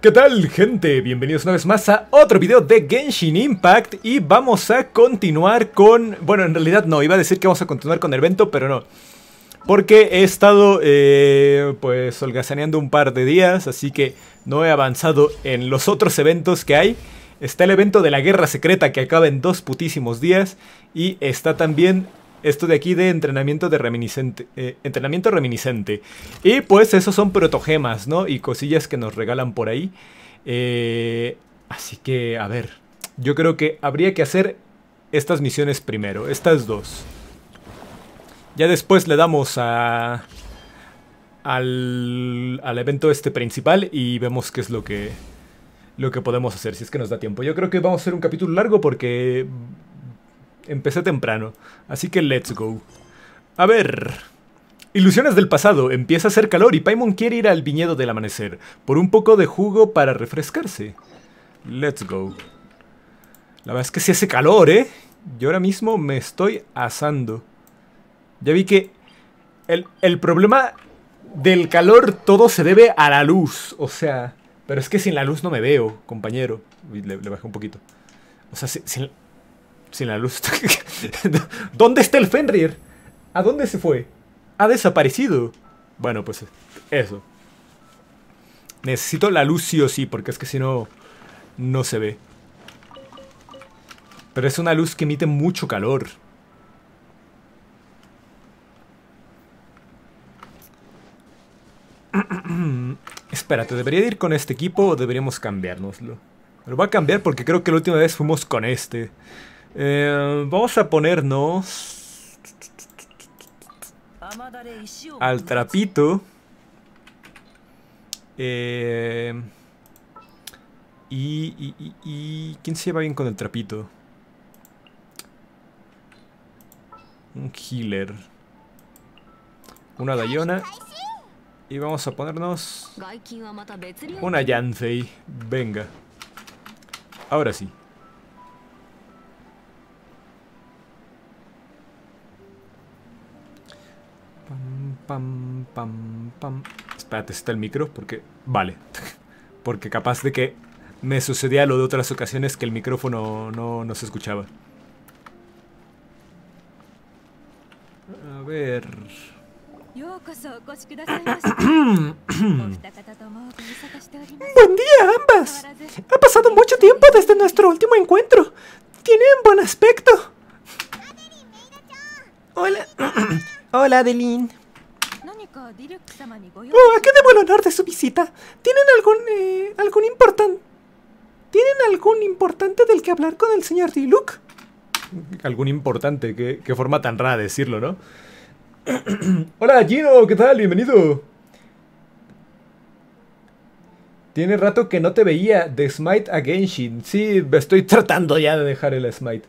¿Qué tal, gente? Bienvenidos una vez más a otro video de Genshin Impact. Y vamos a continuar con... Bueno, en realidad no, iba a decir que vamos a continuar con el evento, pero no. Porque he estado, pues, holgazaneando un par de días, así que no he avanzado en los otros eventos que hay. Está el evento de la Guerra Secreta que acaba en 2 putísimos días. Y está también... esto de aquí de entrenamiento de reminiscente. Entrenamiento reminiscente. Y pues esos son protogemas, ¿no? Y cosillas que nos regalan por ahí. Así que, a ver. Yo creo que habría que hacer estas misiones primero. Estas dos. Ya después le damos a... al evento este principal. Y vemos qué es lo que podemos hacer. Si es que nos da tiempo. Yo creo que vamos a hacer un capítulo largo porque... empecé temprano, así que let's go. A ver... Ilusiones del pasado. Empieza a hacer calor y Paimon quiere ir al viñedo del amanecer por un poco de jugo para refrescarse. Let's go. La verdad es que sí hace calor, ¿eh? Yo ahora mismo me estoy asando. Ya vi que... el problema del calor todo se debe a la luz, o sea... pero es que sin la luz no me veo, compañero. Le bajé un poquito. O sea, sin la luz. ¿Dónde está el Fenrir? ¿A dónde se fue? Ha desaparecido. Bueno, pues eso. Necesito la luz sí o sí, porque es que si no, no se ve. Pero es una luz que emite mucho calor. Espérate, ¿debería ir con este equipo o deberíamos cambiárnoslo? Lo voy a cambiar porque creo que la última vez fuimos con este. Vamos a ponernos al trapito. ¿Quién se lleva bien con el trapito? Un healer. Una Diona. Y vamos a ponernos una Yanfei. Venga. Ahora sí. Pam, pam, pam. Espérate, está el micro porque... vale. Porque capaz de que me sucedía lo de otras ocasiones que el micrófono no se escuchaba. A ver... Buen día, ambas. Ha pasado mucho tiempo desde nuestro último encuentro. Tienen buen aspecto. Hola. Hola, Adeline. Oh, ¿a qué debo el honor de su visita? ¿Tienen algún importante del que hablar con el señor Diluc? Algún importante, qué forma tan rara de decirlo, ¿no? Hola, Gino, ¿qué tal? Bienvenido. Tiene rato que no te veía de Smite a Genshin. Sí, estoy tratando ya de dejar el Smite.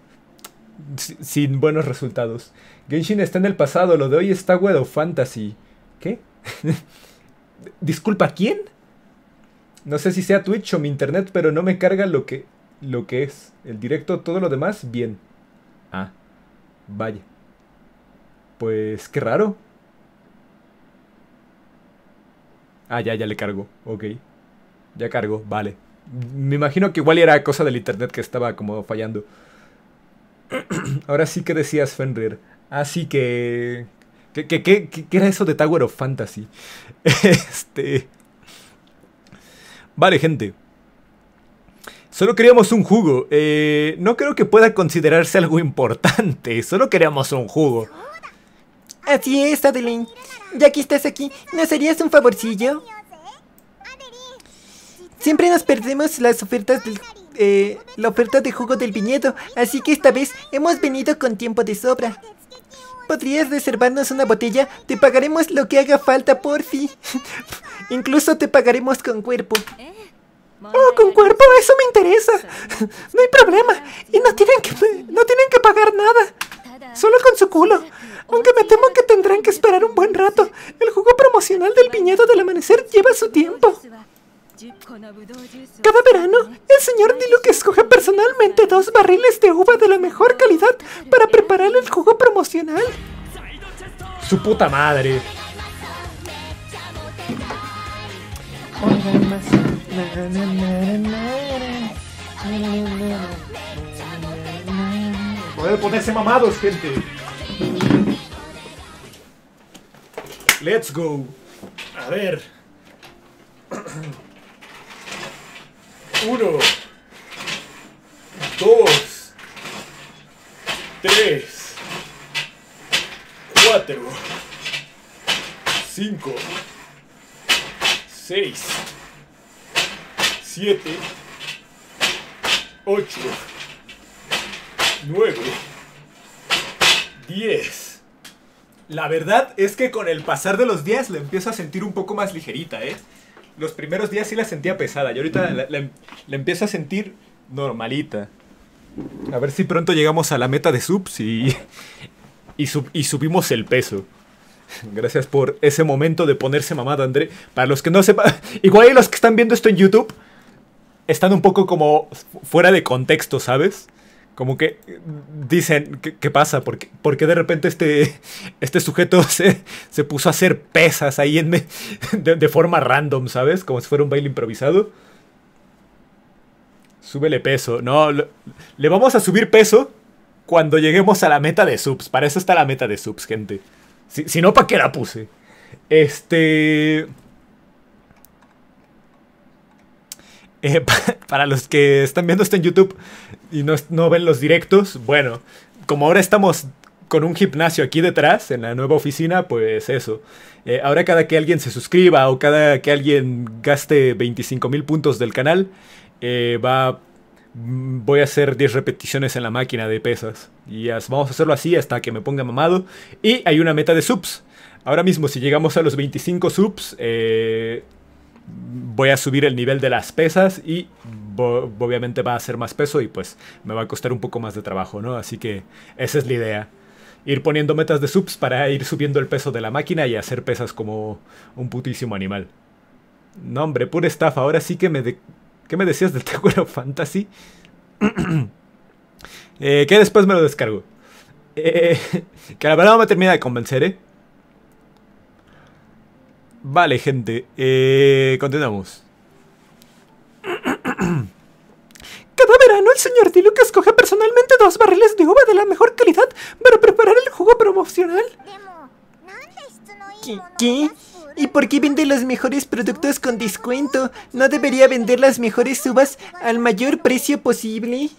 Sin buenos resultados. Genshin está en el pasado, lo de hoy es Tower of Fantasy. ¿Qué? Disculpa, ¿quién? No sé si sea Twitch o mi internet, pero no me carga lo que es. El directo, todo lo demás, bien. Ah, vaya. Pues, qué raro. Ah, ya le cargo. Ok. Ya cargo, vale. Me imagino que igual era cosa del internet que estaba como fallando. Ahora sí que decías, Fenrir. Así que... ¿Qué era eso de Tower of Fantasy? Vale, gente. Solo queríamos un jugo. No creo que pueda considerarse algo importante. Solo queríamos un jugo. Así es, Adeline. Ya que estás aquí, ¿nos harías un favorcillo? Siempre nos perdemos las ofertas la oferta de jugo del viñedo, así que esta vez hemos venido con tiempo de sobra. ¿Podrías reservarnos una botella? Te pagaremos lo que haga falta, porfi. Incluso te pagaremos con cuerpo. Oh, con cuerpo, eso me interesa. No hay problema. Y no tienen que pagar nada. Solo con su culo. Aunque me temo que tendrán que esperar un buen rato. El jugo promocional del viñedo del amanecer lleva su tiempo. Cada verano, el señor Diluc escoge personalmente 2 barriles de uva de la mejor calidad para preparar el jugo promocional. ¡Su puta madre! Poder ponerse mamados, gente. Let's go. A ver. 1, 2, 3, 4, 5, 6, 7, 8, 9, 10. La verdad es que con el pasar de los días la empiezo a sentir un poco más ligerita, ¿eh? Los primeros días sí la sentía pesada y ahorita la empiezo a sentir normalita. A ver si pronto llegamos a la meta de subs y subimos el peso. Gracias por ese momento de ponerse mamado, André. Para los que no sepan, igual los que están viendo esto en YouTube están un poco como fuera de contexto, ¿sabes? Como que dicen, ¿qué pasa? ¿Por qué de repente este sujeto se puso a hacer pesas ahí de forma random, ¿sabes? Como si fuera un baile improvisado. Súbele peso. No, le vamos a subir peso cuando lleguemos a la meta de subs. Para eso está la meta de subs, gente. Si no, ¿para qué la puse? Para los que están viendo esto en YouTube y no ven los directos, bueno, como ahora estamos con un gimnasio aquí detrás, en la nueva oficina, pues eso. Ahora cada que alguien se suscriba o cada que alguien gaste 25.000 puntos del canal, voy a hacer 10 repeticiones en la máquina de pesas. Y vamos a hacerlo así hasta que me ponga mamado. Y hay una meta de subs. Ahora mismo, si llegamos a los 25 subs, voy a subir el nivel de las pesas y obviamente va a ser más peso y pues me va a costar un poco más de trabajo, ¿no? Así que esa es la idea. Ir poniendo metas de subs para ir subiendo el peso de la máquina y hacer pesas como un putísimo animal. No, hombre, pura estafa. Ahora sí que ¿Qué me decías del Tower of Fantasy? Que después me lo descargo. Que la verdad no me termina de convencer, ¿eh? Vale, gente. Continuamos. Cada verano el señor Diluc escoge personalmente 2 barriles de uva de la mejor calidad para preparar el jugo promocional. ¿Qué? ¿Y por qué vende los mejores productos con descuento? ¿No debería vender las mejores uvas al mayor precio posible?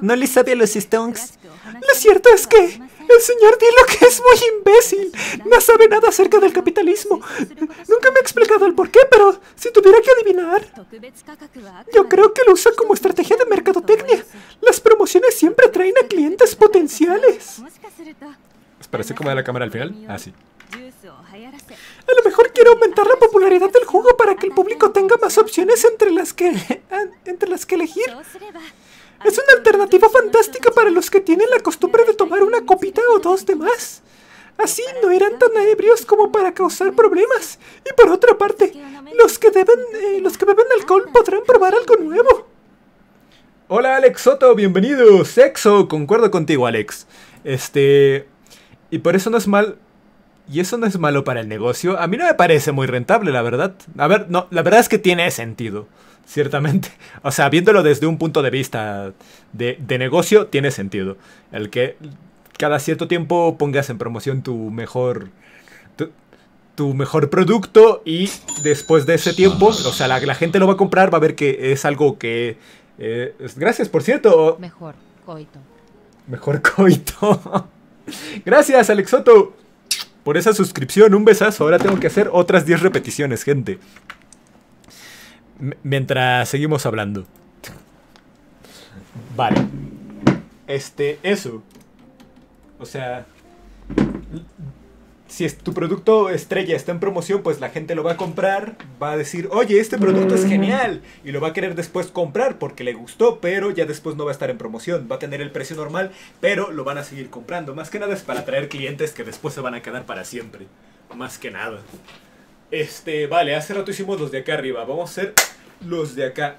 No le sabe a los stonks. Lo cierto es que el señor Diluc es muy imbécil. No sabe nada acerca del capitalismo. Nunca me ha explicado el porqué, pero si tuviera que adivinar, yo creo que lo usa como estrategia de mercadotecnia. Las promociones siempre traen a clientes potenciales. ¿Parece como de la cámara al final? Ah, sí. A lo mejor quiero aumentar la popularidad del juego para que el público tenga más opciones entre las que elegir. Es una alternativa fantástica para los que tienen la costumbre de tomar una copita o 2 de más. Así no eran tan ebrios como para causar problemas. Y por otra parte, los que beben alcohol podrán probar algo nuevo. Hola, Alex Soto, bienvenido. Sexo, concuerdo contigo, Alex. Y por eso no es mal... ¿Y eso no es malo para el negocio? A mí no me parece muy rentable, la verdad. A ver, no, la verdad es que tiene sentido, ciertamente. O sea, viéndolo desde un punto de vista de negocio, tiene sentido. El que cada cierto tiempo pongas en promoción tu mejor producto y después de ese tiempo, o sea, la gente lo va a comprar, va a ver que es algo que... gracias, por cierto. Mejor coito. Mejor coito. Gracias, Alex Soto, por esa suscripción, un besazo. Ahora tengo que hacer otras 10 repeticiones, gente. Mientras seguimos hablando. Vale. Eso. O sea, si es tu producto estrella está en promoción, pues la gente lo va a comprar, va a decir, oye, este producto es genial, y lo va a querer después comprar porque le gustó, pero ya después no va a estar en promoción, va a tener el precio normal, pero lo van a seguir comprando. Más que nada es para atraer clientes que después se van a quedar para siempre, más que nada. Vale, hace rato hicimos los de acá arriba, vamos a hacer los de acá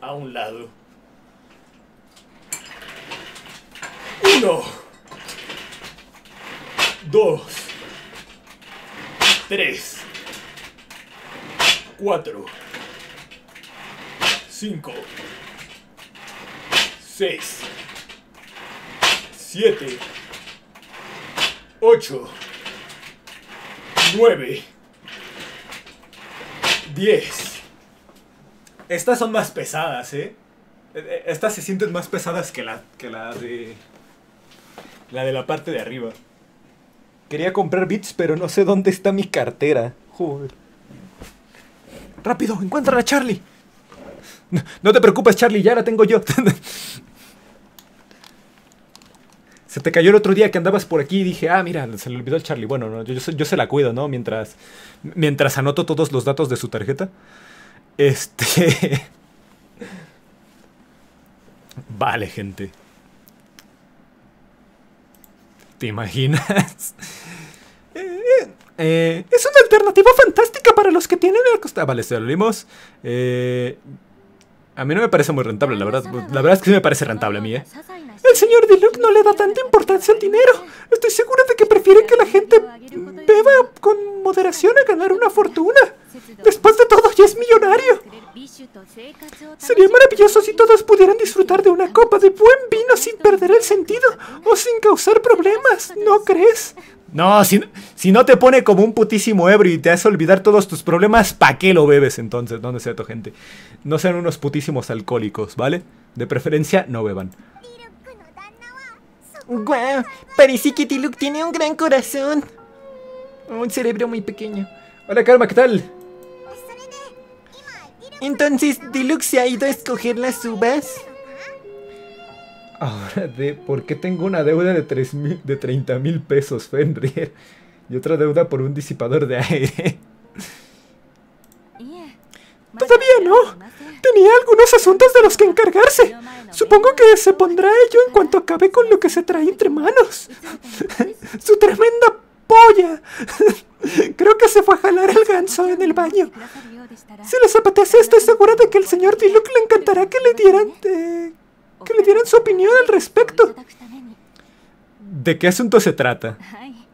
a un lado. 1, 2, 3, 4, 5, 6, 7, 8, 9, 10. Estas son más pesadas, ¿eh? Estas se sienten más pesadas que la de la parte de arriba. Quería comprar bits, pero no sé dónde está mi cartera. Joder. ¡Rápido! ¡Encuéntrala, Charlie! No, no te preocupes, Charlie, ya la tengo yo. Se te cayó el otro día que andabas por aquí y dije, ah, mira, se le olvidó al Charlie. Bueno, no, yo se la cuido, ¿no? Mientras anoto todos los datos de su tarjeta. Vale, gente. ¿Te imaginas? Es una alternativa fantástica para los que tienen el costo. Vale, se lo leímos. A mí no me parece muy rentable, la verdad. La verdad es que sí me parece rentable a mí, ¿eh? El señor Diluc no le da tanta importancia al dinero. Estoy segura de que prefiere que la gente beba con moderación a ganar una fortuna. Después de todo, ya es millonario. Sería maravilloso si todos pudieran disfrutar de una copa de buen vino sin perder el sentido o sin causar problemas, ¿no crees? No, si no te pone como un putísimo ebrio y te hace olvidar todos tus problemas, ¿pa' qué lo bebes entonces? ¿Dónde sea tu gente? No sean unos putísimos alcohólicos, ¿vale? De preferencia, no beban. ¡Guau! Parece que Diluc tiene un gran corazón. Un cerebro muy pequeño. Hola, Karma, ¿qué tal? Entonces, Diluc se ha ido a escoger las uvas. Ahora, ¿por qué tengo una deuda de 30 mil pesos, Fenrir? Y otra deuda por un disipador de aire. Todavía no. Tenía algunos asuntos de los que encargarse. Supongo que se pondrá ello en cuanto acabe con lo que se trae entre manos. ¡Su tremenda polla! Creo que se fue a jalar el ganso en el baño. Si les apetece, estoy segura de que el señor Diluc le encantará que le dieran... su opinión al respecto. ¿De qué asunto se trata?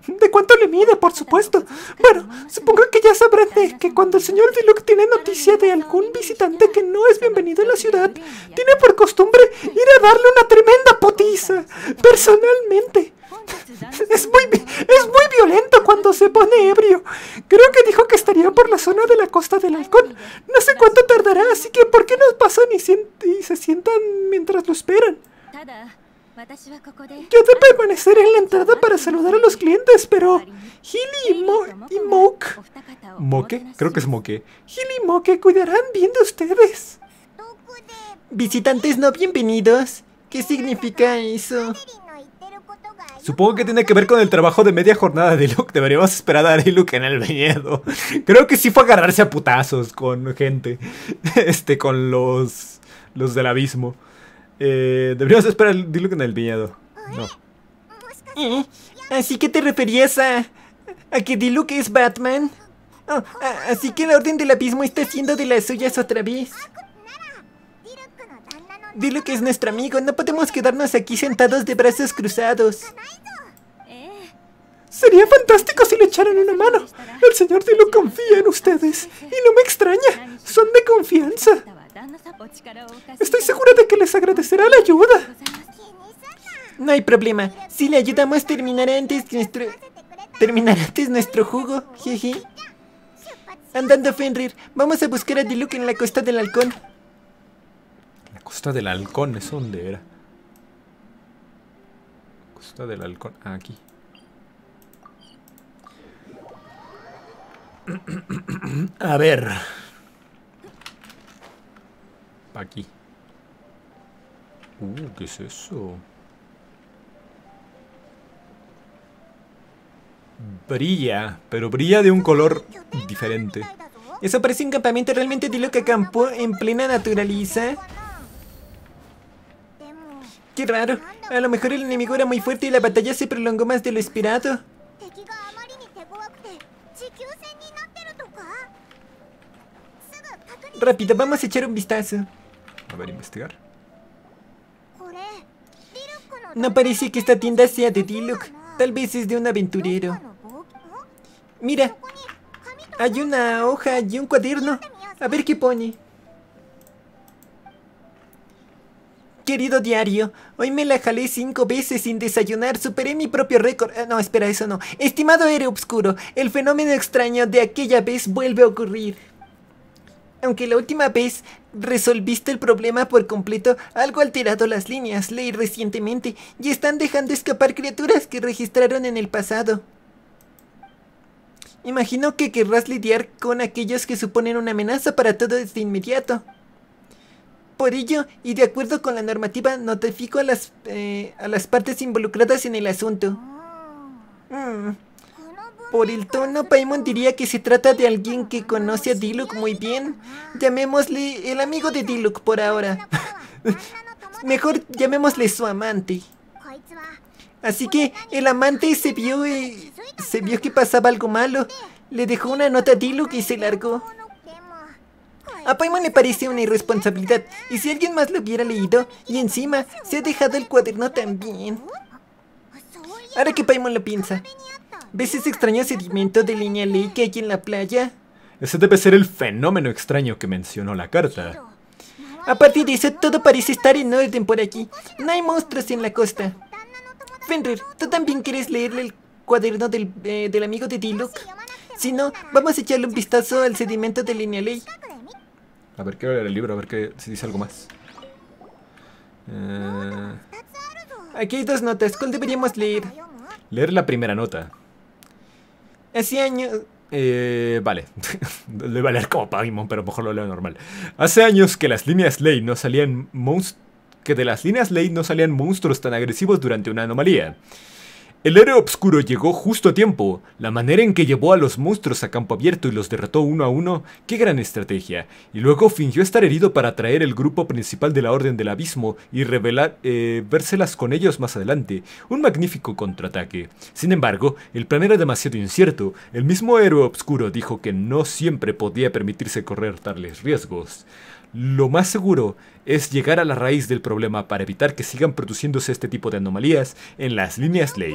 ¿De cuánto le mide, por supuesto? Bueno, supongo que ya sabrán de que cuando el señor Diluc tiene noticia de algún visitante que no es bienvenido en la ciudad, tiene por costumbre ir a darle una tremenda potiza, personalmente. Es muy violento cuando se pone ebrio. Creo que dijo que estaría por la zona de la Costa del Halcón. No sé cuánto tardará, así que ¿por qué no pasan y se sientan mientras lo esperan? Yo debo permanecer en la entrada para saludar a los clientes, pero... Hilly y Moke... ¿Moke? Creo que es Moke. Hilly y Moke cuidarán bien de ustedes. Visitantes no bienvenidos. ¿Qué significa eso? Supongo que tiene que ver con el trabajo de media jornada de Diluc. Deberíamos esperar a Diluc en el viñedo. Creo que sí fue a agarrarse a putazos con gente. Con los del abismo. Deberíamos esperar a Diluc en el viñedo. No. ¿Así que te referías a que Diluc es Batman? Oh, así que la Orden del Abismo está haciendo de las suyas otra vez. Diluc es nuestro amigo, no podemos quedarnos aquí sentados de brazos cruzados. Sería fantástico si le echaran una mano. El señor Diluc confía en ustedes. Y no me extraña, son de confianza. Estoy segura de que les agradecerá la ayuda. No hay problema, si le ayudamos terminará antes nuestro jugo, jeje. Andando, Fenrir, vamos a buscar a Diluc en la Costa del Halcón. Costa del Halcón, ¿eso dónde era? Costa del Halcón, ah, aquí. A ver. Aquí. ¿Qué es eso? Brilla, pero brilla de un color diferente. Eso parece un campamento, realmente de lo que acampó en plena naturaleza. ¡Qué raro! A lo mejor el enemigo era muy fuerte y la batalla se prolongó más de lo esperado. Rápido, vamos a echar un vistazo. A ver, investigar. No parece que esta tienda sea de Diluc. Tal vez es de un aventurero. Mira, hay una hoja y un cuaderno. A ver qué pone. Querido diario, hoy me la jalé 5 veces sin desayunar, superé mi propio récord. No, espera, eso no. Estimado héroe oscuro, el fenómeno extraño de aquella vez vuelve a ocurrir. Aunque la última vez resolviste el problema por completo, algo ha alterado las líneas ley recientemente y están dejando escapar criaturas que registraron en el pasado. Imagino que querrás lidiar con aquellos que suponen una amenaza para todo desde inmediato. Por ello, y de acuerdo con la normativa, notifico a las partes involucradas en el asunto. Por el tono, Paimon diría que se trata de alguien que conoce a Diluc muy bien. Llamémosle el amigo de Diluc por ahora. Mejor llamémosle su amante. Así que el amante se vio que pasaba algo malo. Le dejó una nota a Diluc y se largó. A Paimon le parece una irresponsabilidad, y si alguien más lo hubiera leído, y encima se ha dejado el cuaderno también. Ahora que Paimon lo piensa, ¿ves ese extraño sedimento de línea ley que hay en la playa? Ese debe ser el fenómeno extraño que mencionó la carta. A partir de eso, todo parece estar en orden por aquí. No hay monstruos en la costa. Fenrir, ¿tú también quieres leerle el cuaderno del amigo de Diluc? Si no, vamos a echarle un vistazo al sedimento de línea ley. A ver, quiero leer el libro, a ver si dice algo más. Aquí hay 2 notas, ¿cuál deberíamos leer? Leer la primera nota. Hace años... Vale. Lo iba a leer como Paimon, pero mejor lo leo normal. Hace años que las líneas ley no salían monstruos tan agresivos durante una anomalía. El héroe oscuro llegó justo a tiempo. La manera en que llevó a los monstruos a campo abierto y los derrotó 1 a 1, ¡qué gran estrategia! Y luego fingió estar herido para atraer el grupo principal de la Orden del Abismo y revelar vérselas con ellos más adelante. Un magnífico contraataque. Sin embargo, el plan era demasiado incierto. El mismo héroe oscuro dijo que no siempre podía permitirse correr tales riesgos. Lo más seguro es llegar a la raíz del problema para evitar que sigan produciéndose este tipo de anomalías en las líneas ley.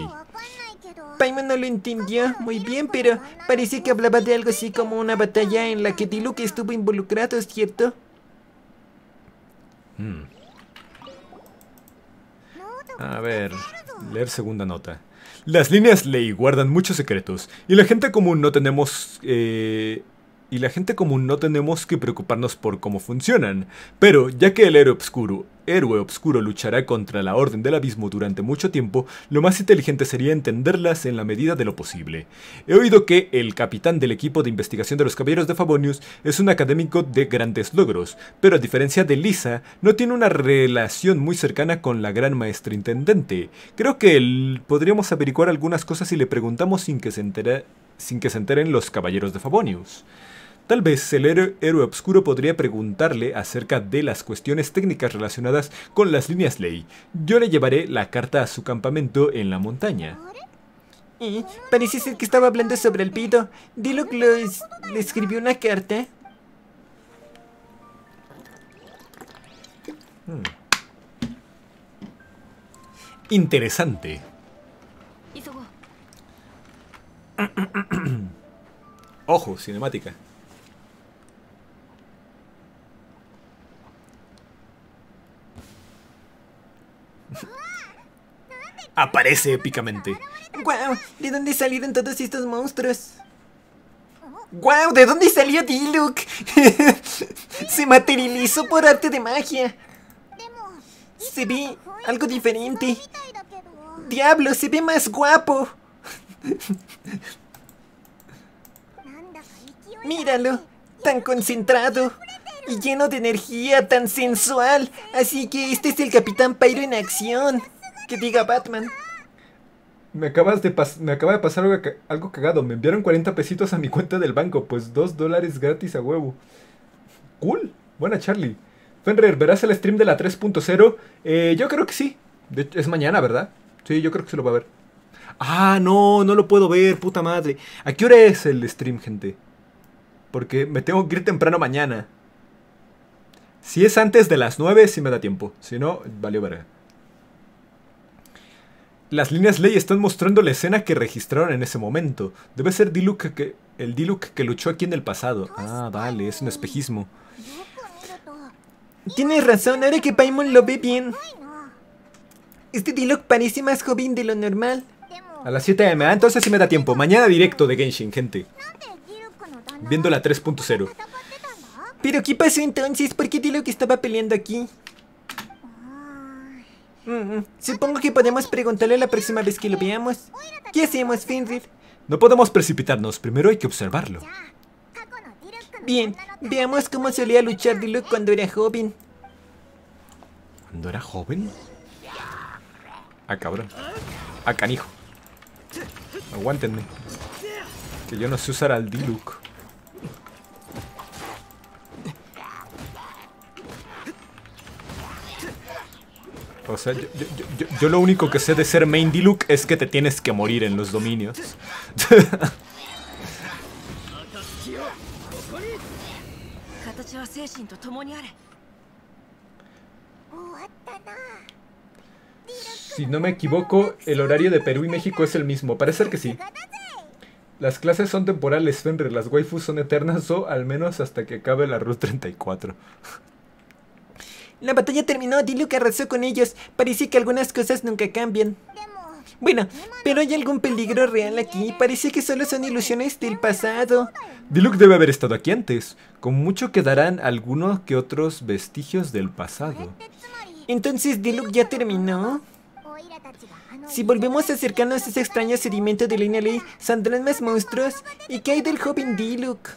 Paimon no lo entendió muy bien, pero parece que hablaba de algo así como una batalla en la que Diluc estuvo involucrado, ¿cierto? A ver, leer segunda nota. Las líneas ley guardan muchos secretos y la gente común no tenemos... que preocuparnos por cómo funcionan. Pero ya que el héroe obscuro luchará contra la Orden del Abismo durante mucho tiempo, lo más inteligente sería entenderlas en la medida de lo posible. He oído que el capitán del equipo de investigación de los Caballeros de Favonius es un académico de grandes logros, pero a diferencia de Lisa, no tiene una relación muy cercana con la gran maestra intendente. Creo que podríamos averiguar algunas cosas si le preguntamos sin que se enteren los Caballeros de Favonius. Tal vez el héroe oscuro podría preguntarle acerca de las cuestiones técnicas relacionadas con las líneas ley. Yo le llevaré la carta a su campamento en la montaña. Parece ser que estaba hablando sobre el pido. Diluc le escribió una carta. Interesante. Ojo, cinemática. Aparece épicamente. ¡Guau! ¿De dónde salieron todos estos monstruos? ¡Guau! ¿De dónde salió Diluc? Se materializó por arte de magia. Se ve algo diferente. ¡Diablo! ¡Se ve más guapo! Míralo, tan concentrado y lleno de energía, tan sensual. Así que este es el Capitán Pyro en acción. Que diga Batman. Me acaba de pasar algo cagado. Me enviaron 40 pesitos a mi cuenta del banco. Pues $2 gratis a huevo. Cool, buena Charlie. Fenrir, ¿verás el stream de la 3.0? Yo creo que sí. De hecho, es mañana, ¿verdad? Sí, yo creo que se lo va a ver. Ah, no, no lo puedo ver, puta madre. ¿A qué hora es el stream, gente? Porque me tengo que ir temprano mañana. Si es antes de las 9, sí me da tiempo. Si no, valió verga. Las líneas ley están mostrando la escena que registraron en ese momento. Debe ser Diluc que... El Diluc que luchó aquí en el pasado. Ah, vale, es un espejismo. Tienes razón, ahora que Paimon lo ve bien. Este Diluc parece más joven de lo normal. A las 7 am, entonces sí me da tiempo. Mañana directo de Genshin, gente. Viendo la 3.0. ¿Pero qué pasó entonces? ¿Por qué Diluc estaba peleando aquí? Supongo que podemos preguntarle la próxima vez que lo veamos. ¿Qué hacemos, Fenrir? No podemos precipitarnos, primero hay que observarlo. Bien, veamos cómo solía luchar Diluc cuando era joven. ¿Cuando era joven? Ah, cabrón. Ah, canijo. Aguántenme. Que yo no sé usar al Diluc. O sea, yo lo único que sé de ser main Diluc es que te tienes que morir en los dominios. Si no me equivoco, el horario de Perú y México es el mismo. Parece ser que sí. Las clases son temporales, Fenrir. Las waifus son eternas o al menos hasta que acabe la Route 34. La batalla terminó, Diluc arrasó con ellos. Parece que algunas cosas nunca cambian. Bueno, pero hay algún peligro real aquí. Parece que solo son ilusiones del pasado. Diluc debe haber estado aquí antes. Con mucho quedarán algunos que otros vestigios del pasado. Entonces Diluc ya terminó. Si volvemos a acercarnos a ese extraño sedimento de Línea Ley, saldrán más monstruos. ¿Y qué hay del joven Diluc?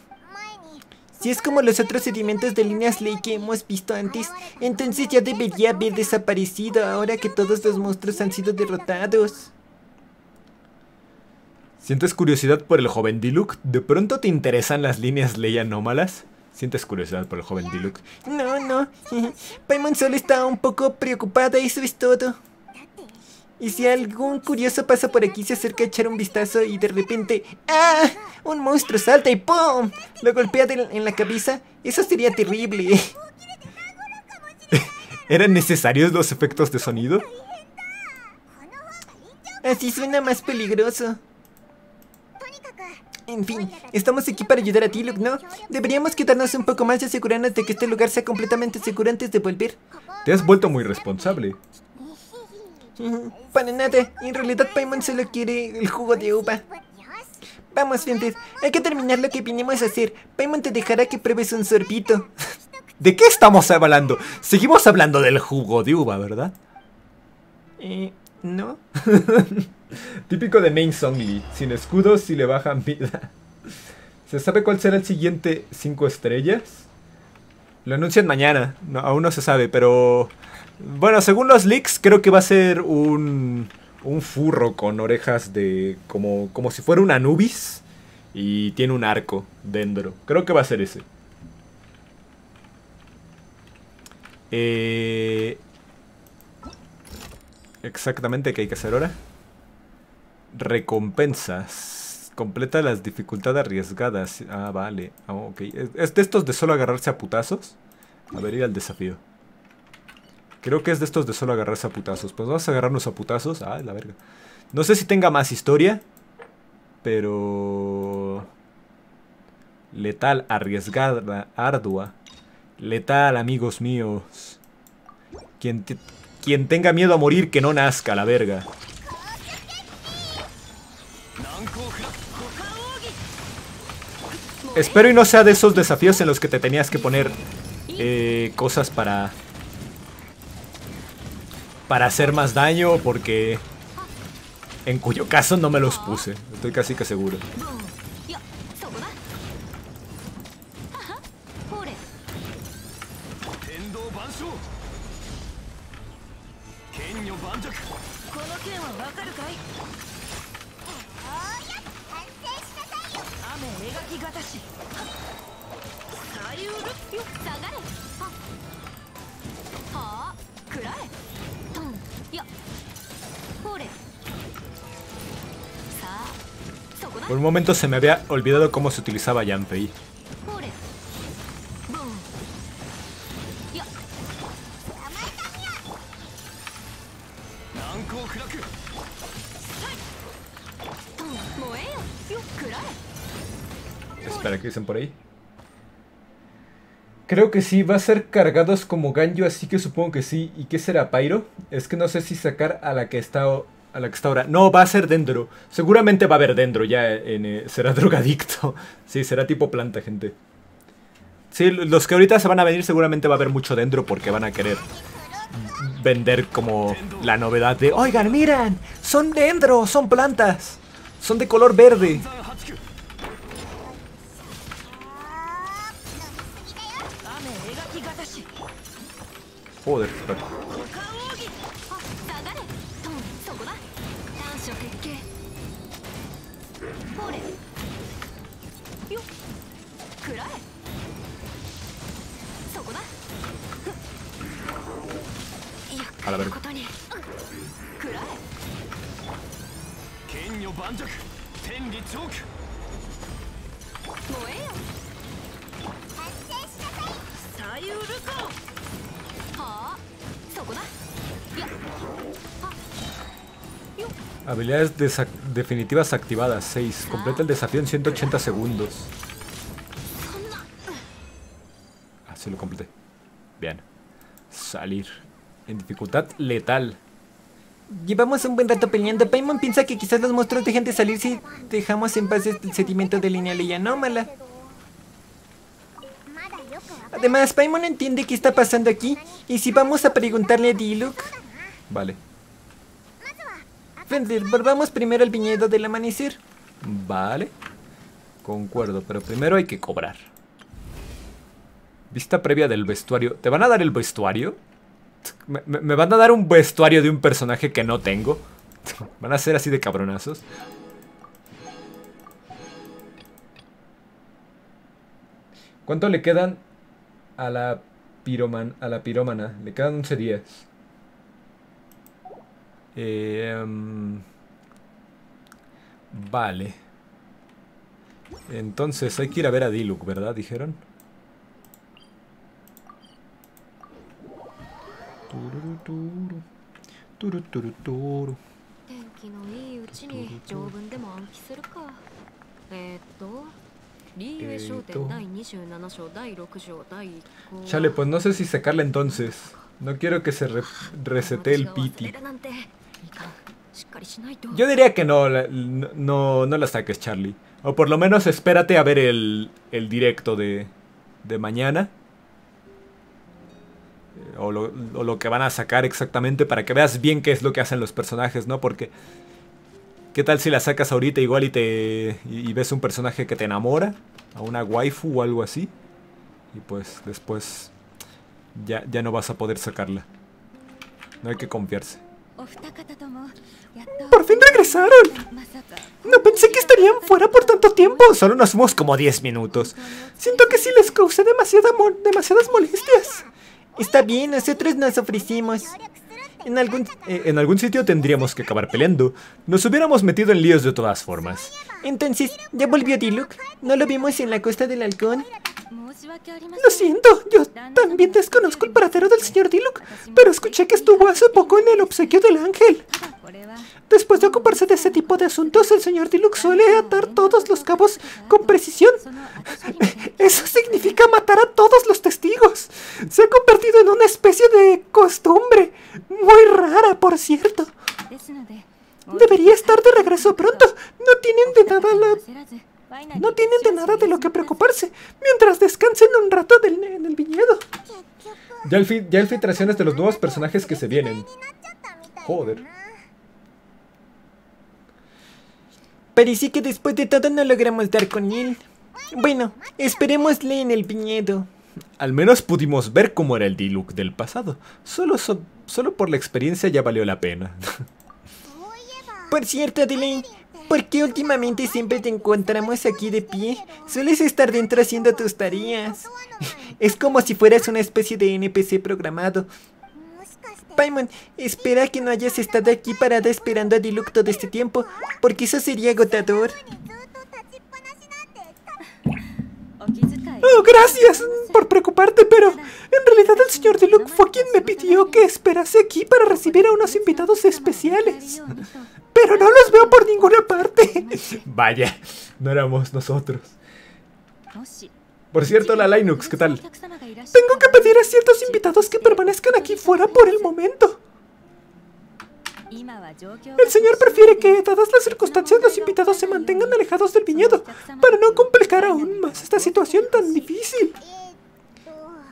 Si es como los otros sedimentos de Líneas Ley que hemos visto antes, entonces ya debería haber desaparecido ahora que todos los monstruos han sido derrotados. ¿Sientes curiosidad por el joven Diluc? ¿De pronto te interesan las Líneas Ley anómalas? ¿Sientes curiosidad por el joven Diluc? No, no. Paimon solo está un poco preocupada, eso es todo. Y si algún curioso pasa por aquí, se acerca a echar un vistazo y de repente... ¡Ah! Un monstruo salta y ¡pum! Lo golpea en la cabeza. Eso sería terrible. ¿Eran necesarios los efectos de sonido? Así suena más peligroso. En fin, estamos aquí para ayudar a Diluc, ¿no? Deberíamos quedarnos un poco más y asegurarnos de que este lugar sea completamente seguro antes de volver. Te has vuelto muy responsable. Para nada, en realidad Paimon solo quiere el jugo de uva. Vamos, Fenrir, hay que terminar lo que vinimos a hacer. Paimon te dejará que pruebes un sorbito. ¿De qué estamos hablando? Seguimos hablando del jugo de uva, ¿verdad? No. Típico de main only, sin escudos y le bajan vida. ¿Se sabe cuál será el siguiente 5 estrellas? Lo anuncian mañana, no, aún no se sabe, pero... Bueno, según los leaks, creo que va a ser un furro con orejas de... Como si fuera un Anubis. Y tiene un arco dentro. Creo que va a ser ese. Exactamente, ¿qué hay que hacer ahora? Recompensas. Completa las dificultades arriesgadas. Ah, vale. Oh, ok. ¿Es de estos de solo agarrarse a putazos? A ver, ir al desafío. Creo que es de estos de solo agarrarse a putazos. Pues vamos a agarrarnos a putazos. Ah, la verga. No sé si tenga más historia. Pero... Letal, arriesgada, ardua. Letal, amigos míos. Quien tenga miedo a morir, que no nazca, la verga. Espero y no sea de esos desafíos en los que te tenías que poner... cosas para... Para hacer más daño, porque... En cuyo caso no me los puse. Estoy casi que seguro. Por un momento se me había olvidado cómo se utilizaba Yanfei. Espera, ¿qué dicen por ahí? Creo que sí, va a ser cargados como Ganjo, así que supongo que sí. ¿Y qué será, Pyro? Es que no sé si sacar a la que está ahora. No, va a ser Dendro. Seguramente va a haber Dendro ya. Será drogadicto. Sí, será tipo planta, gente. Sí, los que ahorita se van a venir seguramente va a haber mucho Dendro porque van a querer vender como la novedad de... Oigan, miran, son Dendro, son plantas. Son de color verde. Joder, espera. A la verga. Habilidades definitivas activadas, 6. Completa el desafío en 180 segundos. Así lo completé. Bien. Salir. En dificultad letal. Llevamos un buen rato peleando. Paimon piensa que quizás los monstruos dejen de salir si dejamos en paz el sentimiento de Línea Ley anómala. Además, Paimon entiende qué está pasando aquí. Y si vamos a preguntarle a Diluc. Vale. Fenrir, volvamos primero al viñedo del amanecer. Vale. Concuerdo, pero primero hay que cobrar. Vista previa del vestuario. ¿Te van a dar el vestuario? ¿Me van a dar un vestuario de un personaje que no tengo? ¿Van a ser así de cabronazos? ¿Cuánto le quedan a la pirómana? Le quedan 11 días. Vale. Entonces hay que ir a ver a Diluc, ¿verdad? Dijeron. Chale, pues no sé si sacarla entonces. No quiero que se resete el piti. Yo diría que no la saques, Charlie. O por lo menos espérate a ver el directo de mañana. O lo que van a sacar exactamente para que veas bien qué es lo que hacen los personajes, ¿no? Porque ¿qué tal si la sacas ahorita igual y ves un personaje que te enamora? A una waifu o algo así. Y pues después ya no vas a poder sacarla. No hay que confiarse. ¡Por fin regresaron! No pensé que estarían fuera por tanto tiempo. Solo nos fuimos como 10 minutos. Siento que sí les causé demasiadas molestias. Está bien, nosotros nos ofrecimos. En algún sitio tendríamos que acabar peleando. Nos hubiéramos metido en líos de todas formas. Entonces, ¿ya volvió Diluc? ¿No lo vimos en la Costa del Halcón? Lo siento, yo también desconozco el paradero del señor Diluc, pero escuché que estuvo hace poco en el obsequio del ángel. Después de ocuparse de ese tipo de asuntos, el señor Diluc suele atar todos los cabos con precisión. Eso significa matar a todos los testigos. Se ha convertido en una especie de costumbre, muy rara por cierto. Debería estar de regreso pronto. No tienen de nada de lo que preocuparse mientras descansen un rato en el viñedo. Ya hay filtraciones de los nuevos personajes que se vienen. Joder. Parecía que después de todo no logramos dar con él. Bueno, esperémosle en el viñedo. Al menos pudimos ver cómo era el Diluc del pasado. Solo por la experiencia ya valió la pena. Por cierto, Adeline, ¿por qué últimamente siempre te encontramos aquí de pie? Sueles estar dentro haciendo tus tareas. Es como si fueras una especie de NPC programado. Paimon, espera que no hayas estado aquí parada esperando a Diluc todo este tiempo, porque eso sería agotador. Oh, gracias por preocuparte, pero en realidad el señor Diluc fue quien me pidió que esperase aquí para recibir a unos invitados especiales. Pero no los veo por ninguna parte. Vaya, no éramos nosotros. Por cierto, la Linux, ¿qué tal? Tengo que pedir a ciertos invitados que permanezcan aquí fuera por el momento. El señor prefiere que, dadas las circunstancias, los invitados se mantengan alejados del viñedo, para no complicar aún más esta situación tan difícil.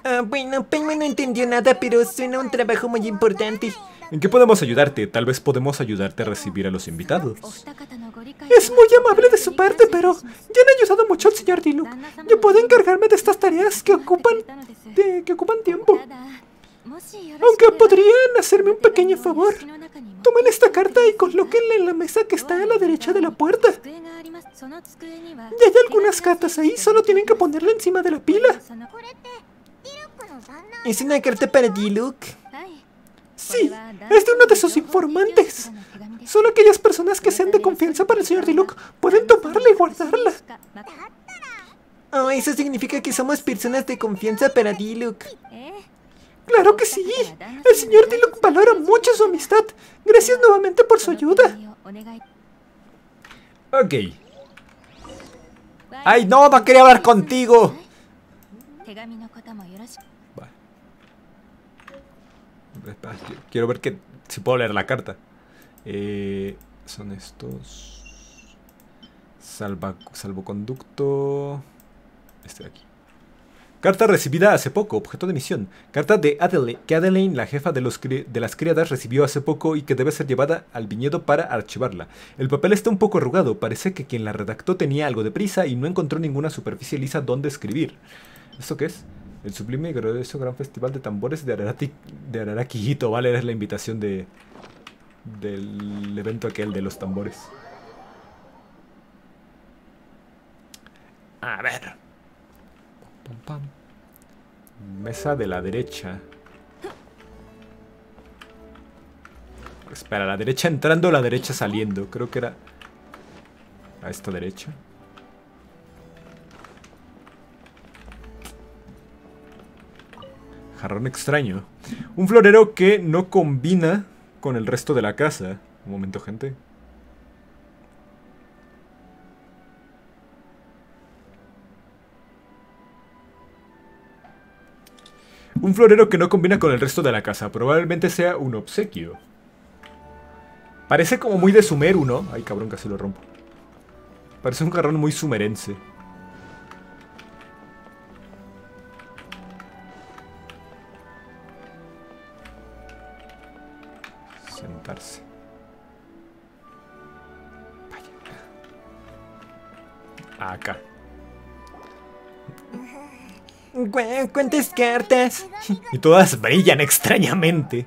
Ah, bueno, Paimon no entendió nada, pero suena a un trabajo muy importante. ¿En qué podemos ayudarte? Tal vez podemos ayudarte a recibir a los invitados. Es muy amable de su parte, pero ya han ayudado mucho al señor Diluc. Yo puedo encargarme de estas tareas que ocupan tiempo. Aunque podrían hacerme un pequeño favor. Tomen esta carta y colóquenla en la mesa que está a la derecha de la puerta. Ya hay algunas cartas ahí, solo tienen que ponerla encima de la pila. ¿Es una carta para Diluc? Sí, es de uno de sus informantes. Solo aquellas personas que sean de confianza para el señor Diluc pueden tomarla y guardarla. Oh, eso significa que somos personas de confianza para Diluc. ¡Claro que sí! El señor Diluc valora mucho su amistad. Gracias nuevamente por su ayuda. Ok. ¡Ay, no! ¡No quería hablar contigo! Quiero ver que si puedo leer la carta. Son estos. Salvoconducto. Este de aquí. Carta recibida hace poco, objeto de misión. Carta de Adeline, que Adeline, la jefa de las criadas, recibió hace poco y que debe ser llevada al viñedo para archivarla. El papel está un poco arrugado, parece que quien la redactó tenía algo de prisa y no encontró ninguna superficie lisa donde escribir. ¿Esto qué es? El sublime y glorioso gran festival de tambores de Ararakihito, ¿vale? Es la invitación del evento aquel de los tambores. A ver. Pum, pam. Mesa de la derecha. Espera, la derecha entrando, la derecha saliendo. Creo que era a esta derecha. Jarrón extraño. Un florero que no combina con el resto de la casa. Un momento, gente. Un florero que no combina con el resto de la casa. Probablemente sea un obsequio. Parece como muy de Sumeru, ¿no? Ay, cabrón, casi lo rompo. Parece un jarrón muy sumerense. Sentarse. Vaya. Acá. ¿Cuántas cartas? Y todas brillan extrañamente.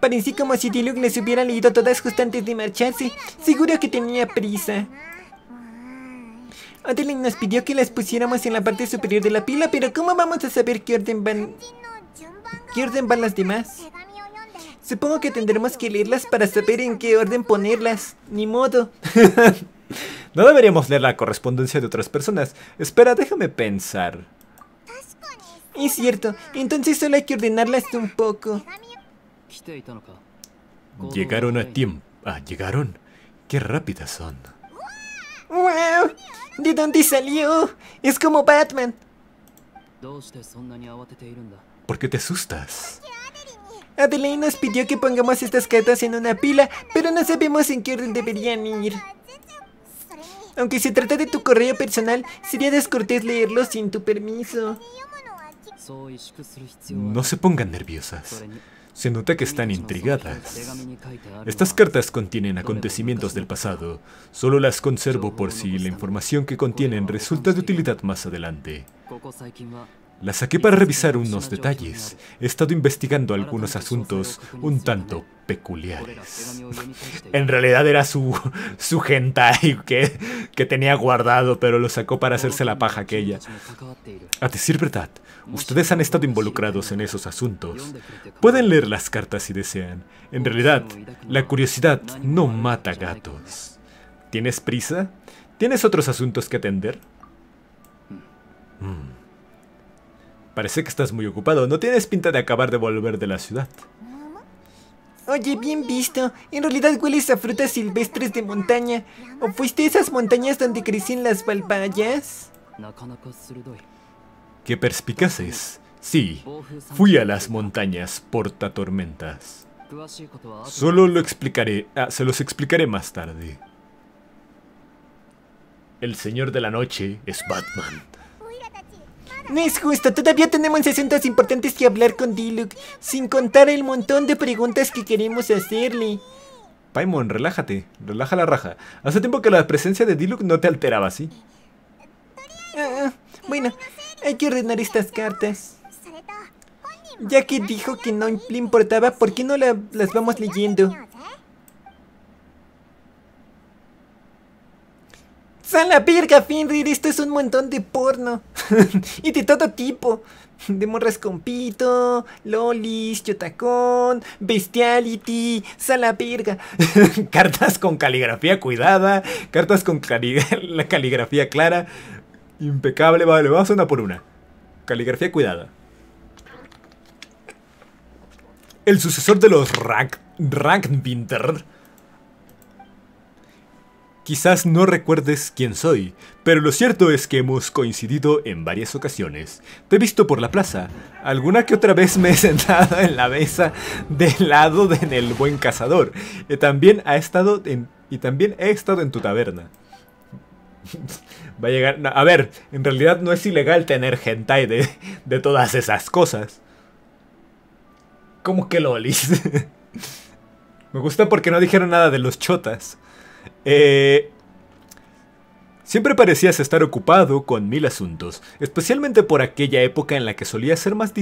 Parecía como si Diluc les hubiera leído todas justo antes de marcharse. Seguro que tenía prisa. Adeline nos pidió que las pusiéramos en la parte superior de la pila, pero ¿cómo vamos a saber qué orden van las demás? Supongo que tendremos que leerlas para saber en qué orden ponerlas. Ni modo. No deberíamos leer la correspondencia de otras personas. Espera, déjame pensar. Es cierto, entonces solo hay que ordenarlas un poco. Llegaron a tiempo. Ah, llegaron. Qué rápidas son. ¡Wow! ¿De dónde salió? Es como Batman. ¿Por qué te asustas? Adeline nos pidió que pongamos estas cartas en una pila, pero no sabemos en qué orden deberían ir. Aunque se trata de tu correo personal, sería descortés leerlo sin tu permiso. No se pongan nerviosas. Se nota que están intrigadas. Estas cartas contienen acontecimientos del pasado. Solo las conservo por si la información que contienen resulta de utilidad más adelante. La saqué para revisar unos detalles. He estado investigando algunos asuntos un tanto peculiares. En realidad era su hentai que tenía guardado, pero lo sacó para hacerse la paja aquella. A decir verdad, ustedes han estado involucrados en esos asuntos. Pueden leer las cartas si desean. En realidad, la curiosidad no mata gatos. ¿Tienes prisa? ¿Tienes otros asuntos que atender? Parece que estás muy ocupado. No tienes pinta de acabar de volver de la ciudad. Oye, bien visto. En realidad hueles a frutas silvestres de montaña. ¿O fuiste a esas montañas donde crecen las valpayas? ¡Qué perspicaces! Sí, fui a las montañas portatormentas. Solo lo explicaré... se los explicaré más tarde. El señor de la noche es Batman. No es justo, todavía tenemos asuntos importantes que hablar con Diluc, sin contar el montón de preguntas que queremos hacerle. Paimon, relájate, relaja la raja. Hace tiempo que la presencia de Diluc no te alteraba, ¿sí? Bueno, hay que ordenar estas cartas. Ya que dijo que no le importaba, ¿por qué no las vamos leyendo? ¡A la verga, Fenrir! Esto es un montón de porno. Y de todo tipo. De morras con pito, lolis, yotacón, bestiality, sala verga. Cartas con caligrafía cuidada, cartas con la caligrafía clara. Impecable, vale, vamos una por una. Caligrafía cuidada. El sucesor de los Ragnvinter. Quizás no recuerdes quién soy, pero lo cierto es que hemos coincidido en varias ocasiones. Te he visto por la plaza, alguna que otra vez me he sentado en la mesa del lado del buen cazador. Y también he estado en tu taberna. Va a llegar... No, a ver, en realidad no es ilegal tener hentai de todas esas cosas. ¿Cómo que lolis? Me gusta porque no dijeron nada de los chotas. Siempre parecías estar ocupado con mil asuntos, especialmente por aquella época en la que solías ser más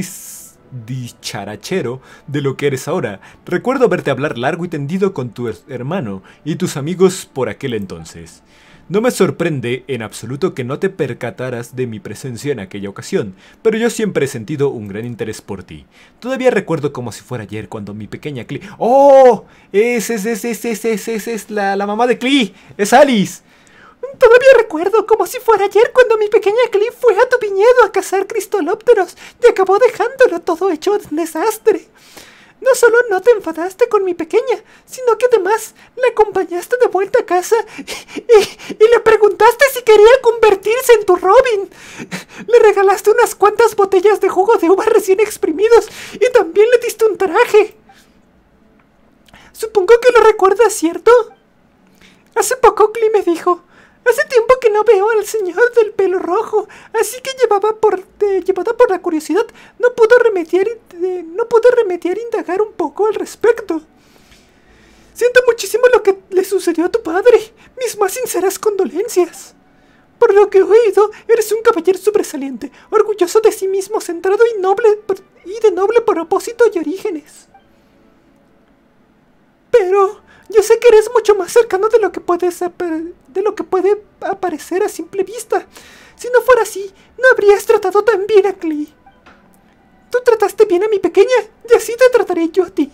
dicharachero de lo que eres ahora. Recuerdo verte hablar largo y tendido con tu hermano y tus amigos por aquel entonces. No me sorprende en absoluto que no te percataras de mi presencia en aquella ocasión, pero yo siempre he sentido un gran interés por ti. Todavía recuerdo como si fuera ayer cuando mi pequeña Klee... ¡Oh! Es la mamá de Klee. ¡Es Alice! Todavía recuerdo como si fuera ayer cuando mi pequeña Klee fue a tu viñedo a cazar cristalópteros y acabó dejándolo todo hecho un desastre. No solo no te enfadaste con mi pequeña, sino que además la acompañaste de vuelta a casa y le preguntaste si quería convertirse en tu Robin. Le regalaste unas cuantas botellas de jugo de uva recién exprimidos y también le diste un traje. Supongo que lo recuerdas, ¿cierto? Hace poco Klee me dijo... Hace tiempo que no veo al señor del pelo rojo, así que llevada por la curiosidad, no pude remediar indagar un poco al respecto. Siento muchísimo lo que le sucedió a tu padre, mis más sinceras condolencias. Por lo que he oído, eres un caballero sobresaliente, orgulloso de sí mismo, centrado y noble y de noble propósito y orígenes. Pero... yo sé que eres mucho más cercano de lo que puede aparecer a simple vista. Si no fuera así, no habrías tratado tan bien a Klee. Tú trataste bien a mi pequeña, y así te trataré yo a ti.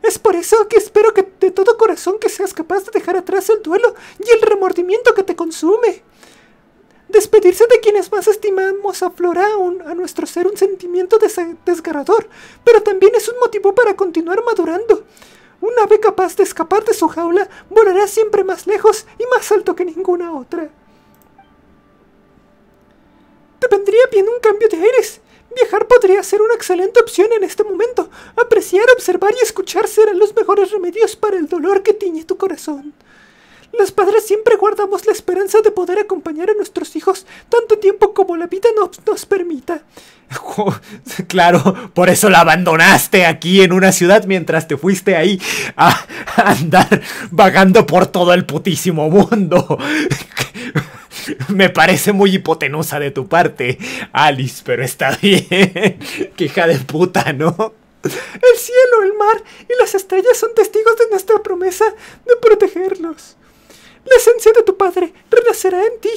Es por eso que espero que de todo corazón que seas capaz de dejar atrás el duelo y el remordimiento que te consume. Despedirse de quienes más estimamos aflora a nuestro ser un sentimiento desgarrador, pero también es un motivo para continuar madurando. Un ave capaz de escapar de su jaula volará siempre más lejos y más alto que ninguna otra. Te vendría bien un cambio de aires. Viajar podría ser una excelente opción en este momento. Apreciar, observar y escuchar serán los mejores remedios para el dolor que tiñe tu corazón. Los padres siempre guardamos la esperanza de poder acompañar a nuestros hijos tanto tiempo como la vida nos permita. Claro, por eso la abandonaste aquí en una ciudad mientras te fuiste ahí a andar vagando por todo el putísimo mundo. Me parece muy hipotenusa de tu parte, Alice, pero está bien. Qué hija de puta, ¿no? El cielo, el mar y las estrellas son testigos de nuestra promesa de protegerlos. La esencia de tu padre renacerá en ti.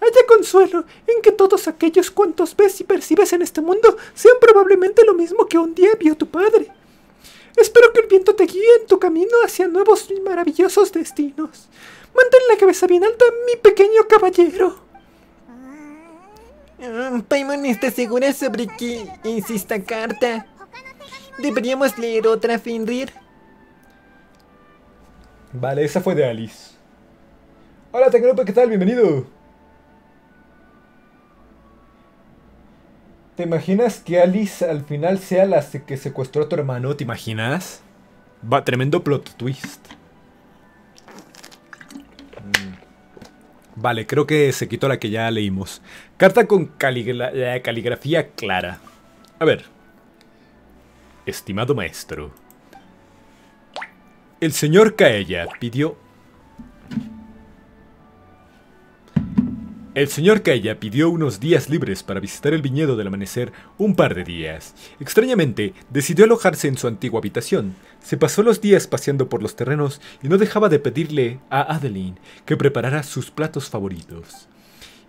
Haya consuelo en que todos aquellos cuantos ves y percibes en este mundo sean probablemente lo mismo que un día vio tu padre. Espero que el viento te guíe en tu camino hacia nuevos y maravillosos destinos. Mantén la cabeza bien alta, mi pequeño caballero. Paimon está segura sobre qué es esta carta. ¿Deberíamos leer otra, Fenrir? Vale, esa fue de Alice. Hola, Tecnope, ¿qué tal? Bienvenido. ¿Te imaginas que Alice al final sea la que secuestró a tu hermano? ¿Te imaginas? Va, tremendo plot twist. Vale, creo que se quitó la que ya leímos. Carta con caligrafía clara. A ver. Estimado maestro. El señor Kaeya pidió... El señor Kaeya pidió unos días libres para visitar el viñedo del amanecer un par de días. Extrañamente, decidió alojarse en su antigua habitación. Se pasó los días paseando por los terrenos y no dejaba de pedirle a Adeline que preparara sus platos favoritos.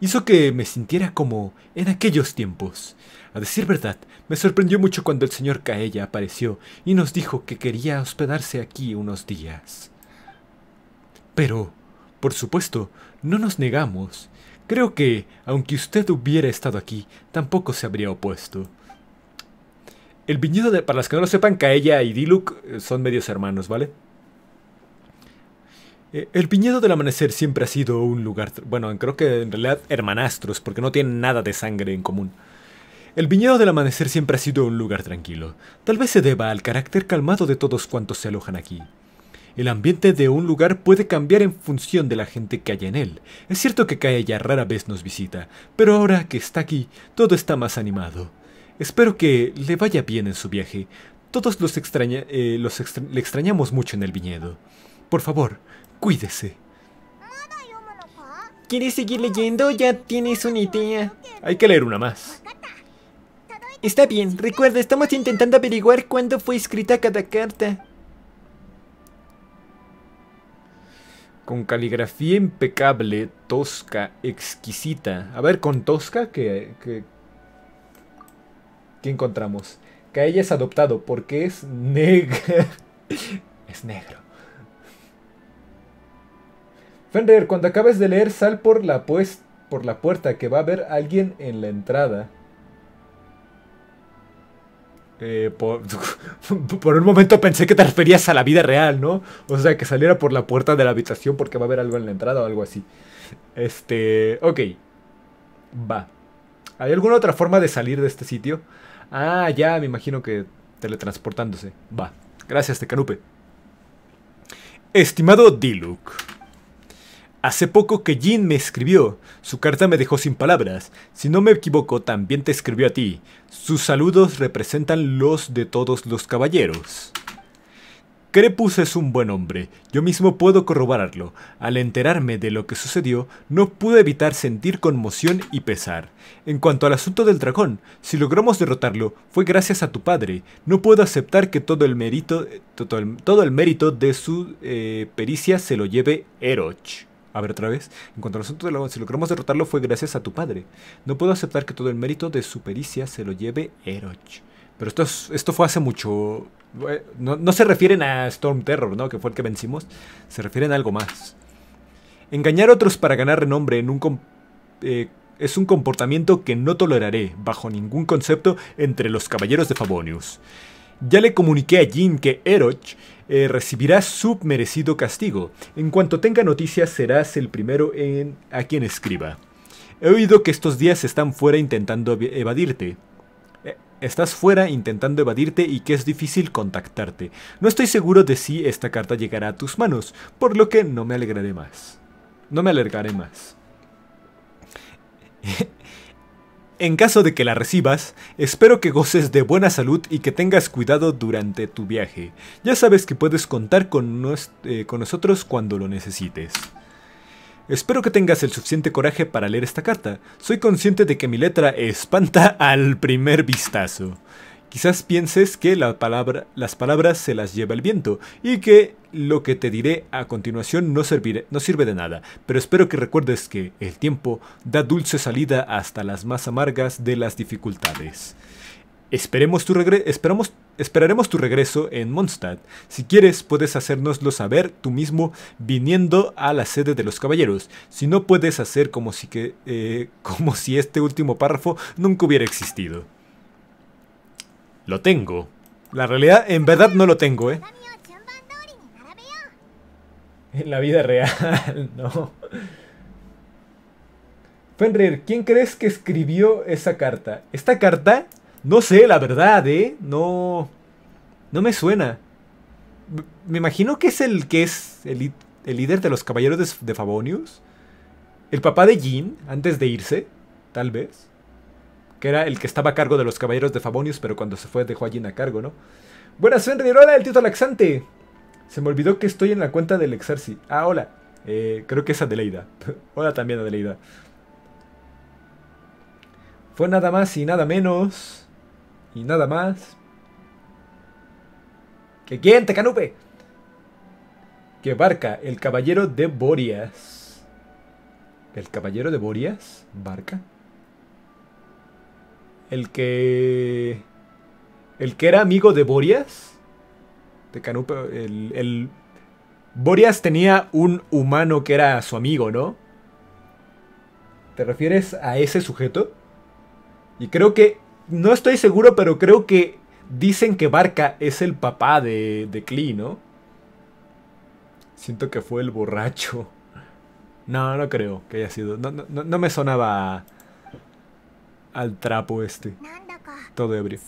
Hizo que me sintiera como en aquellos tiempos. A decir verdad, me sorprendió mucho cuando el señor Kaeya apareció y nos dijo que quería hospedarse aquí unos días. Pero, por supuesto, no nos negamos. Creo que, aunque usted hubiera estado aquí, tampoco se habría opuesto. El viñedo de... Para las que no lo sepan, Kaeya y Diluc son medios hermanos, ¿vale? El viñedo del amanecer siempre ha sido un lugar... Bueno, creo que en realidad hermanastros, porque no tienen nada de sangre en común. El viñedo del amanecer siempre ha sido un lugar tranquilo. Tal vez se deba al carácter calmado de todos cuantos se alojan aquí. El ambiente de un lugar puede cambiar en función de la gente que haya en él. Es cierto que Kaeya rara vez nos visita, pero ahora que está aquí, todo está más animado. Espero que le vaya bien en su viaje. Todos le extrañamos mucho en el viñedo. Por favor, cuídese. ¿Quieres seguir leyendo? Ya tienes una idea. Hay que leer una más. Está bien, recuerda, estamos intentando averiguar cuándo fue escrita cada carta. Con caligrafía impecable, tosca, exquisita. A ver, con tosca, ¿qué encontramos? Kaeya es adoptado porque es negro. Es negro. Fenrir, cuando acabes de leer, sal por la puerta que va a haber alguien en la entrada. Por un momento pensé que te referías a la vida real, ¿no? O sea, que saliera por la puerta de la habitación porque va a haber algo en la entrada o algo así. Ok. Va. ¿Hay alguna otra forma de salir de este sitio? Ah, ya, me imagino que teletransportándose. Va. Gracias, Tecanupe. Estimado Diluc. Hace poco que Jean me escribió. Su carta me dejó sin palabras. Si no me equivoco, también te escribió a ti. Sus saludos representan los de todos los caballeros. Crepus es un buen hombre. Yo mismo puedo corroborarlo. Al enterarme de lo que sucedió, no pude evitar sentir conmoción y pesar. En cuanto al asunto del dragón, si logramos derrotarlo, fue gracias a tu padre. No puedo aceptar que todo el mérito de su pericia se lo lleve Eroch. A ver, otra vez. En cuanto al asunto del dragón, si logramos derrotarlo fue gracias a tu padre. No puedo aceptar que todo el mérito de su pericia se lo lleve Eroch. Pero esto fue hace mucho... No se refieren a Storm Terror, ¿no? Que fue el que vencimos. Se refieren a algo más. Engañar a otros para ganar renombre en es un comportamiento que no toleraré, bajo ningún concepto, entre los caballeros de Favonius. Ya le comuniqué a Jean que Eroch recibirá su merecido castigo. En cuanto tenga noticias, serás el primero a quien escriba. He oído que estos días están fuera intentando evadirte. Estás fuera intentando evadirte y que es difícil contactarte. No estoy seguro de si esta carta llegará a tus manos, por lo que no me alegraré más. No me alargaré más. En caso de que la recibas, espero que goces de buena salud y que tengas cuidado durante tu viaje. Ya sabes que puedes contar con nosotros cuando lo necesites. Espero que tengas el suficiente coraje para leer esta carta. Soy consciente de que mi letra espanta al primer vistazo. Quizás pienses que las palabras se las lleva el viento y que lo que te diré a continuación no sirve de nada, pero espero que recuerdes que el tiempo da dulce salida hasta las más amargas de las dificultades. Esperaremos tu regreso en Mondstadt. Si quieres, puedes hacérnoslo saber tú mismo viniendo a la sede de los caballeros. Si no, puedes hacer como si este último párrafo nunca hubiera existido. Lo tengo. La realidad, en verdad no lo tengo, ¿eh? En la vida real, no. Fenrir, ¿quién crees que escribió esa carta? ¿Esta carta? No sé, la verdad, ¿eh? No... no me suena. Me imagino que es el líder de los Caballeros de Favonius. El papá de Jean, antes de irse, tal vez. Que era el que estaba a cargo de los Caballeros de Favonius, pero cuando se fue dejó a Jean a cargo, ¿no? Buenas, Fenrir. Hola, el Tito Laxante. Se me olvidó que estoy en la cuenta del Exarci. Ah, hola. Creo que es Adeleida. Hola también, Adeleida. Fue nada más y nada menos. Y nada más. ¿Que quién, te canupe? Que Varka, el caballero de Borias. ¿El caballero de Borias? ¿Varka? El que era amigo de Borias. De canupe. Borias tenía un humano que era su amigo, ¿no? ¿Te refieres a ese sujeto? Y creo que... no estoy seguro, pero creo que dicen que Varka es el papá de Klee, ¿no? Siento que fue el borracho. No, no creo que haya sido. No me sonaba al trapo este. Todo ebrio.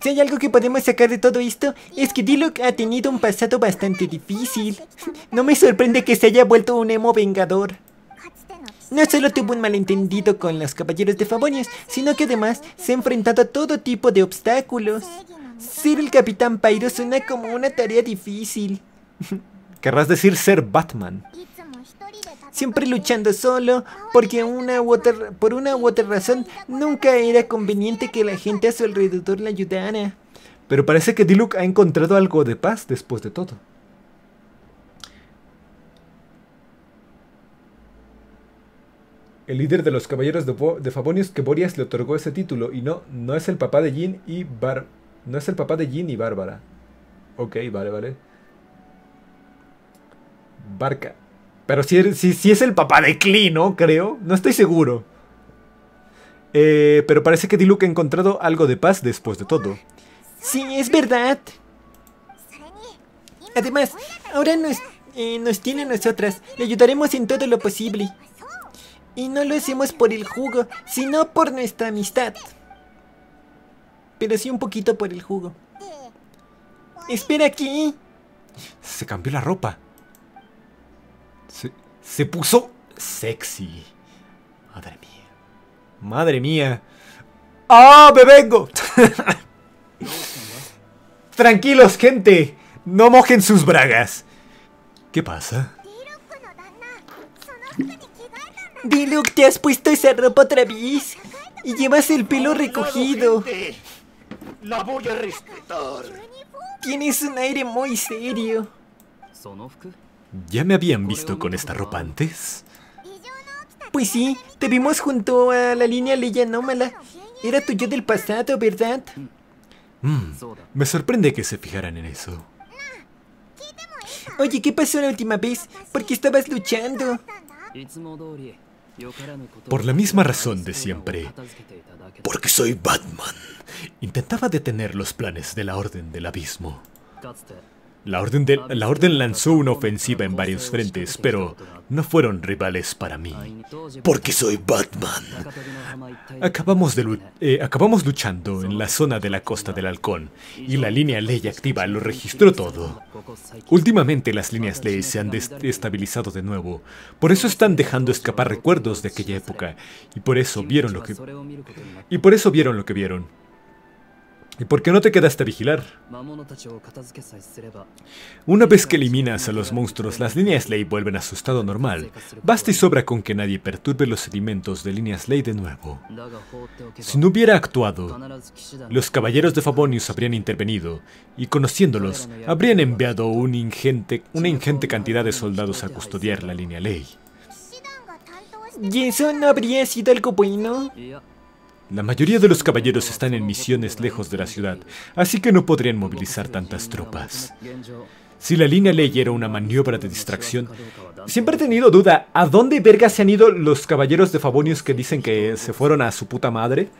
Si hay algo que podemos sacar de todo esto, es que Diluc ha tenido un pasado bastante difícil. No me sorprende que se haya vuelto un emo vengador. No solo tuvo un malentendido con los Caballeros de Favonius, sino que además se ha enfrentado a todo tipo de obstáculos. Ser el Capitán Pyro suena como una tarea difícil. Querrás decir ser Batman. Siempre luchando solo, porque por una u otra razón nunca era conveniente que la gente a su alrededor le ayudara. Pero parece que Diluc ha encontrado algo de paz después de todo. El líder de los Caballeros de Favonius que Borias le otorgó ese título. Y no es el papá de Jean y no es el papá de Jean y Bárbara. Ok, vale. Varka. Pero sí es el papá de Klee, ¿no? Creo. No estoy seguro. Pero parece que Diluc ha encontrado algo de paz después de todo. Sí, es verdad. Además, ahora nos tiene a nosotras. Le ayudaremos en todo lo posible. Y no lo hacemos por el jugo, sino por nuestra amistad. Pero sí un poquito por el jugo. ¡Espera aquí! Se cambió la ropa. Se puso sexy. Madre mía. Madre mía. ¡Ah, me vengo! Tranquilos, gente. No mojen sus bragas. ¿Qué pasa? Diluc, te has puesto esa ropa otra vez y llevas el pelo recogido. La voy a respetar. Tienes un aire muy serio. ¿Ya me habían visto con esta ropa antes? Pues sí, te vimos junto a la Línea Ley anómala. Era tu yo del pasado, ¿verdad? Me sorprende que se fijaran en eso. Oye, ¿qué pasó la última vez? ¿Por qué estabas luchando? Por la misma razón de siempre. Porque soy Batman. Intentaba detener los planes de la Orden del Abismo. La Orden lanzó una ofensiva en varios frentes, pero no fueron rivales para mí. Porque soy Batman. Acabamos luchando en la zona de la Costa del Halcón, y la Línea Ley activa lo registró todo. Últimamente las líneas ley se han desestabilizado de nuevo. Por eso están dejando escapar recuerdos de aquella época, y por eso vieron lo que... vieron. ¿Y por qué no te quedaste a vigilar? Una vez que eliminas a los monstruos, las líneas Ley vuelven a su estado normal. Basta y sobra con que nadie perturbe los sedimentos de líneas Ley de nuevo. Si no hubiera actuado, los Caballeros de Favonius habrían intervenido, y conociéndolos, habrían enviado una ingente cantidad de soldados a custodiar la línea Ley. ¿Y eso no habría sido algo bueno? La mayoría de los caballeros están en misiones lejos de la ciudad, así que no podrían movilizar tantas tropas. Si la línea ley era una maniobra de distracción... Siempre he tenido duda, ¿a dónde verga se han ido los Caballeros de Favonius que dicen que se fueron a su puta madre?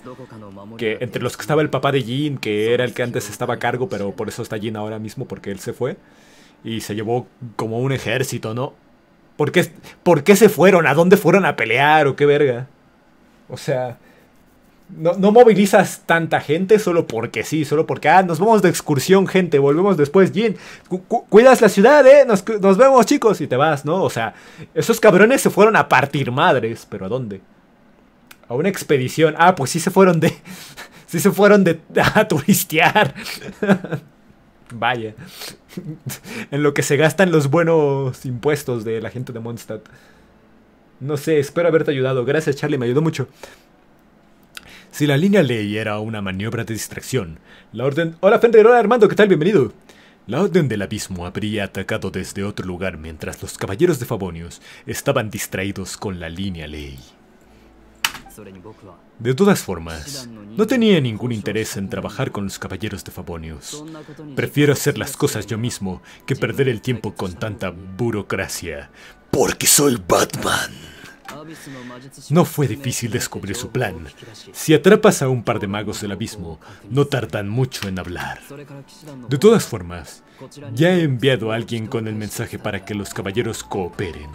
Que entre los que estaba el papá de Jean, que era el que antes estaba a cargo, pero por eso está Jean ahora mismo, porque él se fue. Y se llevó como un ejército, ¿no? ¿Por qué se fueron? ¿A dónde fueron a pelear? ¿O qué verga? O sea, no movilizas tanta gente solo porque sí, solo porque, ah, nos vamos de excursión, gente, volvemos después, Jean, cuidas la ciudad, nos vemos, chicos, y te vas, ¿no? O sea, esos cabrones se fueron a partir madres, pero ¿a dónde? A una expedición. Ah, pues sí se fueron de... sí se fueron de... a turistear. Vaya. En lo que se gastan los buenos impuestos de la gente de Mondstadt. No sé, espero haberte ayudado. Gracias, Charlie, me ayudó mucho. Si la línea ley era una maniobra de distracción, la orden... Hola, Fenrir, hola, Armando, ¿qué tal? Bienvenido. La Orden del Abismo habría atacado desde otro lugar mientras los Caballeros de Favonius estaban distraídos con la línea ley. De todas formas, no tenía ningún interés en trabajar con los Caballeros de Favonius. Prefiero hacer las cosas yo mismo que perder el tiempo con tanta burocracia, porque soy Batman. No fue difícil descubrir su plan. Si atrapas a un par de magos del abismo, no tardan mucho en hablar. De todas formas, ya he enviado a alguien con el mensaje para que los caballeros cooperen.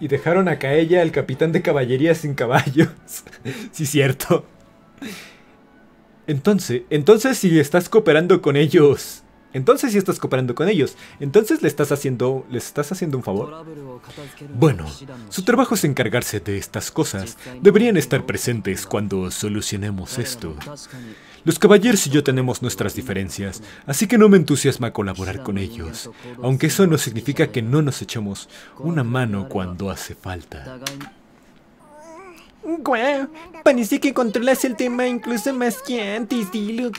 Y dejaron a Kaeya, el capitán de caballería, sin caballos. Sí, cierto. Entonces si estás cooperando con ellos... Entonces si estás cooperando con ellos, entonces les estás haciendo un favor. Bueno, su trabajo es encargarse de estas cosas. Deberían estar presentes cuando solucionemos esto. Los caballeros y yo tenemos nuestras diferencias, así que no me entusiasma colaborar con ellos, aunque eso no significa que no nos echemos una mano cuando hace falta. ¡Guau! Wow, parece que controlas el tema incluso más que antes, Diluc.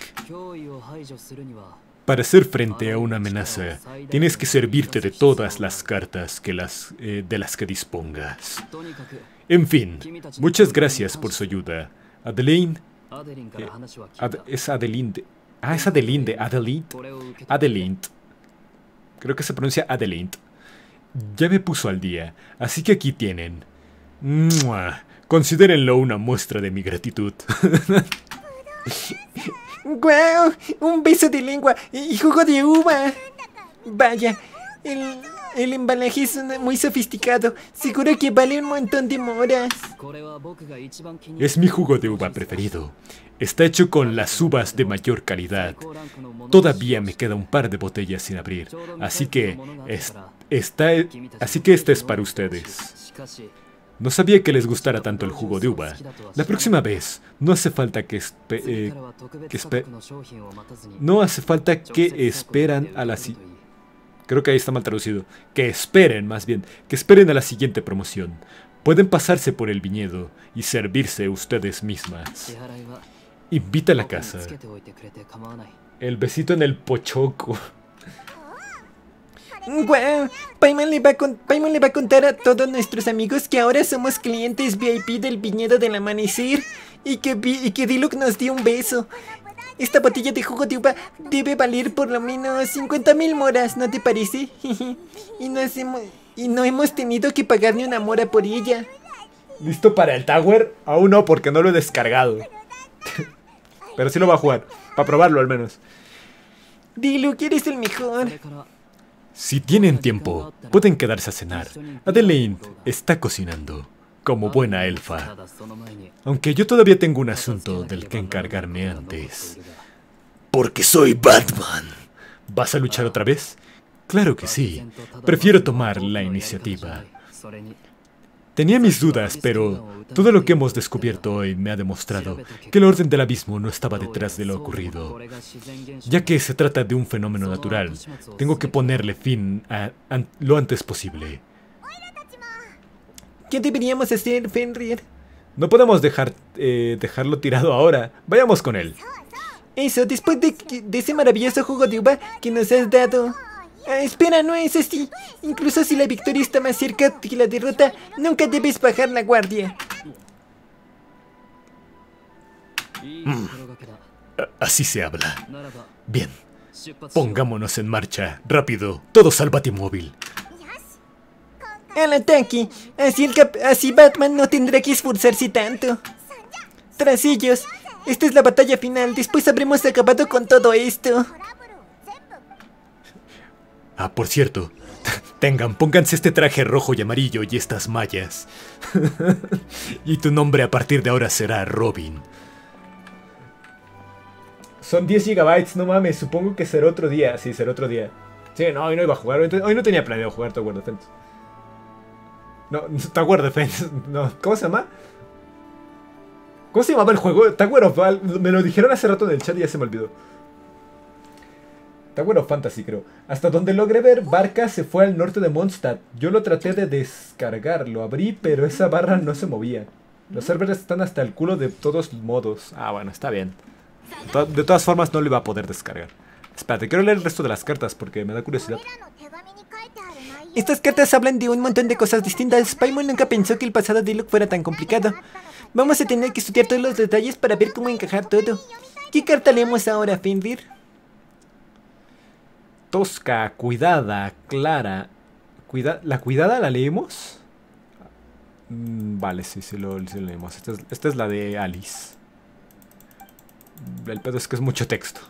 Para hacer frente a una amenaza, tienes que servirte de todas las cartas que de las que dispongas. En fin, muchas gracias por su ayuda. Adeline... es Adeline... Ah, es Adeline de Adeline. Adeline. Creo que se pronuncia Adeline. Ya me puso al día, así que aquí tienen. ¡Mua! Considérenlo una muestra de mi gratitud. ¡Guau! Wow, un beso de lengua y jugo de uva. Vaya, el embalaje es muy sofisticado. Seguro que vale un montón de moras. Es mi jugo de uva preferido. Está hecho con las uvas de mayor calidad. Todavía me queda un par de botellas sin abrir, así que este es para ustedes. No sabía que les gustara tanto el jugo de uva. La próxima vez, esperen a la siguiente promoción. Pueden pasarse por el viñedo y servirse ustedes mismas. Invita a la casa. El besito en el pochoco. ¡Guau! Wow, Paimon le va a contar a todos nuestros amigos que ahora somos clientes VIP del Viñedo del Amanecer y que Diluc nos dio un beso. Esta botella de jugo de uva debe valer por lo menos 50.000 moras, ¿no te parece? y no hemos tenido que pagar ni una mora por ella. ¿Listo para el Tower? Aún no, porque no lo he descargado. Pero sí lo va a jugar, para probarlo al menos. Diluc, eres el mejor. Si tienen tiempo, pueden quedarse a cenar. Adeline está cocinando, como buena elfa. Aunque yo todavía tengo un asunto del que encargarme antes. Porque soy Batman. ¿Vas a luchar otra vez? Claro que sí. Prefiero tomar la iniciativa. Tenía mis dudas, pero todo lo que hemos descubierto hoy me ha demostrado que el Orden del Abismo no estaba detrás de lo ocurrido. Ya que se trata de un fenómeno natural, tengo que ponerle fin lo antes posible. ¿Qué deberíamos hacer, Fenrir? No podemos dejarlo tirado ahora. Vayamos con él. Eso, después de ese maravilloso jugo de uva que nos has dado... espera, no es así. Incluso si la victoria está más cerca que la derrota, nunca debes bajar la guardia. Así se habla. Bien, pongámonos en marcha, rápido, todos al batimóvil. Al ataque, así Batman no tendrá que esforzarse tanto. Tras ellos, esta es la batalla final, después habremos acabado con todo esto. Ah, por cierto, Tengan, pónganse este traje rojo y amarillo y estas mallas. Y tu nombre a partir de ahora será Robin. Son 10 GB, no mames, supongo que será otro día. Sí, será otro día. Sí, no, hoy no iba a jugar, hoy no tenía planeado jugar Tower Defense. No, Tower Defense, no, ¿cómo se llama? ¿Cómo se llamaba el juego? Tower of Fantasy, me lo dijeron hace rato en el chat y ya se me olvidó. Tower of Fantasy, creo. Hasta donde logré ver, Varka se fue al norte de Mondstadt. Yo lo traté de descargar, lo abrí, pero esa barra no se movía. Los servers están hasta el culo de todos modos. Ah, bueno, está bien. De todas formas, no lo iba a poder descargar. Espérate, quiero leer el resto de las cartas porque me da curiosidad. Estas cartas hablan de un montón de cosas distintas. Paimon nunca pensó que el pasado de Diluc fuera tan complicado. Vamos a tener que estudiar todos los detalles para ver cómo encajar todo. ¿Qué carta leemos ahora, Fenrir? Tosca, cuidada, clara. ¿La cuidada la leemos? Vale, sí, sí lo leemos. Esta es la de Alice. El pedo es que es mucho texto.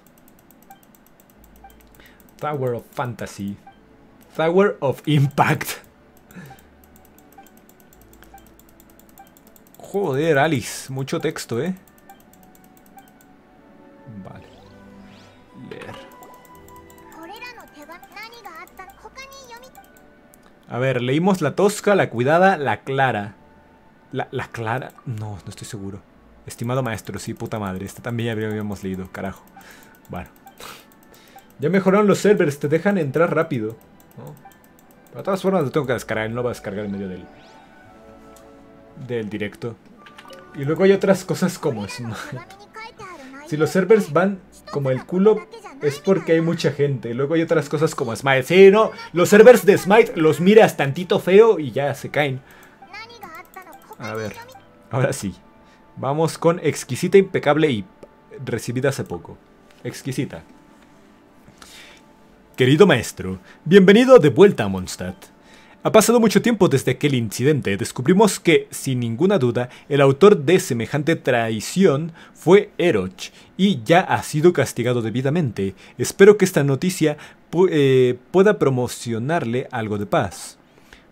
Tower of Fantasy. Tower of Impact. Joder, Alice, mucho texto, ¿eh? Vale. Leer. A ver, leímos la tosca, la cuidada, la clara. ¿La clara? No, no estoy seguro. Estimado maestro, sí, puta madre. Esta también ya habíamos leído, carajo. Bueno. Ya mejoraron los servers, te dejan entrar rápido, ¿no? De todas formas lo tengo que descargar, no lo voy a descargar en medio del directo. Y luego hay otras cosas como Smite. Si los servers van como el culo es porque hay mucha gente. Luego hay otras cosas como Smite. Sí, no, los servers de Smite los miras tantito feo y ya se caen. A ver, ahora sí. Vamos con exquisita, impecable y recibida hace poco. Exquisita. Querido maestro, bienvenido de vuelta a Mondstadt. Ha pasado mucho tiempo desde aquel incidente. Descubrimos que, sin ninguna duda, el autor de semejante traición fue Eroch y ya ha sido castigado debidamente. Espero que esta noticia pueda promocionarle algo de paz.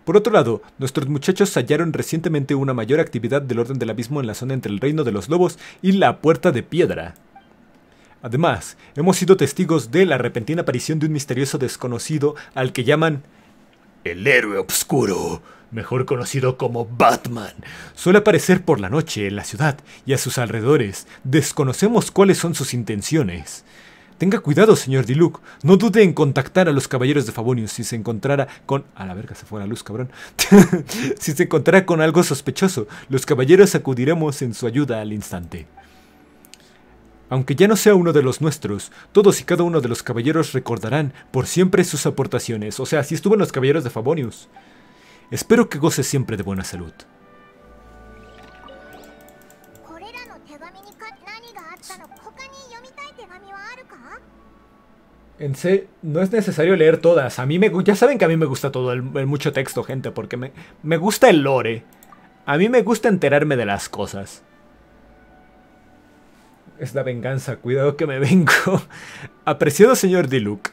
Por otro lado, nuestros muchachos hallaron recientemente una mayor actividad del Orden del Abismo en la zona entre el Reino de los Lobos y la Puerta de Piedra. Además, hemos sido testigos de la repentina aparición de un misterioso desconocido al que llaman el héroe oscuro, mejor conocido como Batman. Suele aparecer por la noche en la ciudad y a sus alrededores. Desconocemos cuáles son sus intenciones. Tenga cuidado, señor Diluc. No dude en contactar a los Caballeros de Favonius si se encontrara con... A la verga, se fue la luz, cabrón. Si se encontrara con algo sospechoso, los caballeros acudiremos en su ayuda al instante. Aunque ya no sea uno de los nuestros, todos y cada uno de los caballeros recordarán por siempre sus aportaciones. O sea, si estuvo en los Caballeros de Favonius. Espero que goce siempre de buena salud. En C, no es necesario leer todas. A mí ya saben que a mí me gusta todo el mucho texto, gente, porque me gusta el lore. A mí me gusta enterarme de las cosas. Es la venganza, cuidado que me vengo. Apreciado señor Diluc,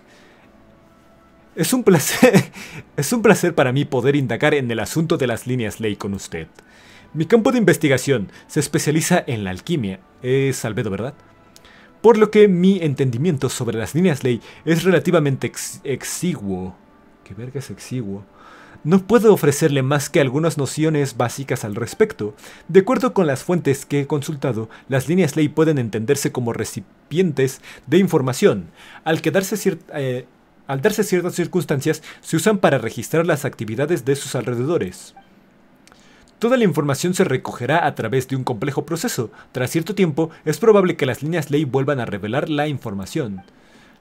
es un placer para mí poder indagar en el asunto de las líneas ley con usted. Mi campo de investigación se especializa en la alquimia, es albedo, ¿verdad? Por lo que mi entendimiento sobre las líneas ley es relativamente exiguo. ¿Qué verga es exiguo? No puedo ofrecerle más que algunas nociones básicas al respecto. De acuerdo con las fuentes que he consultado, las líneas ley pueden entenderse como recipientes de información. Al darse ciertas circunstancias, se usan para registrar las actividades de sus alrededores. Toda la información se recogerá a través de un complejo proceso. Tras cierto tiempo, es probable que las líneas ley vuelvan a revelar la información.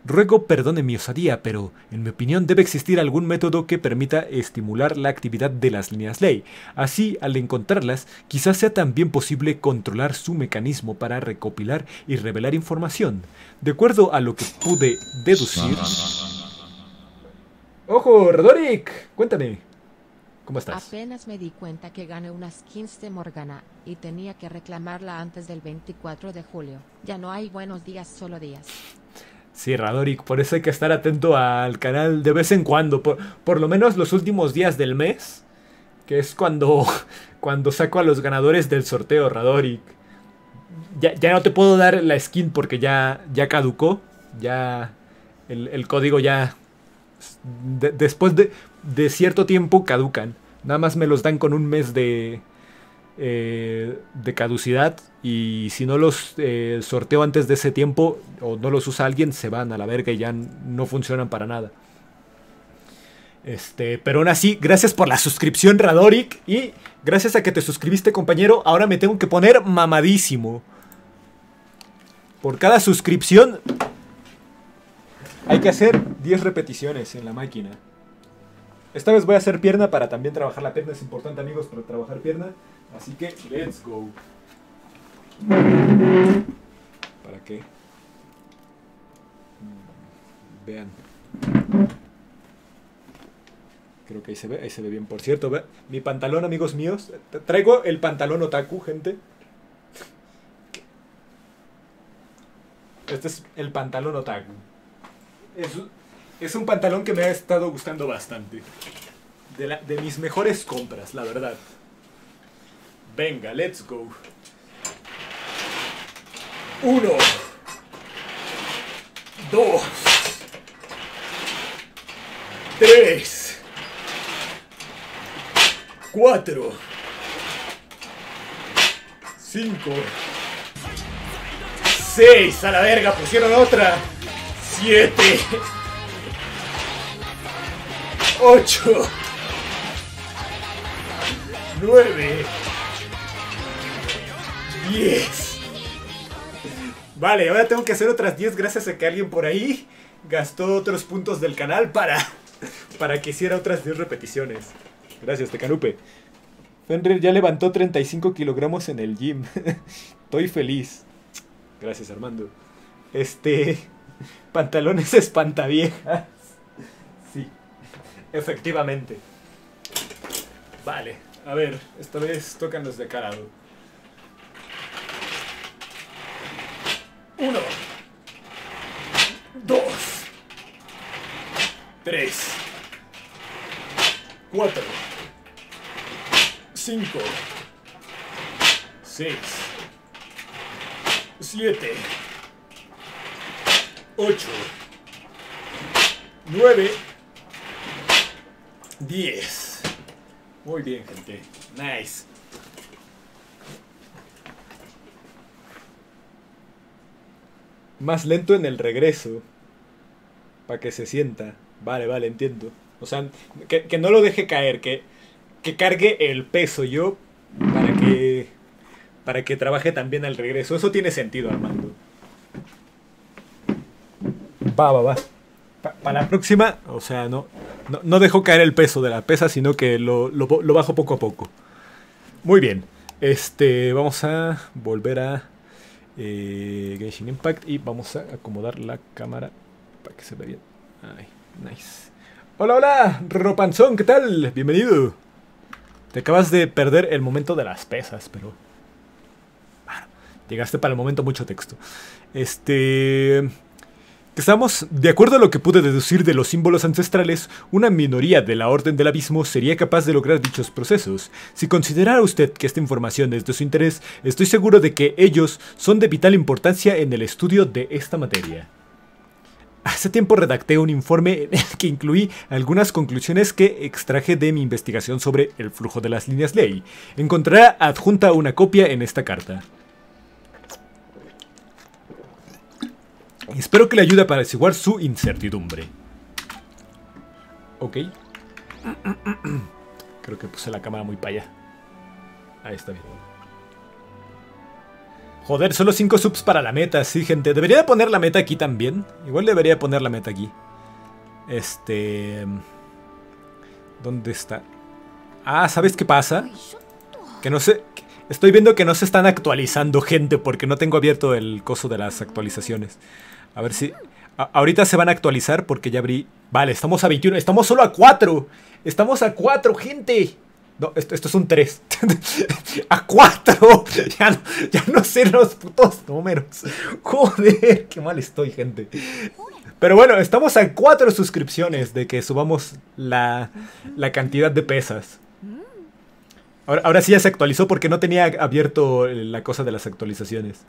Ruego perdone mi osadía, pero en mi opinión debe existir algún método que permita estimular la actividad de las líneas ley. Así, al encontrarlas, quizás sea también posible controlar su mecanismo para recopilar y revelar información. De acuerdo a lo que pude deducir... ¡Ojo, Rodoric! Cuéntame, ¿cómo estás? Apenas me di cuenta que gané unas skins de Morgana y tenía que reclamarla antes del 24 de julio. Ya no hay buenos días, solo días. Sí, Radorik, por eso hay que estar atento al canal de vez en cuando, por lo menos los últimos días del mes, que es cuando saco a los ganadores del sorteo, Radorik. Ya no te puedo dar la skin porque ya caducó, ya el código ya... Después de cierto tiempo caducan, nada más me los dan con un mes de caducidad, y si no los sorteo antes de ese tiempo o no los usa alguien, se van a la verga y ya no funcionan para nada. Pero aún así, gracias por la suscripción, Radorik, y gracias a que te suscribiste, compañero, ahora me tengo que poner mamadísimo. Por cada suscripción hay que hacer 10 repeticiones en la máquina. Esta vez voy a hacer pierna para también trabajar la pierna. Es importante, amigos, para trabajar pierna. Así que, let's go. ¿Para qué? Vean. Creo que ahí se ve bien. Por cierto, ¿ve? Mi pantalón, amigos míos. Traigo el pantalón otaku, gente. Este es el pantalón otaku. Es un pantalón que me ha estado gustando bastante. De mis mejores compras, la verdad. Venga, let's go. 1, 2, 3, 4, 5, 6. A la verga, pusieron otra. 7, 8, 9, 10. Vale, ahora tengo que hacer otras 10 gracias a que alguien por ahí gastó otros puntos del canal para que hiciera otras 10 repeticiones. Gracias, Tecanupe. Fenrir ya levantó 35 kilogramos en el gym. Estoy feliz. Gracias, Armando. Pantalones espantaviejas. Sí, efectivamente. Vale, a ver, esta vez tocan los de carado. 1, 2, 3, 4, 5, 6, 7, 8, 9, 10. Muy bien, gente. Nice. Más lento en el regreso. Para que se sienta. Vale, vale, entiendo. O sea, que no lo deje caer. Que cargue el peso yo. Para que trabaje también al regreso. Eso tiene sentido, Armando. Va. Para la próxima, o sea, no dejó caer el peso de la pesa, sino que lo bajo poco a poco. Muy bien. Vamos a volver a Genshin Impact y vamos a acomodar la cámara para que se vea bien. Ay, nice. Hola, Ropanzón, ¿qué tal? Bienvenido. Te acabas de perder el momento de las pesas, pero... Bueno, llegaste para el momento, mucho texto. Estamos, de acuerdo a lo que pude deducir de los símbolos ancestrales, una minoría de la Orden del Abismo sería capaz de lograr dichos procesos. Si considerara usted que esta información es de su interés, estoy seguro de que ellos son de vital importancia en el estudio de esta materia. Hace tiempo redacté un informe en el que incluí algunas conclusiones que extraje de mi investigación sobre el flujo de las líneas ley. Encontrará adjunta una copia en esta carta. Espero que le ayude para apaciguar su incertidumbre. Ok. Creo que puse la cámara muy para allá. Ahí está bien. Joder, solo 5 subs para la meta. Sí, gente. Debería de poner la meta aquí también. Igual debería poner la meta aquí. ¿Dónde está? Ah, ¿sabes qué pasa? Que no sé... Estoy viendo que no se están actualizando, gente, porque no tengo abierto el coso de las actualizaciones. A ver si... Ahorita se van a actualizar porque ya abrí... Vale, estamos a 21. Estamos solo a 4. Estamos a 4, gente. No, esto es un 3. A 4. Ya no sé los putos números. Joder, qué mal estoy, gente. Pero bueno, estamos a 4 suscripciones de que subamos la cantidad de pesas. Ahora sí ya se actualizó porque no tenía abierto la cosa de las actualizaciones.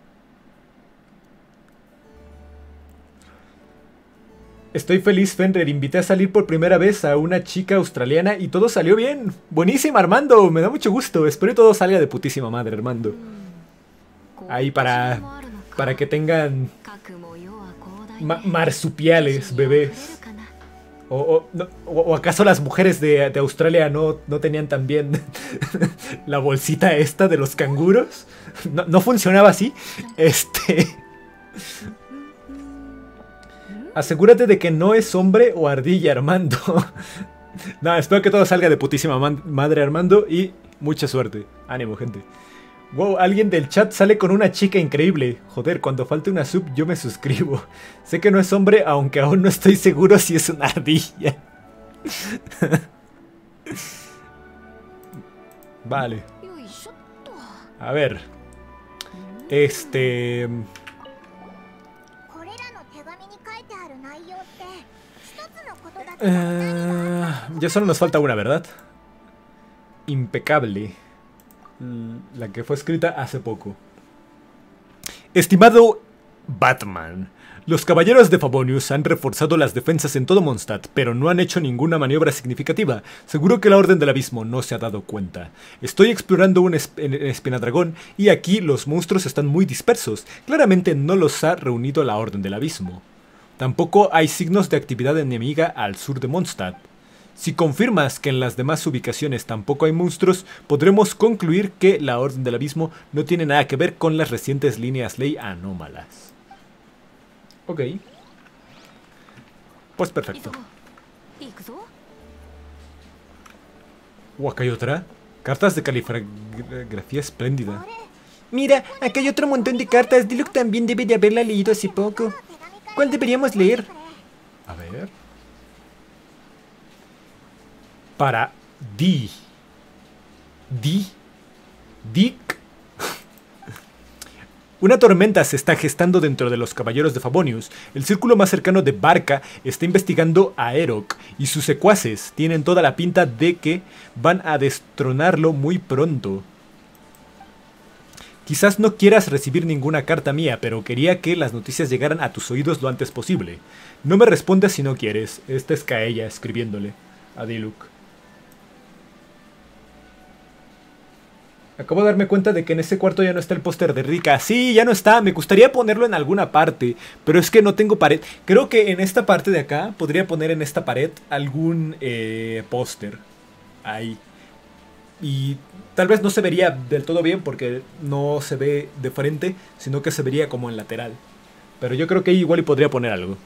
Estoy feliz, Fenrir. Invité a salir por primera vez a una chica australiana y todo salió bien. Buenísima, Armando. Me da mucho gusto. Espero que todo salga de putísima madre, Armando. Ahí para que tengan marsupiales, bebés. ¿O acaso las mujeres de Australia no tenían también la bolsita esta de los canguros? ¿No funcionaba así? Asegúrate de que no es hombre o ardilla, Armando. Nada, espero que todo salga de putísima madre, Armando. Y mucha suerte. Ánimo, gente. Wow, alguien del chat sale con una chica increíble. Joder, cuando falte una sub yo me suscribo. Sé que no es hombre, aunque aún no estoy seguro si es una ardilla. Vale. A ver. Ya solo nos falta una, ¿verdad? Impecable. La que fue escrita hace poco. Estimado Batman, los Caballeros de Favonius han reforzado las defensas en todo Mondstadt, pero no han hecho ninguna maniobra significativa. Seguro que la Orden del Abismo no se ha dado cuenta. Estoy explorando un espinadragón y aquí los monstruos están muy dispersos. Claramente no los ha reunido la Orden del Abismo. Tampoco hay signos de actividad enemiga al sur de Mondstadt. Si confirmas que en las demás ubicaciones tampoco hay monstruos, podremos concluir que la Orden del Abismo no tiene nada que ver con las recientes líneas ley anómalas. Ok. Pues perfecto. Acá hay otra. Cartas de caligrafía espléndida. Mira, acá hay otro montón de cartas. Diluc también debe de haberla leído hace poco. ¿Cuál deberíamos leer? A ver. Para Dick. Una tormenta se está gestando dentro de los Caballeros de Favonius. El círculo más cercano de Varka está investigando a Eroch y sus secuaces tienen toda la pinta de que van a destronarlo muy pronto. Quizás no quieras recibir ninguna carta mía, pero quería que las noticias llegaran a tus oídos lo antes posible. No me respondas si no quieres. Esta es Kaeya escribiéndole a Diluc. Acabo de darme cuenta de que en ese cuarto ya no está el póster de Rika. Sí, ya no está. Me gustaría ponerlo en alguna parte, pero es que no tengo pared. Creo que en esta parte de acá podría poner en esta pared algún póster. Ahí. Y tal vez no se vería del todo bien porque no se ve de frente, sino que se vería como en lateral. Pero yo creo que ahí igual y podría poner algo.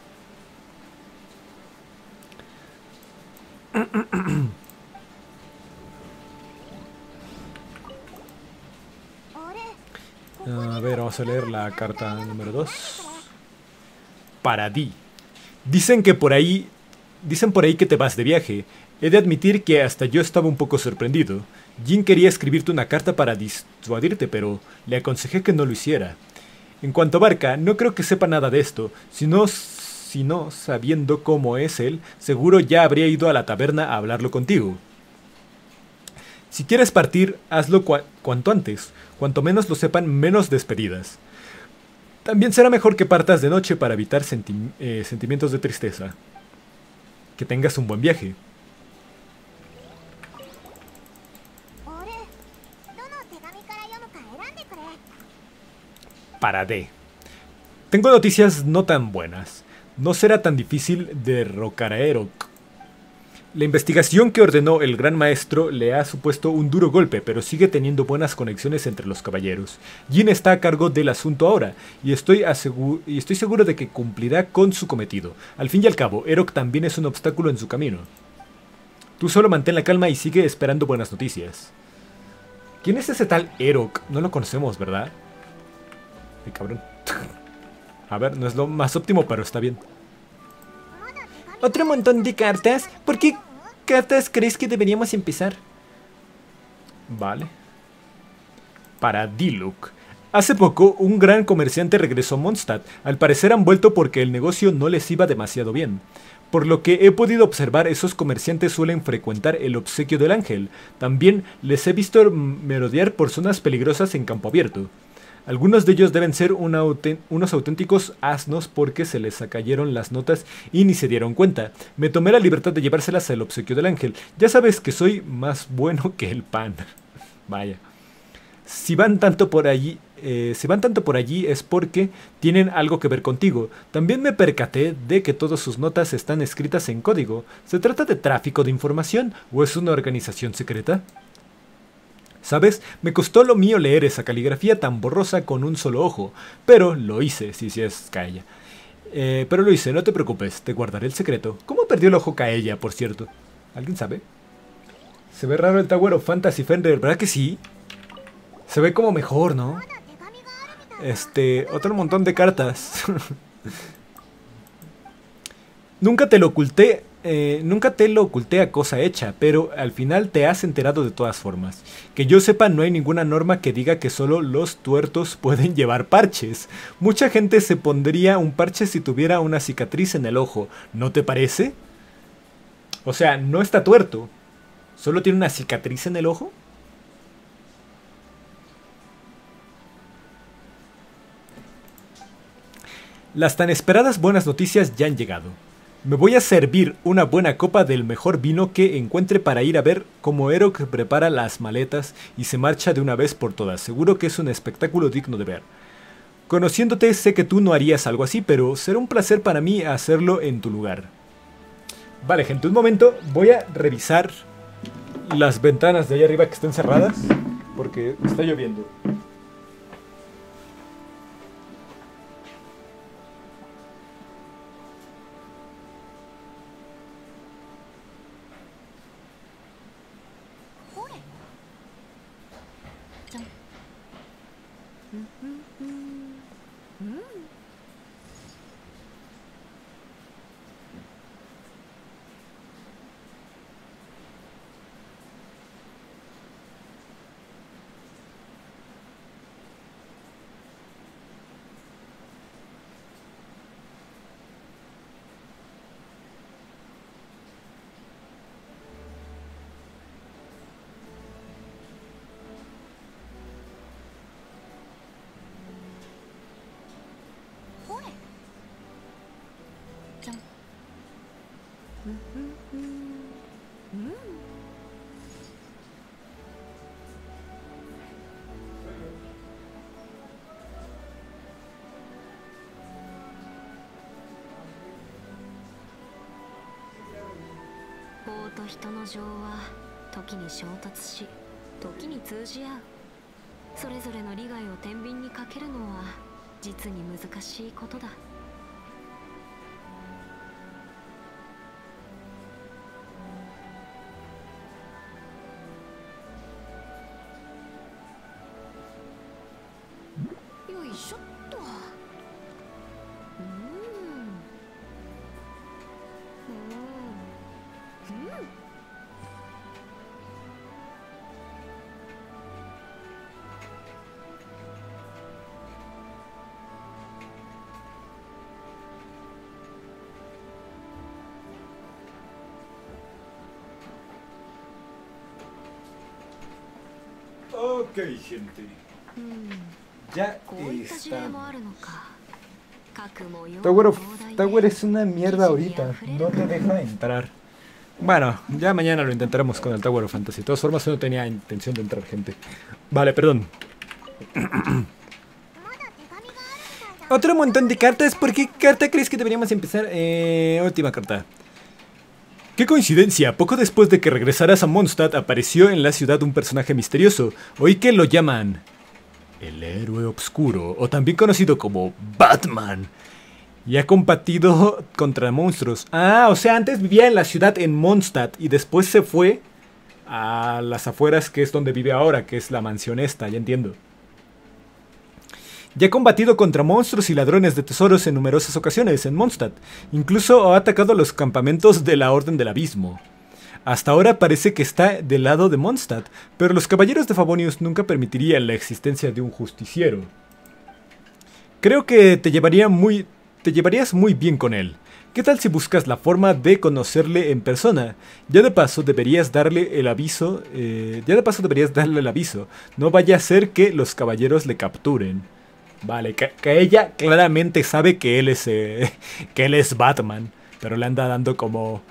A ver, vamos a leer la carta número 2. Para ti. Dicen por ahí que te vas de viaje. He de admitir que hasta yo estaba un poco sorprendido. Jean quería escribirte una carta para disuadirte, pero le aconsejé que no lo hiciera. En cuanto a Varka, no creo que sepa nada de esto. Si no, sabiendo cómo es él, seguro ya habría ido a la taberna a hablarlo contigo. Si quieres partir, hazlo cuanto antes. Cuanto menos lo sepan, menos despedidas. También será mejor que partas de noche para evitar sentimientos de tristeza. Que tengas un buen viaje. Para D. Tengo noticias no tan buenas. No será tan difícil derrocar a Eroch. La investigación que ordenó el Gran Maestro le ha supuesto un duro golpe, pero sigue teniendo buenas conexiones entre los caballeros. Jean está a cargo del asunto ahora, y estoy seguro de que cumplirá con su cometido. Al fin y al cabo, Eroch también es un obstáculo en su camino. Tú solo mantén la calma y sigue esperando buenas noticias. ¿Quién es ese tal Eroch? No lo conocemos, ¿verdad? Ay, cabrón. A ver, no es lo más óptimo, pero está bien. ¿Otro montón de cartas? ¿Por qué cartas crees que deberíamos empezar? Vale. Para Diluc. Hace poco, un gran comerciante regresó a Mondstadt. Al parecer han vuelto porque el negocio no les iba demasiado bien. Por lo que he podido observar, esos comerciantes suelen frecuentar el obsequio del ángel. También les he visto merodear por zonas peligrosas en campo abierto. Algunos de ellos deben ser unos auténticos asnos porque se les cayeron las notas y ni se dieron cuenta. Me tomé la libertad de llevárselas al obsequio del ángel. Ya sabes que soy más bueno que el pan. Vaya. Si van tanto por allí es porque tienen algo que ver contigo. También me percaté de que todas sus notas están escritas en código. ¿Se trata de tráfico de información o es una organización secreta? ¿Sabes? Me costó lo mío leer esa caligrafía tan borrosa con un solo ojo. Pero lo hice, sí es Kaeya. Pero lo hice, no te preocupes, te guardaré el secreto. ¿Cómo perdió el ojo Kaeya, por cierto? ¿Alguien sabe? Se ve raro el Tower of Fantasy, Fenrir, ¿verdad que sí? Se ve como mejor, ¿no? Otro montón de cartas. Nunca te lo oculté a cosa hecha, pero al final te has enterado de todas formas. Que yo sepa, no hay ninguna norma que diga que solo los tuertos pueden llevar parches. Mucha gente se pondría un parche si tuviera una cicatriz en el ojo, ¿no te parece? O sea, no está tuerto, solo tiene una cicatriz en el ojo. Las tan esperadas buenas noticias ya han llegado. Me voy a servir una buena copa del mejor vino que encuentre para ir a ver cómo Eroch prepara las maletas y se marcha de una vez por todas. Seguro que es un espectáculo digno de ver. Conociéndote, sé que tú no harías algo así, pero será un placer para mí hacerlo en tu lugar. Vale, gente, un momento. Voy a revisar las ventanas de allá arriba que están cerradas porque está lloviendo. Ok, gente. Ya está. Tower es una mierda ahorita. No te deja entrar. Bueno, ya mañana lo intentaremos con el Tower of Fantasy. De todas formas, yo no tenía intención de entrar, gente. Vale, perdón. Otro montón de cartas. ¿Por qué carta crees que deberíamos empezar? Última carta. ¡Qué coincidencia! Poco después de que regresaras a Mondstadt apareció en la ciudad un personaje misterioso. Oí que lo llaman el héroe oscuro, o también conocido como Batman. Y ha combatido contra monstruos. Ah, o sea, antes vivía en la ciudad en Mondstadt y después se fue a las afueras, que es donde vive ahora, que es la mansión esta, ya entiendo. Ya ha combatido contra monstruos y ladrones de tesoros en numerosas ocasiones en Mondstadt. Incluso ha atacado los campamentos de la Orden del Abismo. Hasta ahora parece que está del lado de Mondstadt, pero los Caballeros de Favonius nunca permitirían la existencia de un justiciero. Creo que te llevarías muy bien con él. ¿Qué tal si buscas la forma de conocerle en persona? Ya de paso deberías darle el aviso. No vaya a ser que los caballeros le capturen. Vale, que ella claramente sabe que él es Batman, pero le anda dando como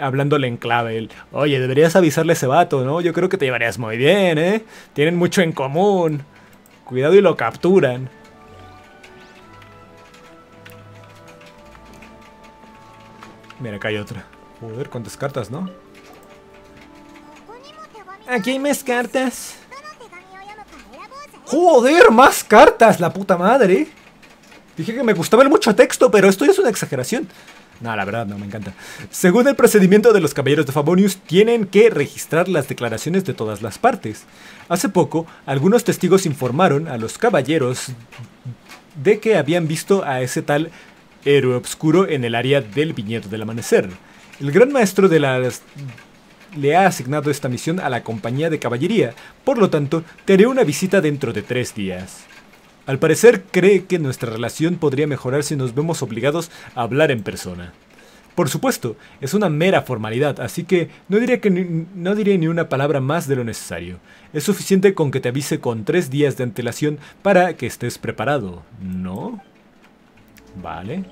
hablándole en clave. Oye, deberías avisarle a ese vato, ¿no? Yo creo que te llevarías muy bien, ¿eh? Tienen mucho en común. Cuidado y lo capturan. Mira, acá hay otra. Joder, cuántas cartas, ¿no? Aquí hay más cartas. ¡Joder, más cartas! ¡La puta madre! Dije que me gustaba el mucho texto, pero esto ya es una exageración. No, la verdad, no, me encanta. Según el procedimiento de los Caballeros de Favonius, tienen que registrar las declaraciones de todas las partes. Hace poco, algunos testigos informaron a los caballeros de que habían visto a ese tal héroe obscuro en el área del Viñedo del Amanecer. El gran maestro de las... le ha asignado esta misión a la compañía de caballería, por lo tanto, te haré una visita dentro de 3 días. Al parecer cree que nuestra relación podría mejorar si nos vemos obligados a hablar en persona. Por supuesto, es una mera formalidad, así que no diré ni una palabra más de lo necesario. Es suficiente con que te avise con 3 días de antelación para que estés preparado, ¿no? Vale.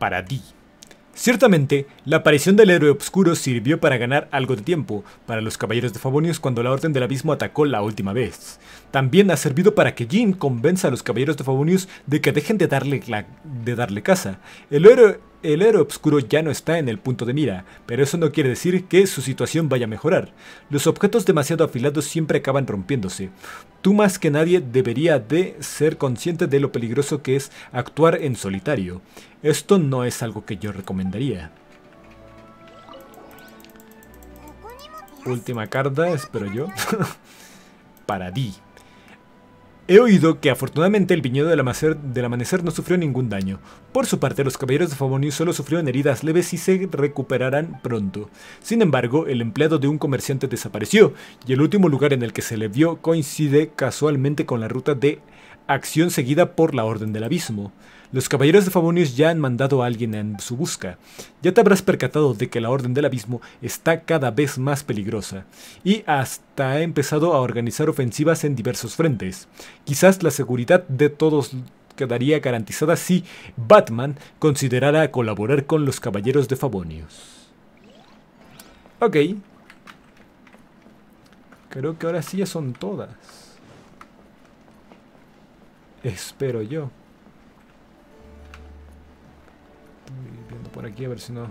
Para ti. Ciertamente, la aparición del héroe oscuro sirvió para ganar algo de tiempo para los Caballeros de Favonius cuando la Orden del Abismo atacó la última vez. También ha servido para que Jean convenza a los Caballeros de Favonius de que dejen de darle caza. El héroe oscuro ya no está en el punto de mira, pero eso no quiere decir que su situación vaya a mejorar. Los objetos demasiado afilados siempre acaban rompiéndose. Tú más que nadie debería de ser consciente de lo peligroso que es actuar en solitario. Esto no es algo que yo recomendaría. Última carta, espero yo. Para ti. He oído que afortunadamente el Viñedo del Amanecer no sufrió ningún daño. Por su parte, los Caballeros de Favonius solo sufrieron heridas leves y se recuperarán pronto. Sin embargo, el empleado de un comerciante desapareció, y el último lugar en el que se le vio coincide casualmente con la ruta de acción seguida por la Orden del Abismo. Los Caballeros de Favonius ya han mandado a alguien en su busca. Ya te habrás percatado de que la Orden del Abismo está cada vez más peligrosa, y hasta ha empezado a organizar ofensivas en diversos frentes. Quizás la seguridad de todos quedaría garantizada si Batman considerara colaborar con los Caballeros de Favonius. Ok. Creo que ahora sí ya son todas. Espero yo. Estoy viendo por aquí a ver si no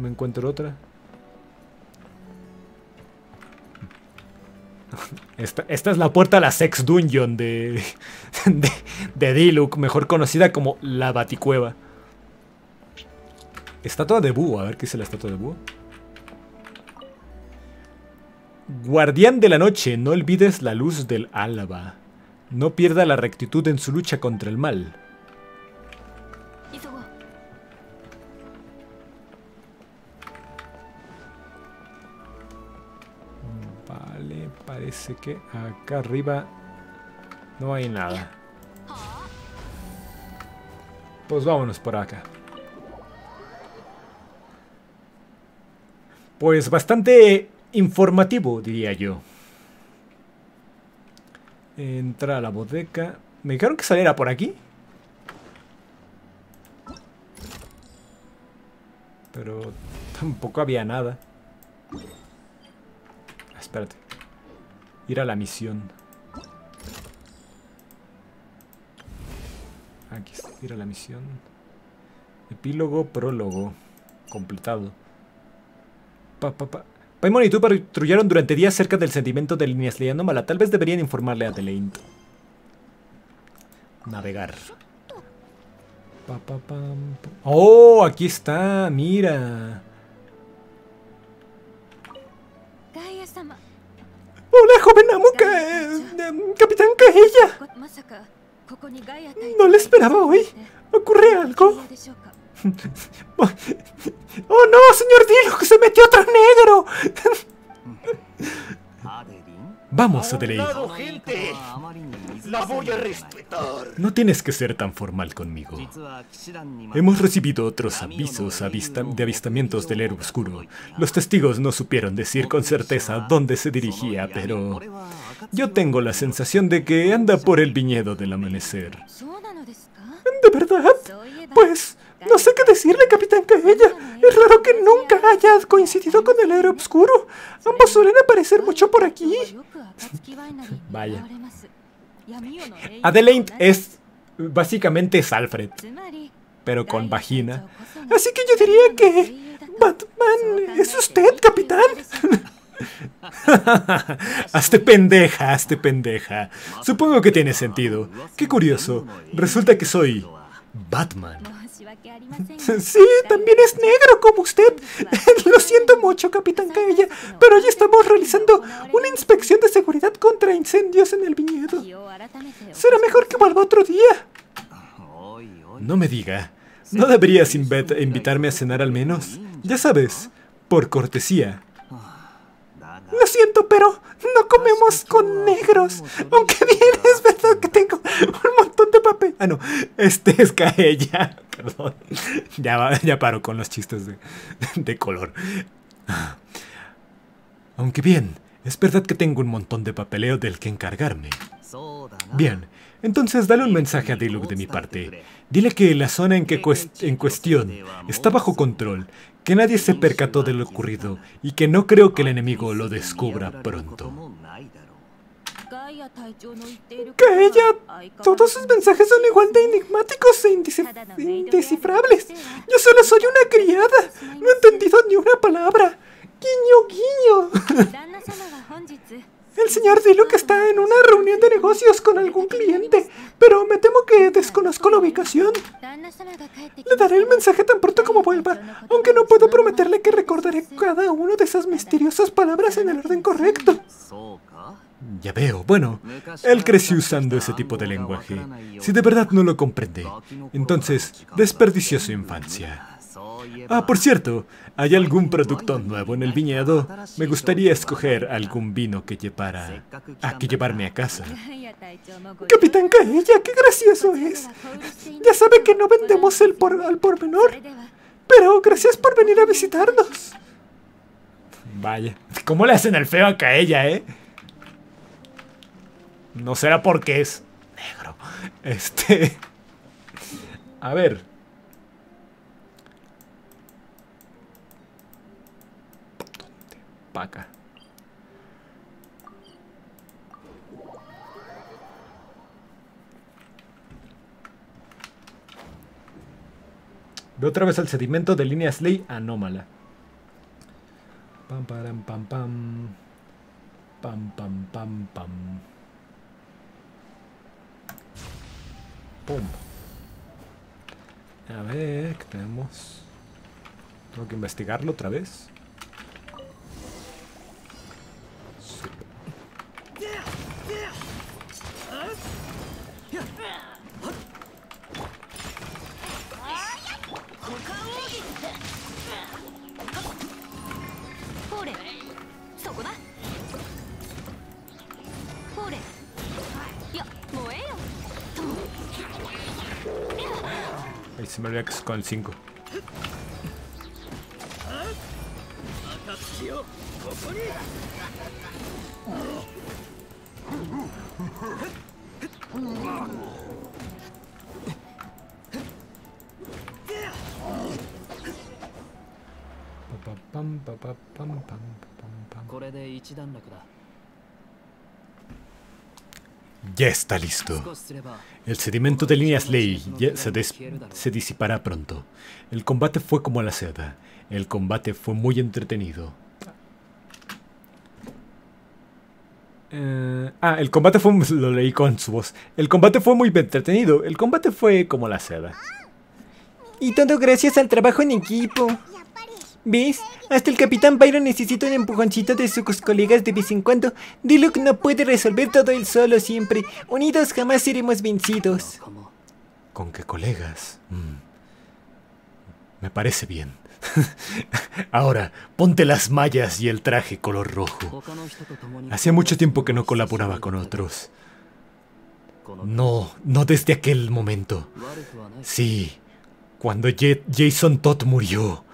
me encuentro otra. Esta es la puerta a la Sex Dungeon de Diluc, mejor conocida como la Baticueva. Estatua de búho, a ver qué es la estatua de búho. Guardián de la noche, no olvides la luz del alba. No pierda la rectitud en su lucha contra el mal. Parece que acá arriba no hay nada. Pues vámonos por acá. Pues bastante informativo, diría yo. Entra a la bodega. Me dijeron que saliera por aquí, pero tampoco había nada. Espérate. Ir a la misión. Aquí está, ir a la misión. Epílogo, prólogo. Completado. Paimon y tú patrullaron durante días cerca del sentimiento de Líneas Ley anómala. Tal vez deberían informarle a Adeline. Navegar. ¡Oh! Aquí está, mira. ¡Hola, joven Amuka! ¡Capitán Kaeya! No le esperaba hoy. ¿Ocurre algo? ¡Oh no, señor Diluc! ¡Se metió otro negro! Vamos, Adeline. La voy a respetar. No tienes que ser tan formal conmigo. Hemos recibido otros avisos de avistamientos del héroe oscuro. Los testigos no supieron decir con certeza dónde se dirigía, pero yo tengo la sensación de que anda por el viñedo del amanecer. ¿De verdad? Pues no sé qué decirle, Capitán Kaeya. Es raro que nunca haya coincidido con el héroe oscuro. Ambos suelen aparecer mucho por aquí. Vaya. Adeline es... básicamente es Alfred, pero con vagina. Así que yo diría que... Batman es usted, Capitán. Hazte pendeja, hazte pendeja. Supongo que tiene sentido. Qué curioso. Resulta que soy... Batman. Sí, también es negro como usted. Lo siento mucho, Capitán Kaeya, pero hoy estamos realizando una inspección de seguridad contra incendios en el viñedo. Será mejor que vuelva otro día. No me diga. ¿No deberías invitarme a cenar al menos? Ya sabes, por cortesía. Lo siento, pero no comemos con negros. Aunque bien es verdad que tengo un montón de papel. Ah, no. Este es Kaeya. Perdón. Ya paro con los chistes de color. Aunque bien, es verdad que tengo un montón de papeleo del que encargarme. Bien, entonces dale un mensaje a Diluc de mi parte. Dile que la zona en cuestión está bajo control, que nadie se percató de lo ocurrido y que no creo que el enemigo lo descubra pronto. Kaeya, todos sus mensajes son igual de enigmáticos e indescifrables. Yo solo soy una criada, no he entendido ni una palabra. Guiño, guiño. El señor Diluc está en una reunión de negocios con algún cliente, pero me temo que desconozco la ubicación. Le daré el mensaje tan pronto como vuelva, aunque no puedo prometerle que recordaré cada una de esas misteriosas palabras en el orden correcto. Ya veo, bueno, él creció usando ese tipo de lenguaje. Si de verdad no lo comprende, entonces desperdició su infancia. Ah, por cierto, ¿hay algún producto nuevo en el viñedo? Me gustaría escoger algún vino que llevara... ah, que llevarme a casa. Capitán Kaeya, qué gracioso es. Ya sabe que no vendemos al por menor, pero gracias por venir a visitarnos. Vaya, ¿cómo le hacen el feo a Kaeya, eh? No será porque es negro. A ver... Paca. Ve otra vez al sedimento de líneas ley anómala. Pam, pam, pam, pam. Pam, pam, pam, pam. Pum. A ver, ¿qué tenemos? Tengo que investigarlo otra vez. Ay, se me olvidó que es con el 5. Ya está listo. El sedimento de líneas ley ya se disipará pronto. El combate fue como la seda. El combate fue muy entretenido. El combate fue... lo leí con su voz. El combate fue muy entretenido. El combate fue como la seda. Y todo gracias al trabajo en equipo. ¿Ves? Hasta el Capitán Byron necesita un empujoncito de sus colegas de vez en cuando. Diluc no puede resolver todo él solo siempre. Unidos jamás seremos vencidos. ¿Cómo? ¿Con qué colegas? Me parece bien. Ahora, ponte las mallas y el traje color rojo. Hacía mucho tiempo que no colaboraba con otros. No desde aquel momento. Sí, cuando Jason Todd murió.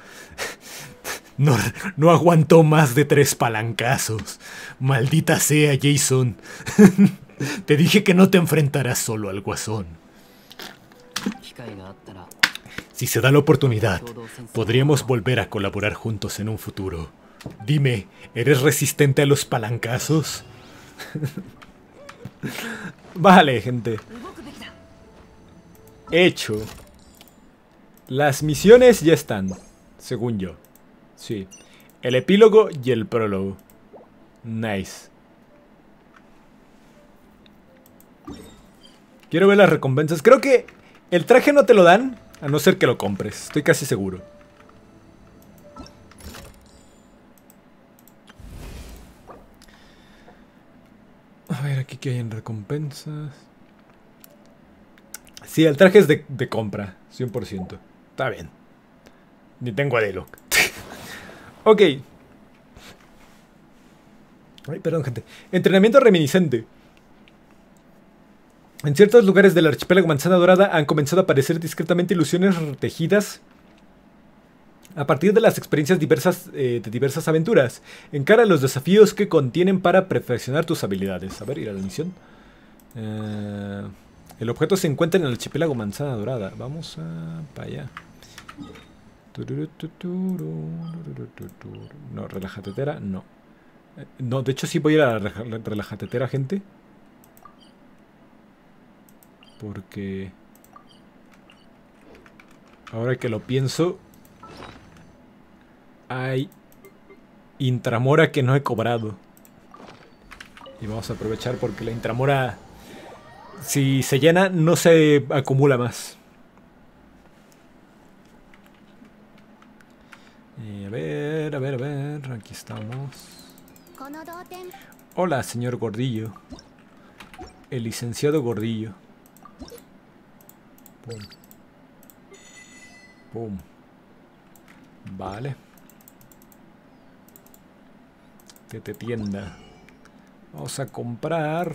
No aguantó más de 3 palancazos. Maldita sea, Jason. Te dije que no te enfrentarás solo al guasón. Si se da la oportunidad, podríamos volver a colaborar juntos en un futuro. Dime, ¿eres resistente a los palancazos? Vale, gente. Hecho. Las misiones ya están, según yo. Sí. El epílogo y el prólogo. Nice. Quiero ver las recompensas. Creo que el traje no te lo dan, a no ser que lo compres. Estoy casi seguro. A ver, aquí que hay en recompensas. Sí, el traje es de compra. 100%. Está bien. Ni tengo a Diluc. Ok. Ay, perdón, gente. Entrenamiento reminiscente. En ciertos lugares del archipiélago Manzana Dorada han comenzado a aparecer discretamente ilusiones tejidas a partir de las experiencias diversas de diversas aventuras. Encara los desafíos que contienen para perfeccionar tus habilidades. A ver, ir a la misión. El objeto se encuentra en el archipiélago Manzana Dorada. Vamos a... para allá. No, relajatetera, no. No, de hecho sí voy a ir a la relajatetera, gente. Porque... ahora que lo pienso... hay intramora que no he cobrado. Y vamos a aprovechar porque la intramora... si se llena, no se acumula más. A ver, a ver, a ver... aquí estamos. Hola, señor Gordillo. El licenciado Gordillo. Pum. Pum. Vale. Tete tienda. Vamos a comprar...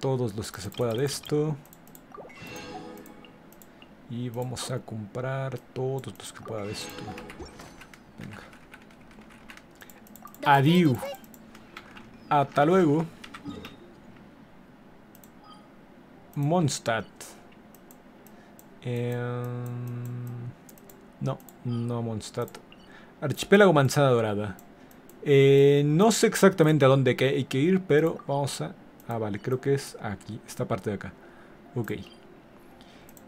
todos los que se pueda de esto. Y vamos a comprar todos los que pueda de esto. Venga. Adiós. Hasta luego. Mondstadt. No Mondstadt. Archipélago Manzana Dorada. No sé exactamente a dónde hay que ir, pero vamos a... ah, vale, creo que es aquí, esta parte de acá. Ok.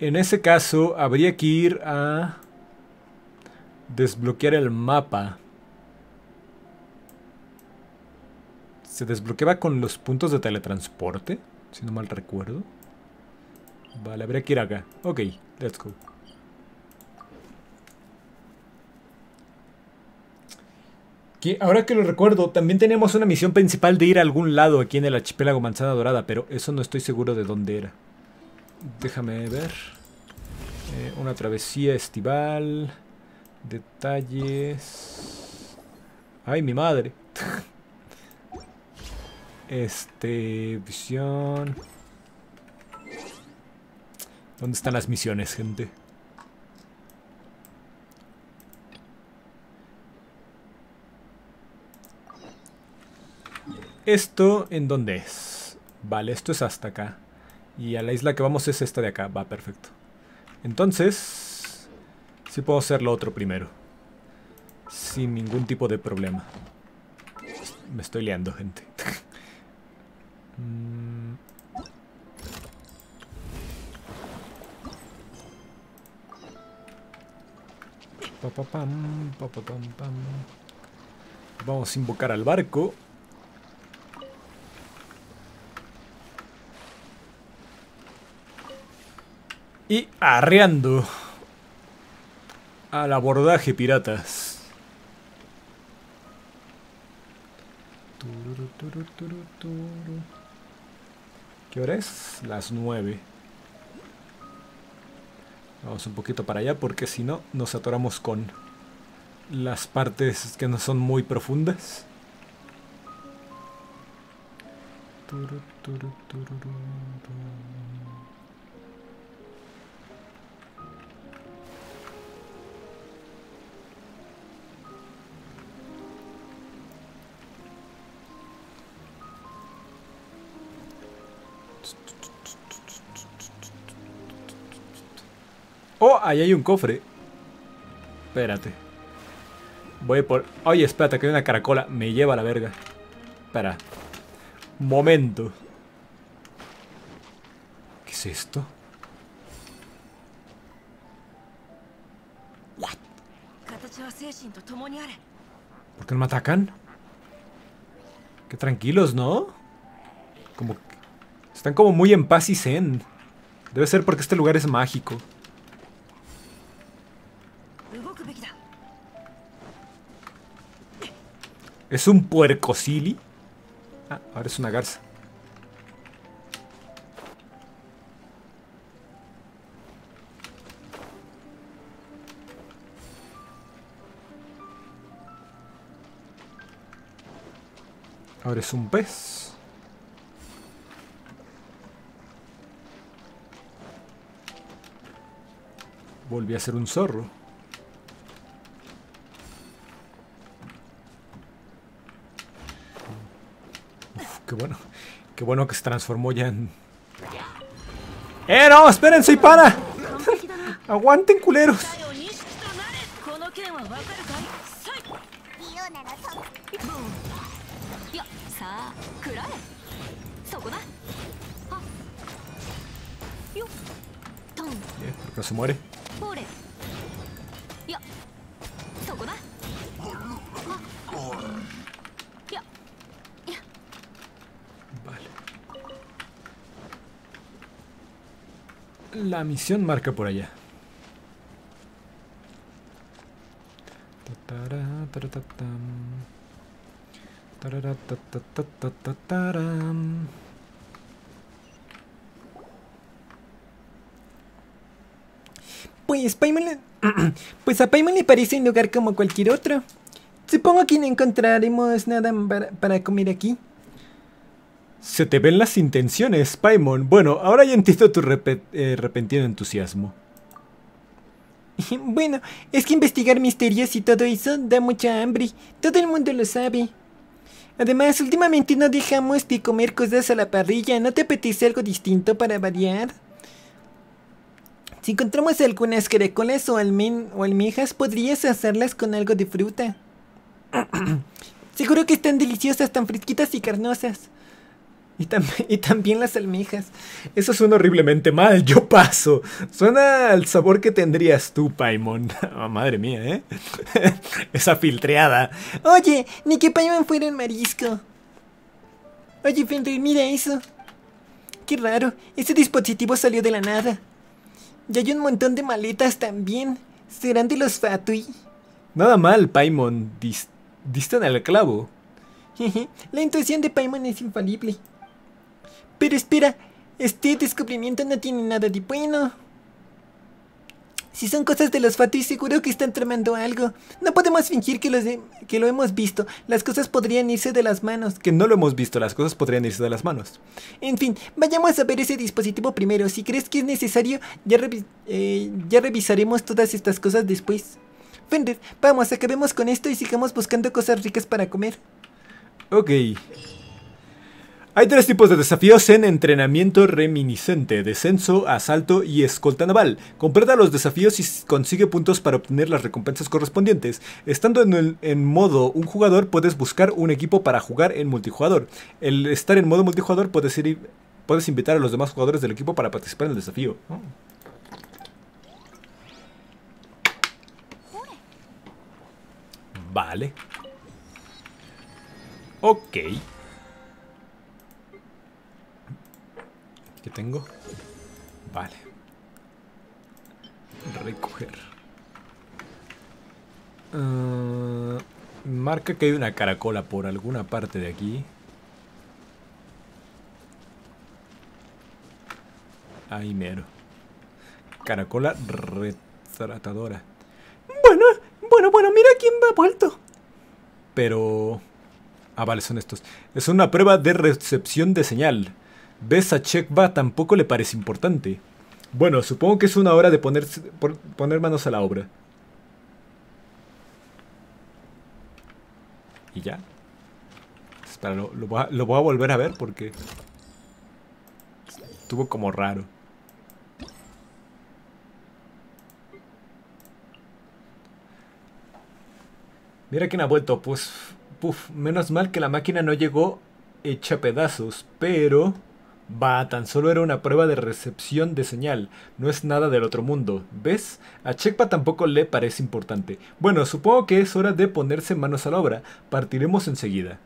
En ese caso, habría que ir a... desbloquear el mapa. Se desbloqueaba con los puntos de teletransporte, si no mal recuerdo. Vale, habría que ir acá. Ok, let's go. Que ahora que lo recuerdo, también tenemos una misión principal de ir a algún lado aquí en el archipiélago Manzana Dorada, pero eso no estoy seguro de dónde era. Déjame ver. Una travesía estival. Detalles. ¡Ay, mi madre! Visión. ¿Dónde están las misiones, gente? ¿Esto en dónde es? Vale, esto es hasta acá. Y a la isla que vamos es esta de acá. Va, perfecto. Entonces... sí puedo hacer lo otro primero. Sin ningún tipo de problema. Me estoy liando, gente. Vamos a invocar al barco. Y arreando. Al abordaje, piratas. ¿Qué hora es? Las 9. Vamos un poquito para allá porque si no nos atoramos con las partes que no son muy profundas. Oh, ahí hay un cofre. Espérate. Voy por... Oye, espérate, que hay una caracola. Me lleva a la verga. Espera. Momento. ¿Qué es esto? What? ¿Por qué no me atacan? Qué tranquilos, ¿no? Como... Están como muy en paz y zen. Debe ser porque este lugar es mágico. ¿Es un puercosili? Ah, ahora es una garza. Ahora es un pez. Volví a ser un zorro. Qué bueno que se transformó ya en... ¡Eh, no! ¡Espérense y para! ¡Aguanten, culeros! ¿Por qué no se muere? La misión marca por allá. Pues Paimon le... Pues a Paimon le parece un lugar como cualquier otro. Supongo que no encontraremos nada para comer aquí. Se te ven las intenciones, Paimon. Bueno, ahora ya entiendo tu repentino entusiasmo. Bueno, es que investigar misterios y todo eso da mucha hambre. Todo el mundo lo sabe. Además, últimamente no dejamos de comer cosas a la parrilla. ¿No te apetece algo distinto para variar? Si encontramos algunas caracolas o almejas, podrías hacerlas con algo de fruta. Seguro que están deliciosas, tan fresquitas y carnosas. Y también las almejas. Eso suena horriblemente mal, yo paso. Suena al sabor que tendrías tú, Paimon. Oh, madre mía, ¿eh? Esa filtreada. Oye, ni que Paimon fuera un marisco. Oye, Fenrir, mira eso. Qué raro, ese dispositivo salió de la nada. Y hay un montón de maletas también. ¿Serán de los Fatui? Nada mal, Paimon. Distan al clavo. La intuición de Paimon es infalible. Pero espera, este descubrimiento no tiene nada de bueno. Si son cosas de los Fatui, seguro que están tramando algo. No podemos fingir que lo hemos visto. Las cosas podrían irse de las manos. Que no lo hemos visto, las cosas podrían irse de las manos. En fin, vayamos a ver ese dispositivo primero. Si crees que es necesario, ya revisaremos todas estas cosas después. Fenrir, vamos, acabemos con esto y sigamos buscando cosas ricas para comer. Ok. Hay tres tipos de desafíos en entrenamiento reminiscente: descenso, asalto y escolta naval. Completa los desafíos y consigue puntos para obtener las recompensas correspondientes. Estando en modo un jugador, puedes buscar un equipo para jugar en multijugador. El estar en modo multijugador, puedes invitar a los demás jugadores del equipo para participar en el desafío. Oh. Vale. Ok. ¿Qué tengo? Vale. Recoger. Marca que hay una caracola por alguna parte de aquí. Ahí mero. Caracola retratadora. Bueno, mira quién me ha vuelto. Pero... ah, vale, son estos. Es una prueba de recepción de señal. ¿Ves a Chekba? Tampoco le parece importante. Bueno, supongo que es una hora de poner manos a la obra. Y ya. Espera, lo voy a volver a ver porque... estuvo como raro. Mira quién ha vuelto, pues... puf, menos mal que la máquina no llegó hecha a pedazos, pero... bah, tan solo era una prueba de recepción de señal. No es nada del otro mundo. ¿Ves? A Chekba tampoco le parece importante. Bueno, supongo que es hora de ponerse manos a la obra. Partiremos enseguida.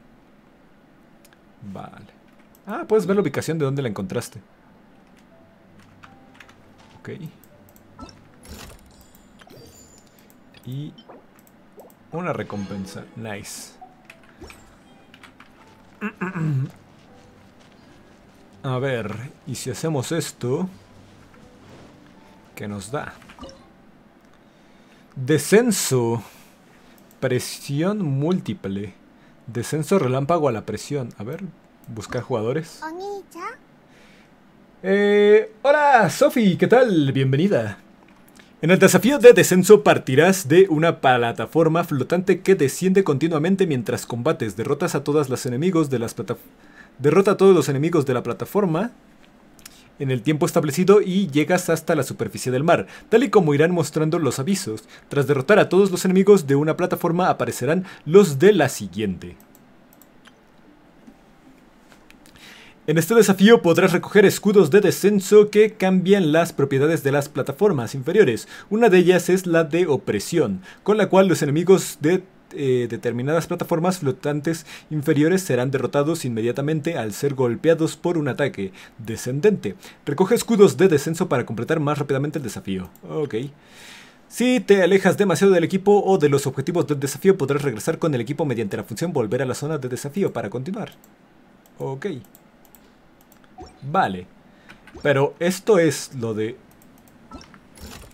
Vale. Ah, puedes ver la ubicación de donde la encontraste. Ok. Y... una recompensa. Nice. A ver, y si hacemos esto, ¿qué nos da? Descenso. Presión múltiple. Descenso relámpago a la presión. A ver, buscar jugadores. Hola, Sophie, ¿qué tal? Bienvenida. En el desafío de descenso partirás de una plataforma flotante que desciende continuamente mientras combates. Derrota a todos los enemigos de la plataforma en el tiempo establecido y llegas hasta la superficie del mar, tal y como irán mostrando los avisos. Tras derrotar a todos los enemigos de una plataforma aparecerán los de la siguiente. En este desafío podrás recoger escudos de descenso que cambian las propiedades de las plataformas inferiores. Una de ellas es la de opresión, con la cual los enemigos de determinadas plataformas flotantes inferiores serán derrotados inmediatamente al ser golpeados por un ataque descendente. Recoge escudos de descenso para completar más rápidamente el desafío. Ok. Si te alejas demasiado del equipo o de los objetivos del desafío, podrás regresar con el equipo mediante la función volver a la zona de desafío para continuar. Ok. Vale. Pero esto es lo de...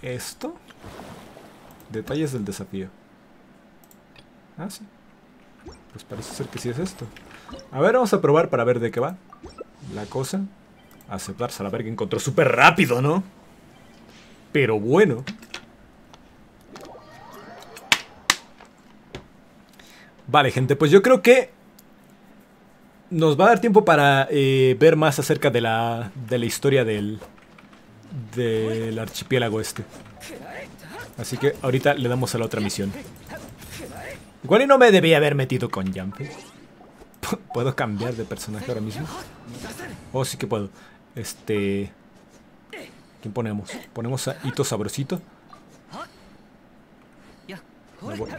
¿esto? Detalles del desafío. Ah, sí. Pues parece ser que sí es esto. A ver, vamos a probar para ver de qué va la cosa. Aceptarse a la verga, encontró súper rápido, ¿no? Pero bueno. Vale, gente, pues yo creo que nos va a dar tiempo para ver más acerca de la historia del archipiélago este. Así que ahorita le damos a la otra misión. Igual y no me debía haber metido con Yanfei. ¿Puedo cambiar de personaje ahora mismo? Oh, sí que puedo. ¿Quién ponemos? Ponemos a Hito Sabrosito.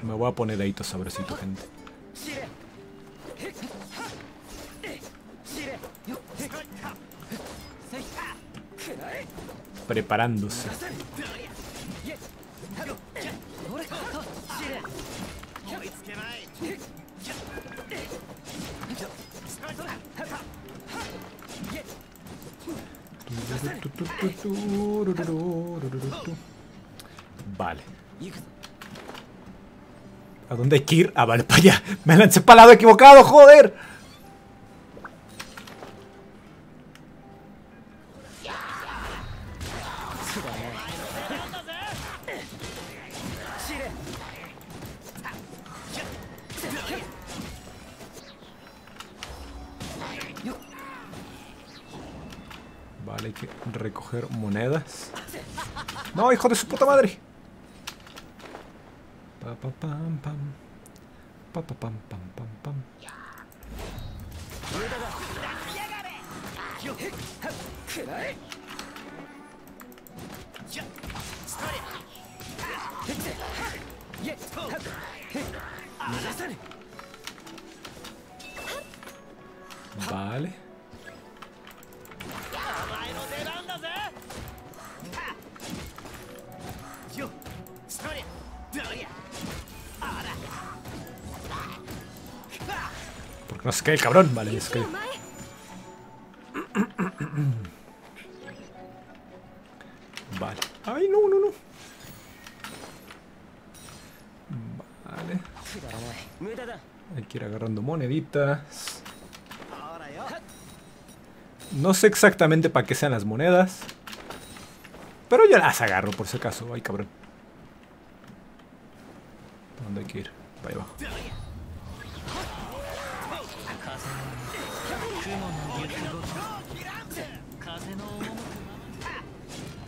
Me voy a poner a Hito Sabrosito, gente. Preparándose. Vale. ¿A dónde hay que ir? Ah, vale, para allá. Me lancé para el lado equivocado, joder. Hay que recoger monedas. ¡No, hijo de su puta madre! Pa, pa, pam, pam. Pa, pa, pam, pam, pam, pam. Vale. No se cae el cabrón. Vale, se cae. Vale. Ay, no, no, no. Vale. Hay que ir agarrando moneditas. No sé exactamente para qué sean las monedas, pero yo las agarro por si acaso. Ay, cabrón. ¿Dónde hay que ir? Ahí va.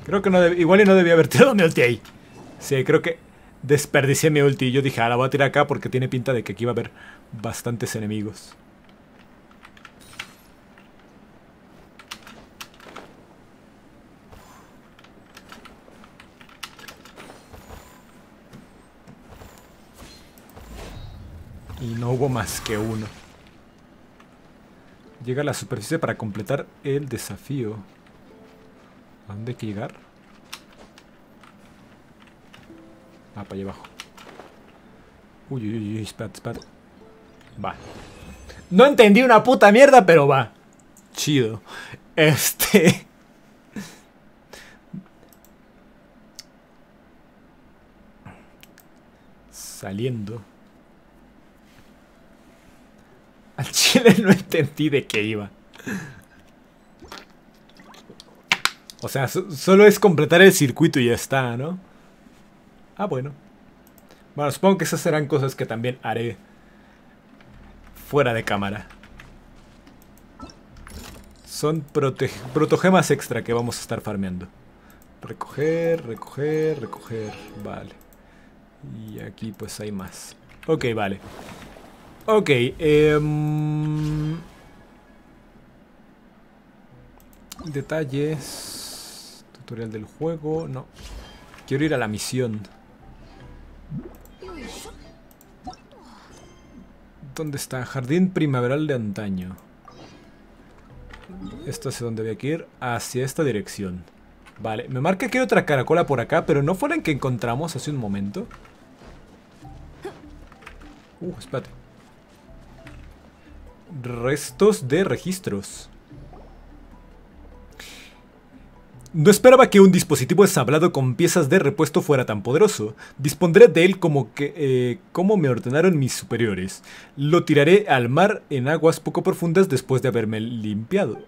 Creo que no, igual y no debía haber tirado mi ulti ahí. Sí, creo que desperdicié mi ulti. Yo dije, ah, la voy a tirar acá porque tiene pinta de que aquí va a haber bastantes enemigos. Y no hubo más que uno. Llega a la superficie para completar el desafío. ¿A dónde hay que llegar? Ah, para allá abajo. Uy, uy, uy, espérate, espérate. Va. No entendí una puta mierda, pero va. Chido. Saliendo. Al chile no entendí de qué iba. O sea, solo es completar el circuito y ya está, ¿no? Ah, bueno. Bueno, supongo que esas serán cosas que también haré fuera de cámara. Son protogemas extra que vamos a estar farmeando. Recoger, recoger, recoger. Vale. Y aquí pues hay más. Ok, vale. Ok, detalles. Tutorial del juego. No. Quiero ir a la misión. ¿Dónde está? Jardín primaveral de antaño. Esto es donde había que ir. Hacia esta dirección. Vale, me marca que hay otra caracola por acá, pero no fue la que encontramos hace un momento. Espérate. Restos de registros. No esperaba que un dispositivo ensablado con piezas de repuesto fuera tan poderoso. Dispondré de él como me ordenaron mis superiores. Lo tiraré al mar en aguas poco profundas después de haberlo limpiado.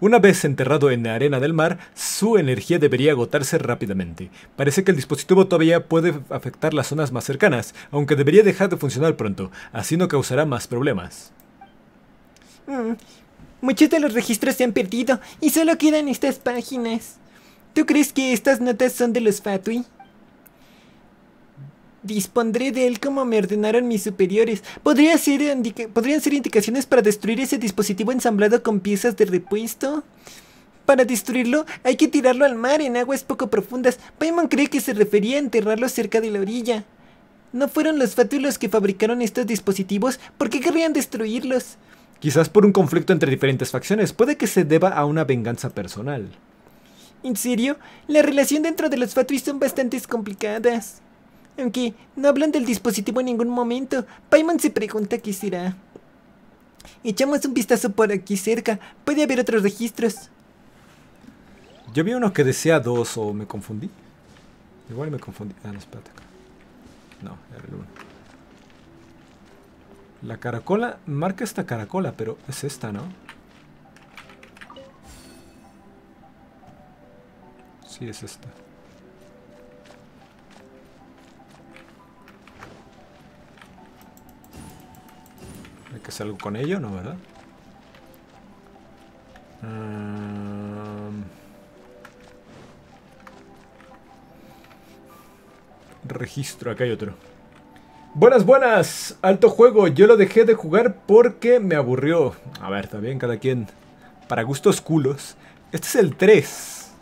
Una vez enterrado en la arena del mar, su energía debería agotarse rápidamente. Parece que el dispositivo todavía puede afectar las zonas más cercanas, aunque debería dejar de funcionar pronto, así no causará más problemas. Muchos de los registros se han perdido y solo quedan estas páginas. ¿Tú crees que estas notas son de los Fatui? Dispondré de él como me ordenaron mis superiores. ¿Podrían ser indicaciones para destruir ese dispositivo ensamblado con piezas de repuesto? Para destruirlo, hay que tirarlo al mar en aguas poco profundas. Paimon cree que se refería a enterrarlo cerca de la orilla. ¿No fueron los Fatui los que fabricaron estos dispositivos? ¿Por qué querrían destruirlos? Quizás por un conflicto entre diferentes facciones. Puede que se deba a una venganza personal. ¿En serio? La relación dentro de los Fatui son bastante complicadas. Aunque no hablan del dispositivo en ningún momento. Paimon se pregunta qué será. Echamos un vistazo por aquí cerca. Puede haber otros registros. Yo vi uno que decía 2 o me confundí. Igual me confundí. Ah, no, espérate acá. No, era el 1. La caracola, marca esta caracola, pero es esta, ¿no? Sí, es esta. ¿Hay que hacer algo con ello? No, ¿verdad? Registro, acá hay otro. Buenas, buenas. Alto juego. Yo lo dejé de jugar porque me aburrió. A ver, está bien, cada quien. Para gustos culos. Este es el 3.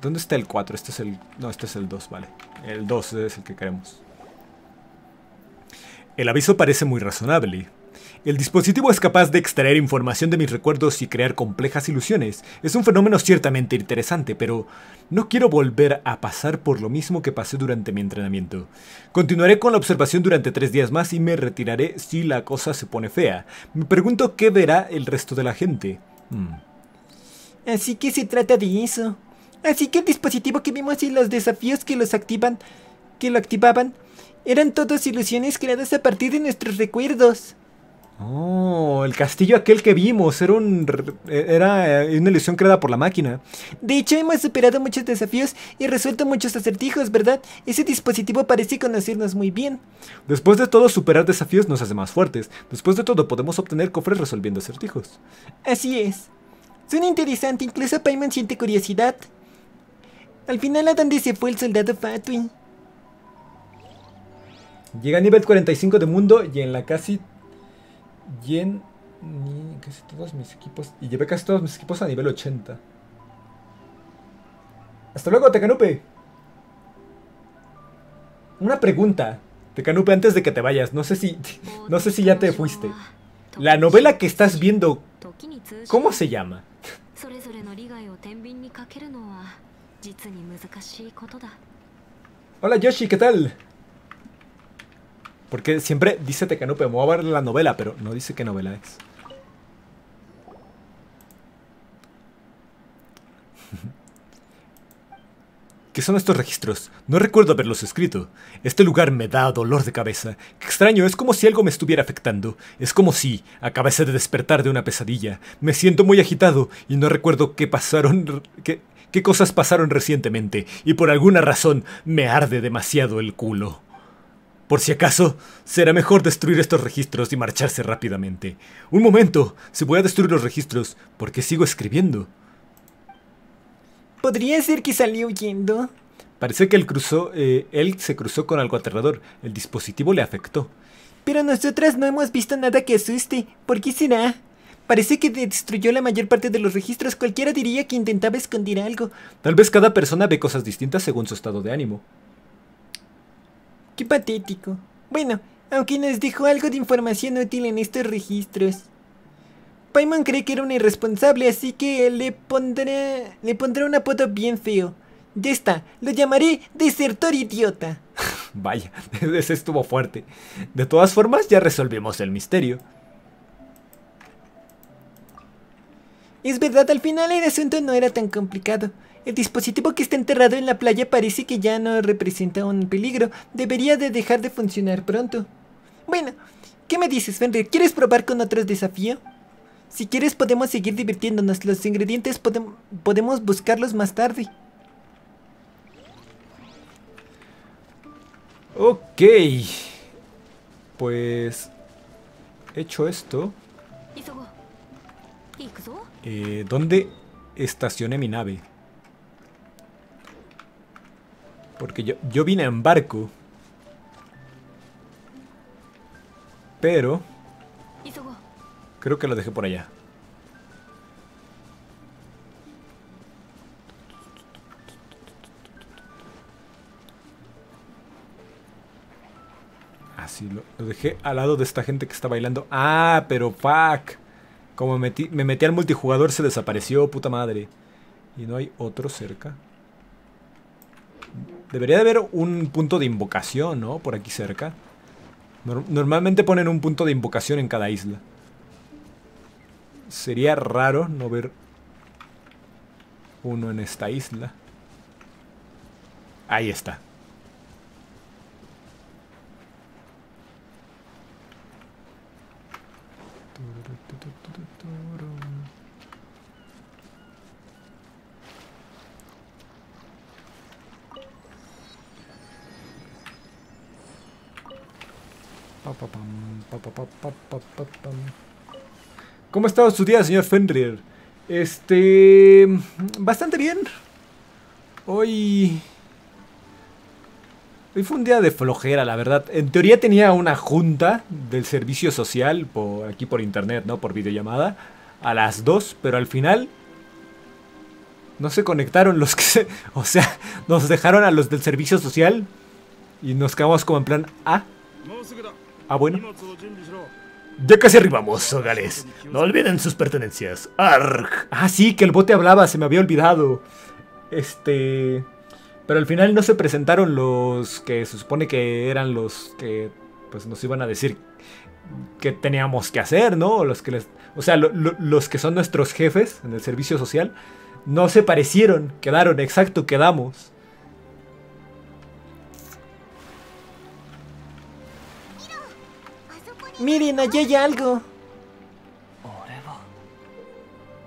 ¿Dónde está el 4? Este es el... No, este es el 2, vale. El 2 es el que queremos. El aviso parece muy razonable. El dispositivo es capaz de extraer información de mis recuerdos y crear complejas ilusiones. Es un fenómeno ciertamente interesante, pero no quiero volver a pasar por lo mismo que pasé durante mi entrenamiento. Continuaré con la observación durante 3 días más y me retiraré si la cosa se pone fea. Me pregunto qué verá el resto de la gente. Así que se trata de eso. Así que el dispositivo que vimos y los desafíos que lo activaban, eran todas ilusiones creadas a partir de nuestros recuerdos. Oh, el castillo aquel que vimos era una ilusión creada por la máquina. De hecho, hemos superado muchos desafíos y resuelto muchos acertijos, ¿verdad? Ese dispositivo parece conocernos muy bien. Después de todo, superar desafíos nos hace más fuertes. Después de todo, podemos obtener cofres resolviendo acertijos. Así es. Suena interesante, incluso Paimon siente curiosidad. Al final, ¿a dónde se fue el soldado Fatwin? Llega a nivel 45 de mundo y en la casi... Y llevé casi todos mis equipos a nivel 80. Hasta luego, Tekanupe. Una pregunta, Tekanupe, antes de que te vayas. No sé si ya te fuiste. La novela que estás viendo, ¿cómo se llama? Hola, Yoshi, ¿qué tal? Porque siempre dice Tekanupe, me voy a ver la novela, pero no dice qué novela es. ¿Qué son estos registros? No recuerdo haberlos escrito. Este lugar me da dolor de cabeza. Qué extraño, es como si algo me estuviera afectando. Es como si acabase de despertar de una pesadilla. Me siento muy agitado y no recuerdo qué cosas pasaron recientemente. Y por alguna razón me arde demasiado el culo. Por si acaso, será mejor destruir estos registros y marcharse rápidamente. Un momento, si voy a destruir los registros, ¿por qué sigo escribiendo? ¿Podría ser que salió huyendo? Parece que él se cruzó con algo aterrador. El dispositivo le afectó. Pero nosotras no hemos visto nada que asuste. ¿Por qué será? Parece que destruyó la mayor parte de los registros. Cualquiera diría que intentaba esconder algo. Tal vez cada persona ve cosas distintas según su estado de ánimo. Qué patético. Bueno, aunque nos dejó algo de información útil en estos registros. Paimon cree que era un irresponsable, así que le pondré un apodo bien feo. Ya está, lo llamaré Desertor Idiota. Vaya, ese estuvo fuerte. De todas formas, ya resolvimos el misterio. Es verdad, al final el asunto no era tan complicado. El dispositivo que está enterrado en la playa parece que ya no representa un peligro. Debería de dejar de funcionar pronto. Bueno, ¿qué me dices, Fenrir? ¿Quieres probar con otro desafío? Si quieres podemos seguir divirtiéndonos. Los ingredientes podemos buscarlos más tarde. Ok. Pues... hecho esto... ¿dónde estacioné mi nave? Porque yo vine en barco. Pero... creo que lo dejé por allá. Así, lo dejé al lado de esta gente que está bailando. Ah, pero fuck. Como me metí al multijugador se desapareció, puta madre. Y no hay otro cerca. Debería de haber un punto de invocación, ¿no? Por aquí cerca. Normalmente ponen un punto de invocación en cada isla. Sería raro no ver uno en esta isla. Ahí está. ¿Cómo ha estado su día, señor Fenrir? Bastante bien. Hoy fue un día de flojera, la verdad. En teoría tenía una junta del servicio social por aquí por internet, ¿no? Por videollamada. A las 2, pero al final no se conectaron los que se... O sea, nos dejaron a los del servicio social y nos quedamos como en plan... Ah, bueno. Ya casi arribamos, hogares. No olviden sus pertenencias. Arg. Ah, sí, que el bote hablaba, se me había olvidado. Pero al final no se presentaron los que se supone que eran los que pues nos iban a decir qué teníamos que hacer, ¿no? Los que les... O sea, los que son nuestros jefes en el servicio social. No se parecieron, quedaron, exacto, quedamos. Miren, allí hay algo.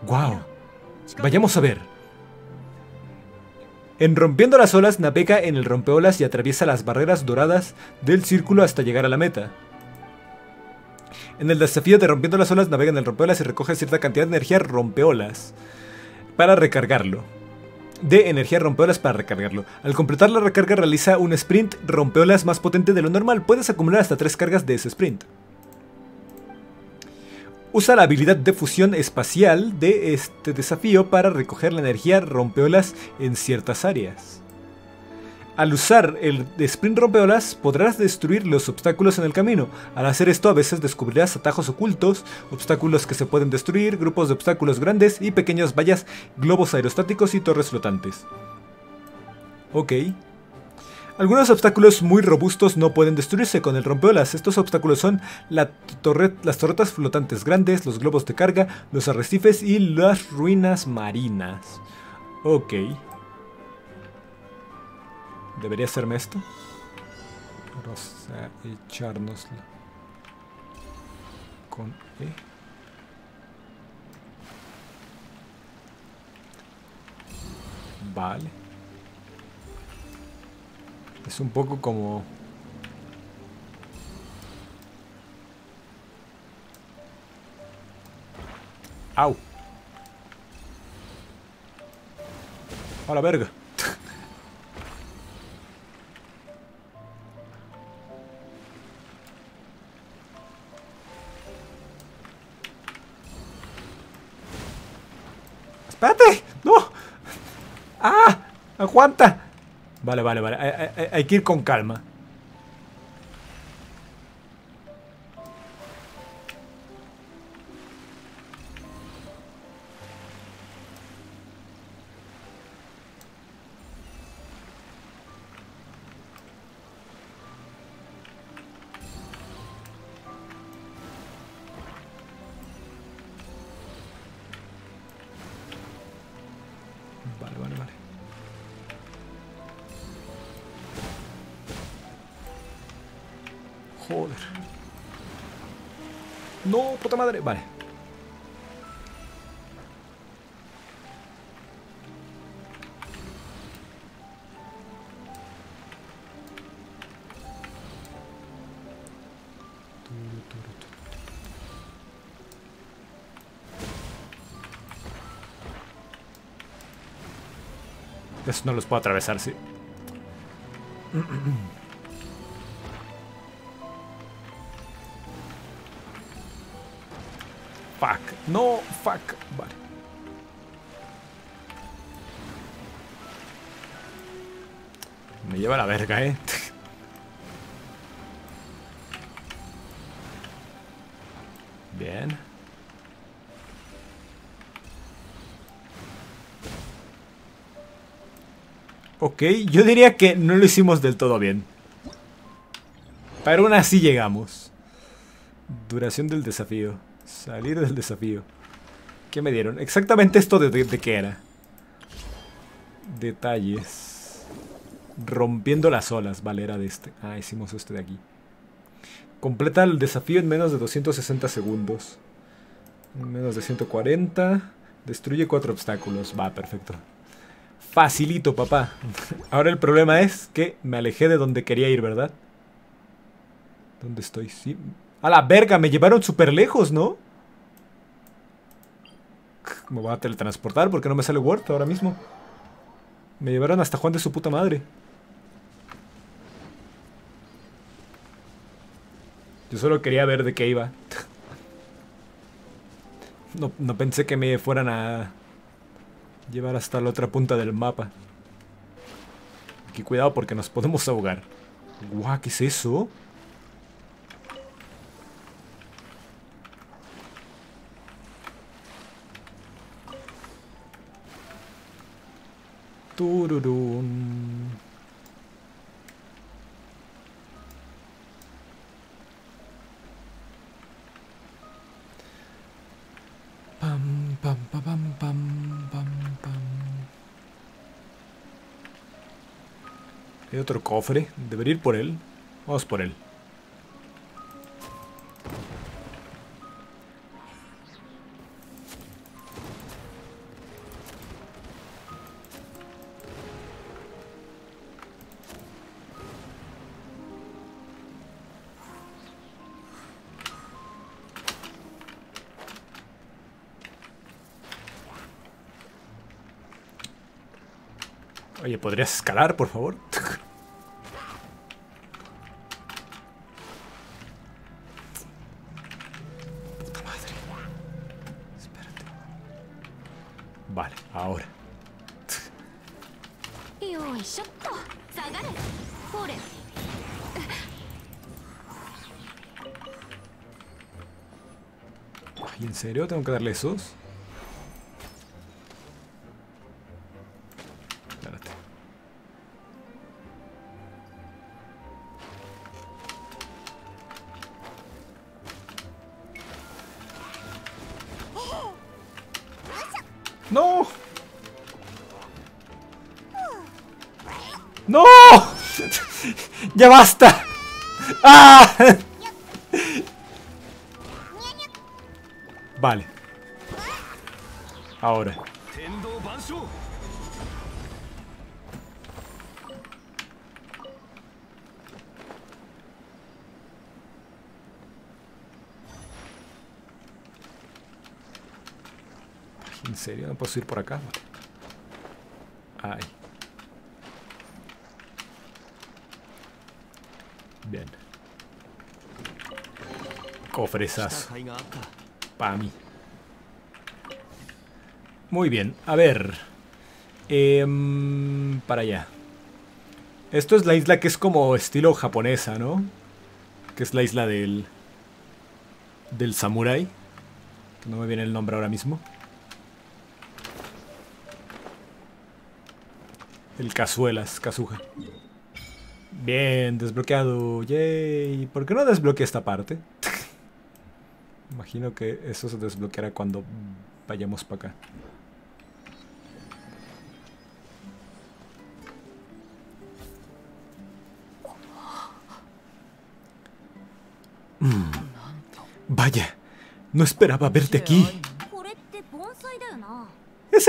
Wow. Vayamos a ver. En Rompiendo las Olas navega en el rompeolas y atraviesa las barreras doradas del círculo hasta llegar a la meta. En el desafío de Rompiendo las Olas navega en el rompeolas y recoge cierta cantidad de energía rompeolas para recargarlo. De energía rompeolas para recargarlo. Al completar la recarga realiza un sprint rompeolas más potente de lo normal. Puedes acumular hasta 3 cargas de ese sprint. Usa la habilidad de fusión espacial de este desafío para recoger la energía rompeolas en ciertas áreas. Al usar el sprint rompeolas podrás destruir los obstáculos en el camino. Al hacer esto a veces descubrirás atajos ocultos, obstáculos que se pueden destruir, grupos de obstáculos grandes y pequeñas vallas, globos aerostáticos y torres flotantes. Ok. Algunos obstáculos muy robustos no pueden destruirse con el rompeolas. Estos obstáculos son las torretas flotantes grandes, los globos de carga, los arrecifes y las ruinas marinas. Ok. ¿Debería hacerme esto? Vamos a echárnoslo con E. Vale. Es un poco como... ¡Au! ¡A la verga! ¡Espérate! ¡No! ¡Ah! ¡Aguanta! Vale, vale, vale. Hay que ir con calma. Joder. No, puta madre. Vale. Eso no los puedo atravesar, sí. Fuck, no, fuck, vale. Me lleva la verga, Bien. Ok, yo diría que no lo hicimos del todo bien. Pero aún así llegamos. Duración del desafío. Salir del desafío. ¿Qué me dieron? Exactamente esto de qué era. Detalles. Rompiendo las olas. Vale, era de este. Ah, hicimos este de aquí. Completa el desafío en menos de 260 segundos. En menos de 140. Destruye 4 obstáculos. Va, perfecto. Facilito, papá. Ahora el problema es que me alejé de donde quería ir, ¿verdad? ¿Dónde estoy? Sí... ¡A la verga! Me llevaron súper lejos, ¿no? Me voy a teletransportar porque no me sale Word ahora mismo. Me llevaron hasta Juan de su puta madre. Yo solo quería ver de qué iba. No pensé que me fueran a llevar hasta la otra punta del mapa. Aquí cuidado porque nos podemos ahogar. Guau, ¿qué es eso? Tururum. Pam, pam, pam, pam, pam, pam, pam. Hay otro cofre. Debería ir por él. Vamos por él. Oye, ¿podrías escalar, por favor? Puta madre. Espérate. Vale, ahora. Ay, ¿en serio? ¿Tengo que darle esos? ¡No! ¡No! ¡Ya basta! ¡Ah! Vale. Ahora. ¿En serio? ¿No puedo ir por acá? Vale. Ay. Bien. Cofresazo. Pa' mí. Muy bien. A ver. Para allá. Esto es la isla que es como estilo japonesa, ¿no? Que es la isla del samurái. No me viene el nombre ahora mismo. El Cazuelas, Kazuha. Bien, desbloqueado. Yay. ¿Por qué no desbloqueé esta parte? Imagino que eso se desbloqueará cuando vayamos para acá. Vaya, no esperaba verte aquí. ¿Es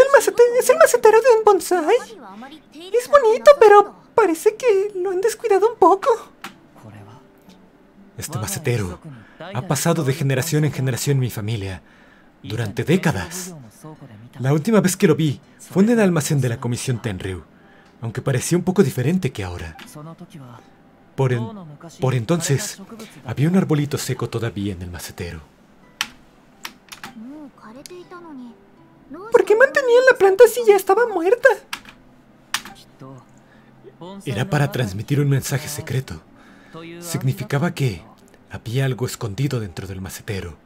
el macetero de un bonsai? Es bonito, pero parece que lo han descuidado un poco. Este macetero ha pasado de generación en generación en mi familia, durante décadas. La última vez que lo vi fue en el almacén de la Comisión Tenryu, aunque parecía un poco diferente que ahora. Por entonces, había un arbolito seco todavía en el macetero. ¿Por qué mantenían la planta si ya estaba muerta? Era para transmitir un mensaje secreto. Significaba que había algo escondido dentro del macetero.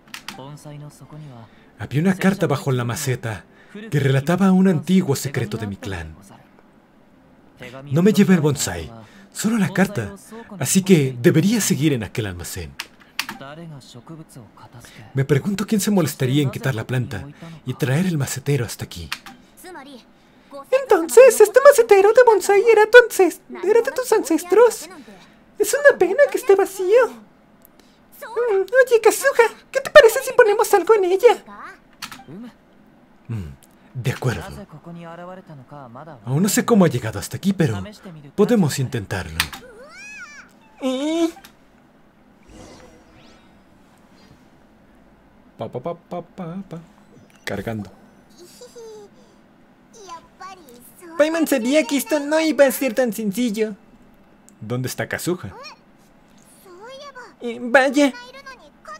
Había una carta bajo la maceta que relataba un antiguo secreto de mi clan. No me llevé el bonsái, solo la carta, así que debería seguir en aquel almacén. Me pregunto quién se molestaría en quitar la planta y traer el macetero hasta aquí. Entonces, este macetero de bonsai era de tus ancestros. Es una pena que esté vacío. Oye, Kazuha, ¿qué te parece si ponemos algo en ella? De acuerdo. Aún no sé cómo ha llegado hasta aquí, pero podemos intentarlo. Cargando. Paimon sabía que esto no iba a ser tan sencillo. ¿Dónde está Kazuha? Vaya,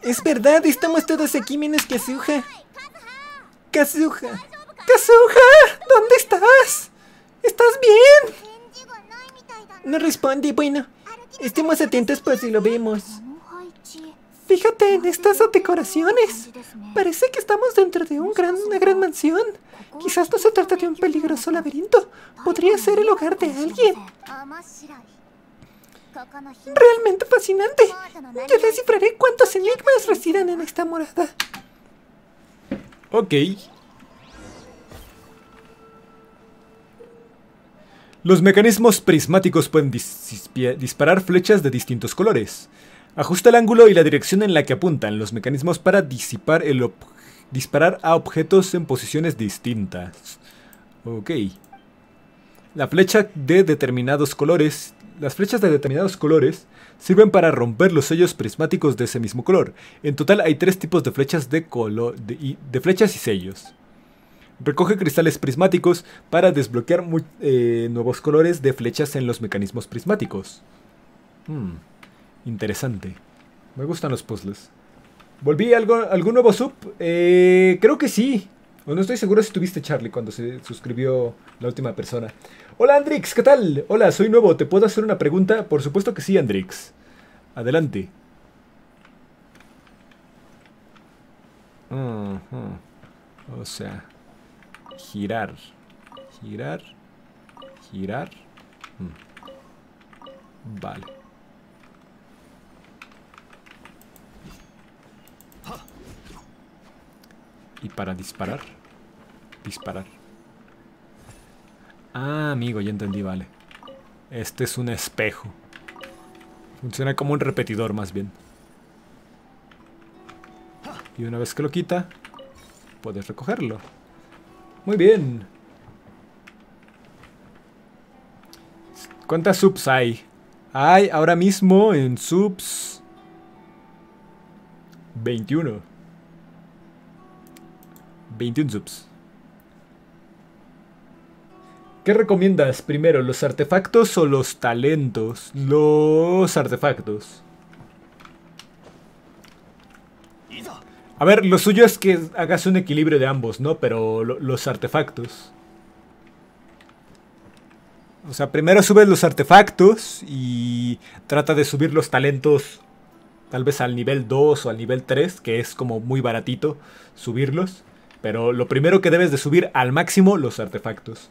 es verdad, estamos todos aquí menos Kazuha. ¡Kazuha! ¡Kazuha! ¿Dónde estás? ¿Estás bien? No responde, bueno, estemos atentos por si lo vemos. Fíjate en estas decoraciones. Parece que estamos dentro de una gran mansión. Quizás no se trata de un peligroso laberinto. Podría ser el hogar de alguien. Realmente fascinante. Ya descifraré cuántos enigmas residen en esta morada. Ok. Los mecanismos prismáticos pueden disparar flechas de distintos colores. Ajusta el ángulo y la dirección en la que apuntan los mecanismos para disparar a objetos en posiciones distintas. Ok. La flecha de determinados colores. Las flechas de determinados colores sirven para romper los sellos prismáticos de ese mismo color. En total hay 3 tipos de flechas flechas y sellos. Recoge cristales prismáticos para desbloquear nuevos colores de flechas en los mecanismos prismáticos. Interesante. Me gustan los puzzles. ¿Volví algún nuevo sub? Creo que sí. O no estoy seguro si tuviste Charlie cuando se suscribió la última persona. Hola Andrix, ¿qué tal? Hola, soy nuevo. ¿Te puedo hacer una pregunta? Por supuesto que sí, Andrix. Adelante. O sea... Girar. Girar. Girar. Vale. Y para disparar. Disparar. Ah, amigo, ya entendí, vale. Este es un espejo. Funciona como un repetidor, más bien. Y una vez que lo quita, puedes recogerlo. Muy bien. ¿Cuántas subs hay? Hay ahora mismo en subs 21. 21 subs. ¿Qué recomiendas primero, los artefactos o los talentos? Los artefactos. A ver, lo suyo es que hagas un equilibrio de ambos, ¿no? Pero los artefactos. O sea, primero subes los artefactos y trata de subir los talentos tal vez al nivel 2 o al nivel 3, que es como muy baratito subirlos. Pero lo primero que debes de subir al máximo, los artefactos.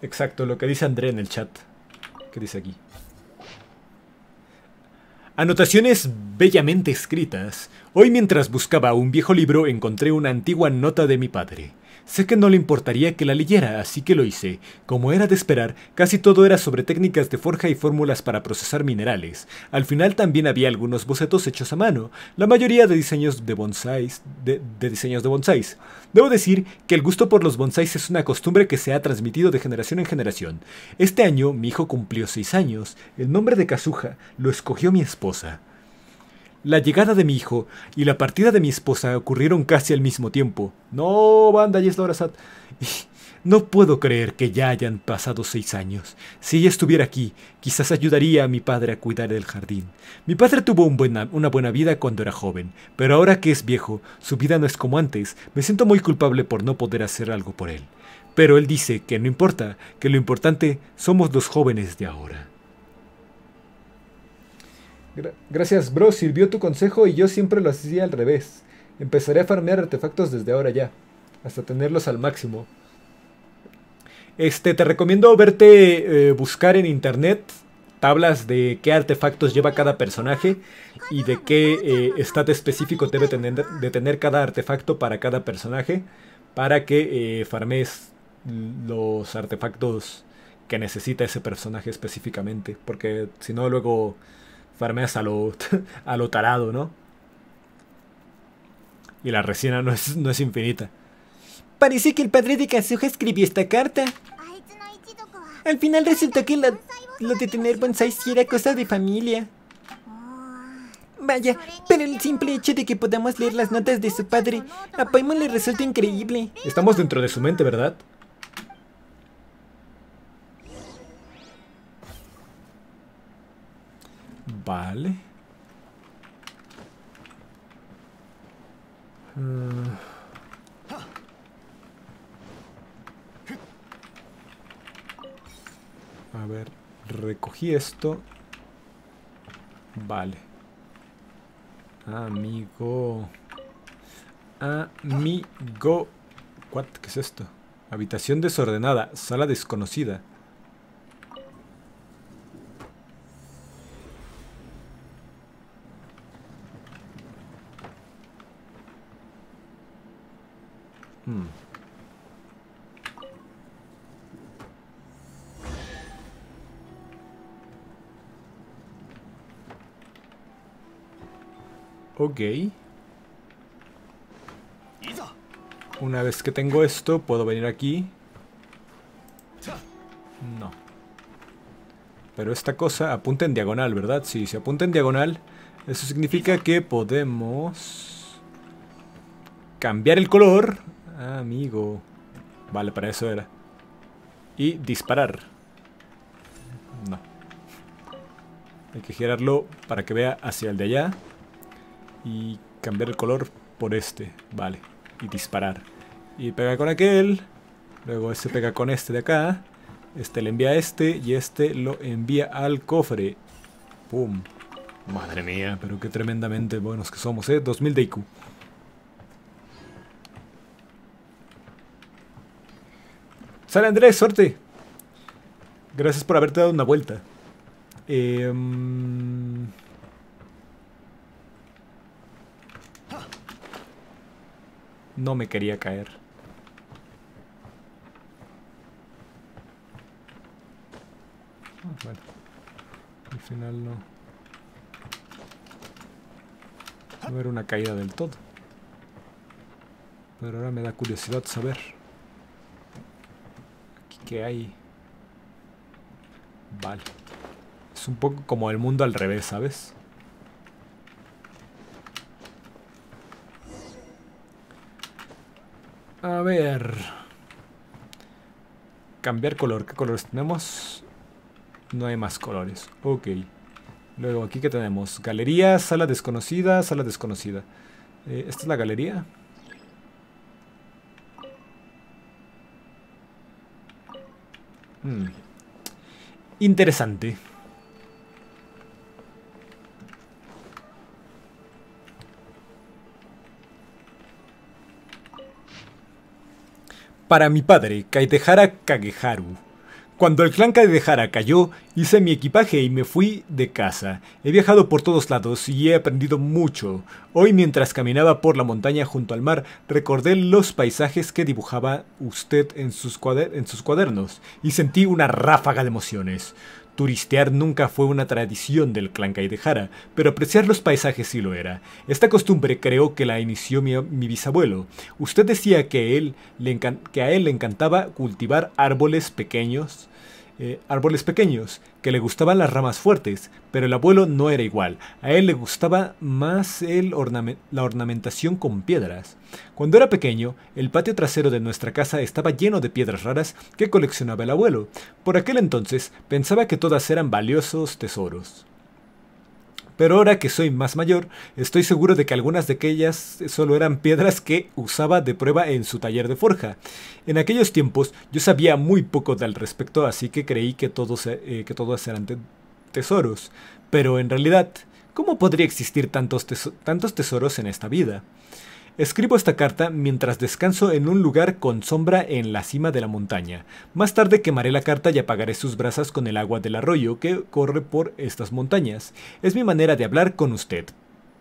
Exacto, lo que dice André en el chat. ¿Qué dice aquí? Anotaciones bellamente escritas. Hoy mientras buscaba un viejo libro encontré una antigua nota de mi padre. Sé que no le importaría que la leyera, así que lo hice. Como era de esperar, casi todo era sobre técnicas de forja y fórmulas para procesar minerales. Al final también había algunos bocetos hechos a mano, la mayoría de diseños de bonsáis. Debo decir que el gusto por los bonsáis es una costumbre que se ha transmitido de generación en generación. Este año mi hijo cumplió 6 años. El nombre de Kazuha lo escogió mi esposa. La llegada de mi hijo y la partida de mi esposa ocurrieron casi al mismo tiempo. No, banda, ya es la hora sad. No puedo creer que ya hayan pasado 6 años. Si ella estuviera aquí, quizás ayudaría a mi padre a cuidar el jardín. Mi padre tuvo una buena vida cuando era joven, pero ahora que es viejo, su vida no es como antes. Me siento muy culpable por no poder hacer algo por él. Pero él dice que no importa, que lo importante somos los jóvenes de ahora. Gracias, bro. Sirvió tu consejo y yo siempre lo hacía al revés. Empezaré a farmear artefactos desde ahora ya, hasta tenerlos al máximo. Te recomiendo buscar en internet tablas de qué artefactos lleva cada personaje y de qué stat específico debe tener cada artefacto para cada personaje, para que farmees los artefactos que necesita ese personaje específicamente, porque si no luego... farmeas a lo tarado, ¿no? Y la resina no es infinita. Parece que el padre de Kazuha escribió esta carta. Al final resultó que lo de tener bonsai era cosa de familia. Vaya, pero el simple hecho de que podamos leer las notas de su padre a Paimon le resulta increíble. Estamos dentro de su mente, ¿verdad? Vale. A ver, recogí esto. Vale. Amigo. Amigo. ¿What? ¿Qué es esto? Habitación desordenada. Sala desconocida. Ok. Una vez que tengo esto, ¿puedo venir aquí? No. Pero esta cosa apunta en diagonal, ¿verdad? Sí, si apunta en diagonal, eso significa que podemos cambiar el color. Ah, amigo. Vale, para eso era. Y disparar. No. Hay que girarlo para que vea hacia el de allá. Y cambiar el color por este. Vale. Y disparar. Y pega con aquel. Luego este pega con este de acá. Este le envía a este. Y este lo envía al cofre. ¡Pum! Madre mía, pero qué tremendamente buenos que somos, ¿eh? 2000 de IQ. ¡Sale Andrés! ¡Suerte! Gracias por haberte dado una vuelta. No me quería caer. Vale. Al final no. No era una caída del todo. Pero ahora me da curiosidad saber. Aquí qué hay. Vale. Es un poco como el mundo al revés, ¿sabes? A ver. Cambiar color. ¿Qué colores tenemos? No hay más colores. Ok. Luego, ¿aquí qué tenemos? Galería, sala desconocida, sala desconocida. ¿Esta es la galería? Interesante. Para mi padre, Kaedehara Kageharu. Cuando el clan Kaedehara cayó, hice mi equipaje y me fui de casa. He viajado por todos lados y he aprendido mucho. Hoy, mientras caminaba por la montaña junto al mar, recordé los paisajes que dibujaba usted en sus cuadernos y sentí una ráfaga de emociones. Turistear nunca fue una tradición del clan Kaedehara, pero apreciar los paisajes sí lo era. Esta costumbre creo que la inició mi bisabuelo. Usted decía que, a él le encantaba cultivar árboles pequeños, que le gustaban las ramas fuertes, pero el abuelo no era igual. A él le gustaba más la ornamentación con piedras. Cuando era pequeño, el patio trasero de nuestra casa estaba lleno de piedras raras que coleccionaba el abuelo. Por aquel entonces, pensaba que todas eran valiosos tesoros. Pero ahora que soy más mayor, estoy seguro de que algunas de aquellas solo eran piedras que usaba de prueba en su taller de forja. En aquellos tiempos yo sabía muy poco del respecto, así que creí que todas eran tesoros. Pero en realidad, ¿cómo podría existir tantos tesoros en esta vida? Escribo esta carta mientras descanso en un lugar con sombra en la cima de la montaña. Más tarde quemaré la carta y apagaré sus brasas con el agua del arroyo que corre por estas montañas. Es mi manera de hablar con usted,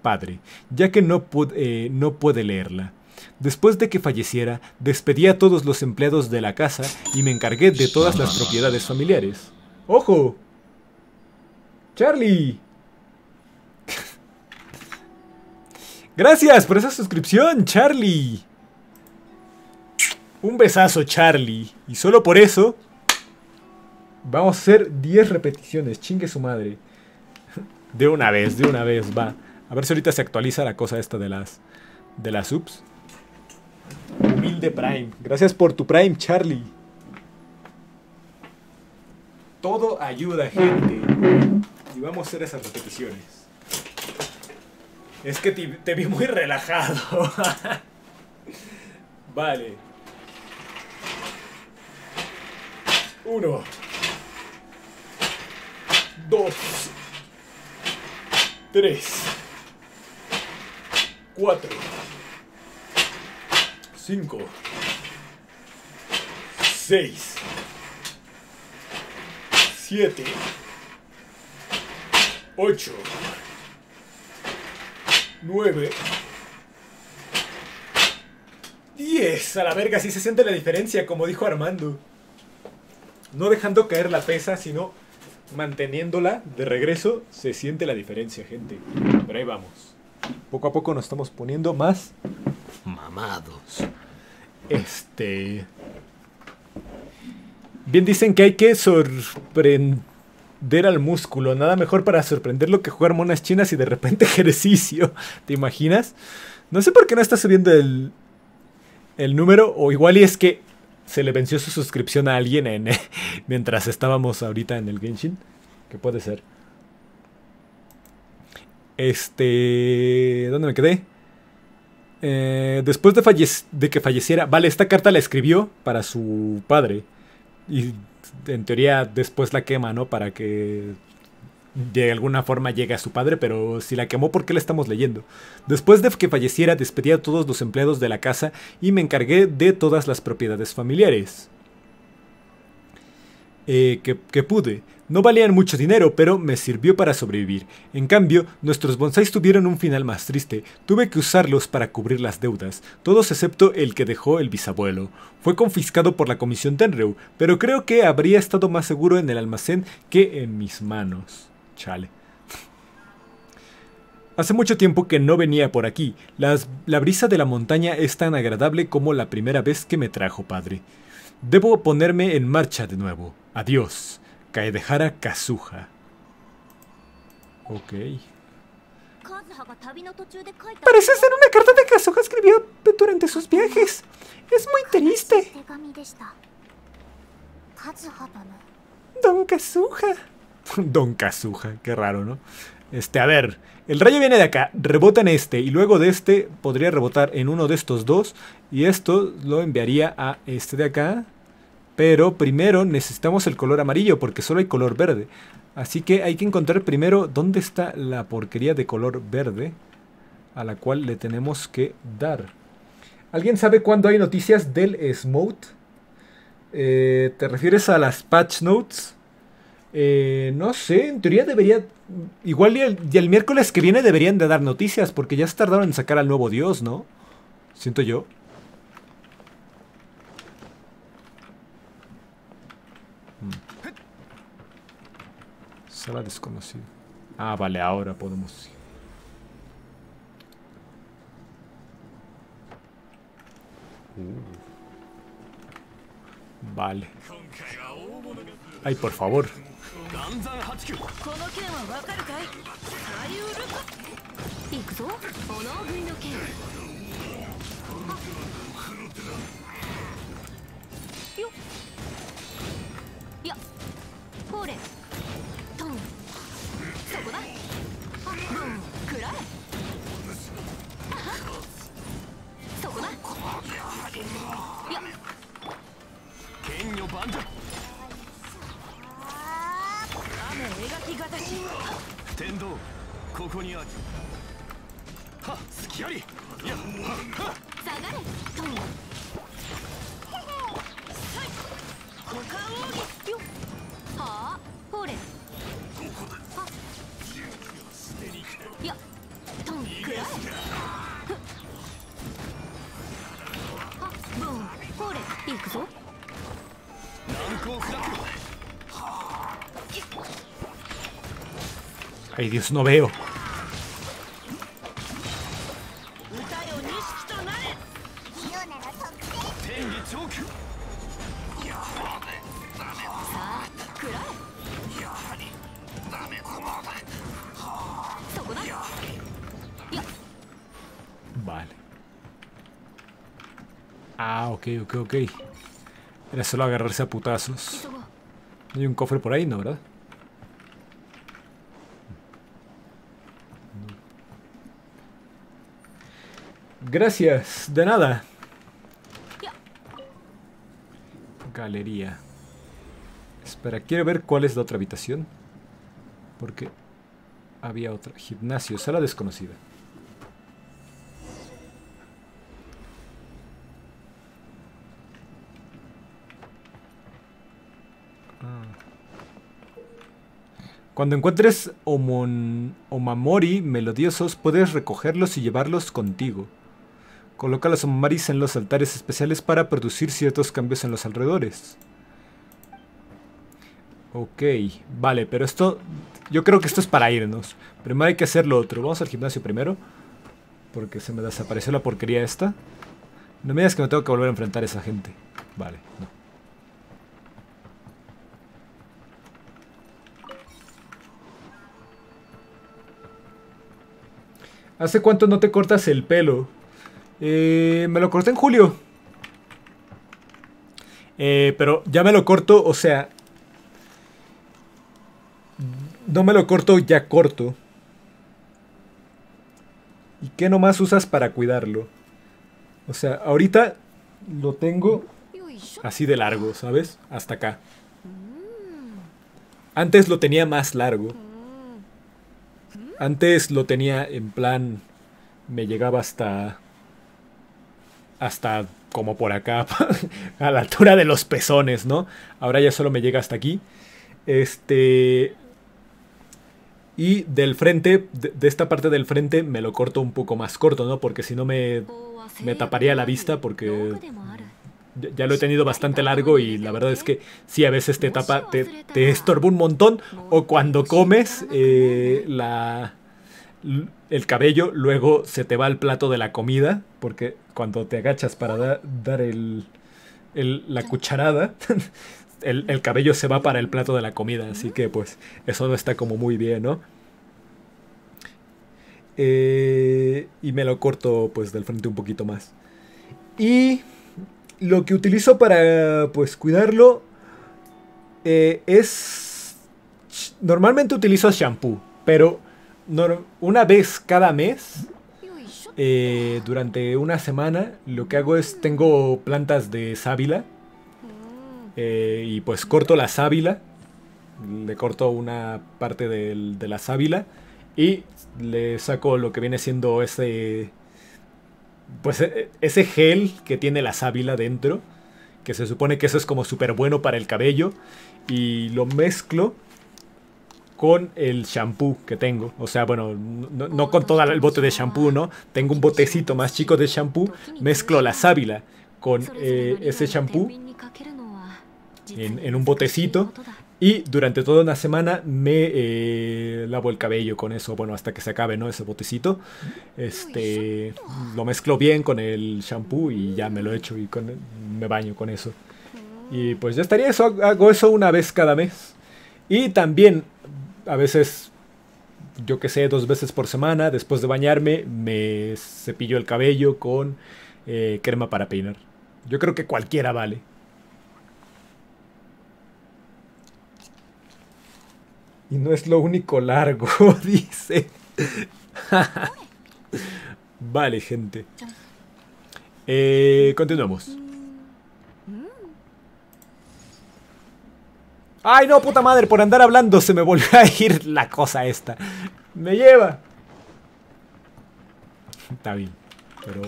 padre, ya que no puede leerla. Después de que falleciera, despedí a todos los empleados de la casa y me encargué de todas las propiedades familiares. ¡Ojo! ¡Charlie! Gracias por esa suscripción, Charlie. Un besazo, Charlie. Y solo por eso vamos a hacer 10 repeticiones. Chingue su madre. De una vez, va. A ver si ahorita se actualiza la cosa esta de las subs. Humilde Prime. Gracias por tu Prime, Charlie. Todo ayuda, gente. Y vamos a hacer esas repeticiones. Es que te vi muy relajado. Vale. 1. 2. 3. 4, 5, 6, 7, 8, 9, 10. A la verga, sí se siente la diferencia, como dijo Armando. No dejando caer la pesa, sino manteniéndola de regreso, se siente la diferencia, gente. Pero ahí vamos. Poco a poco nos estamos poniendo más mamados. Bien dicen que hay que sorprender al músculo. Nada mejor para sorprenderlo que jugar monas chinas y de repente ejercicio. ¿Te imaginas? No sé por qué no está subiendo el número. O igual y es que se le venció su suscripción a alguien mientras estábamos ahorita en el Genshin. ¿Qué puede ser? ¿Dónde me quedé? Después de que falleciera. Vale, esta carta la escribió para su padre. Y en teoría después la quema, ¿no? Para que de alguna forma llegue a su padre. Pero si la quemó, ¿por qué la estamos leyendo? Después de que falleciera, despedí a todos los empleados de la casa y me encargué de todas las propiedades familiares que pude. No valían mucho dinero, pero me sirvió para sobrevivir. En cambio, nuestros bonsáis tuvieron un final más triste. Tuve que usarlos para cubrir las deudas, todos excepto el que dejó el bisabuelo. Fue confiscado por la comisión Tenryu, pero creo que habría estado más seguro en el almacén que en mis manos. Chale. Hace mucho tiempo que no venía por aquí. La brisa de la montaña es tan agradable como la primera vez que me trajo, padre. Debo ponerme en marcha de nuevo. Adiós. Kaedehara Kazuha. Ok. Parece ser una carta de Kazuha escribió durante sus viajes. Es muy triste. Don Kazuha. Don Kazuha, qué raro, ¿no? A ver, el rayo viene de acá, rebota en y luego de podría rebotar en uno de estos dos. Y esto lo enviaría a de acá. Pero primero necesitamos el color amarillo porque solo hay color verde. Así que hay que encontrar primero dónde está la porquería de color verde a la cual le tenemos que dar. ¿Alguien sabe cuándo hay noticias del Smite? ¿Te refieres a las patch notes? No sé, en teoría debería... Igual y el miércoles que viene deberían de dar noticias porque ya se tardaron en sacar al nuevo dios, ¿no? Siento yo. Sala desconocida. Ah, vale, ahora podemos... Vale. Ay, por favor. Ay, Dios, no veo. Vale. Ah, ok. Era solo agarrarse a putazos. Hay un cofre por ahí, ¿no? ¿Verdad? Gracias, de nada. Galería. Espera, quiero ver cuál es la otra habitación. Porque había otra. Gimnasio, sala desconocida. Cuando encuentres omamori melodiosos, puedes recogerlos y llevarlos contigo. Coloca los omamoris en los altares especiales para producir ciertos cambios en los alrededores. Ok, vale, pero esto... yo creo que esto es para irnos. Primero hay que hacer lo otro. Vamos al gimnasio primero, porque se me desapareció la porquería esta. No me digas que me tengo que volver a enfrentar a esa gente. Vale, no. ¿Hace cuánto no te cortas el pelo? Me lo corté en julio. Pero ya me lo corto, o sea... no me lo corto ya corto. ¿Y qué nomás usas para cuidarlo? O sea, ahorita lo tengo así de largo, ¿sabes? Hasta acá. Antes lo tenía más largo. Antes lo tenía en plan, me llegaba hasta como por acá, a la altura de los pezones, ¿no? Ahora ya solo me llega hasta aquí. Y del frente, de esta parte del frente me lo corto un poco más corto, ¿no? Porque si no me taparía la vista, porque ya lo he tenido bastante largo y la verdad es que sí, a veces te tapa, te estorba un montón, o cuando comes el cabello luego se te va al plato de la comida, porque cuando te agachas para dar la cucharada, el cabello se va para el plato de la comida, así que pues eso no está como muy bien, ¿no? Y me lo corto pues del frente un poquito más. Y... lo que utilizo para, pues, cuidarlo es... normalmente utilizo shampoo, pero una vez cada mes, durante una semana, lo que hago es, tengo plantas de sábila, y pues corto la sábila, le corto una parte de la sábila, y le saco lo que viene siendo ese... pues ese gel que tiene la sábila dentro, que se supone que eso es como súper bueno para el cabello, y lo mezclo con el shampoo que tengo. O sea, bueno, no con todo el bote de shampoo, ¿no? Tengo un botecito más chico de shampoo, mezclo la sábila con ese shampoo en un botecito, y durante toda una semana me lavo el cabello con eso, bueno, hasta que se acabe, ¿no? Ese botecito. Lo mezclo bien con el shampoo y ya me lo echo y me baño con eso. Y pues ya estaría eso, hago eso una vez cada mes. Y también a veces, yo que sé, 2 veces por semana, después de bañarme, me cepillo el cabello con crema para peinar. Yo creo que cualquiera vale. Y no es lo único largo, dice. Vale, gente. Continuamos. ¡Ay, no, puta madre! Por andar hablando se me volvió a ir la cosa esta. ¡Me lleva! Está bien. Pero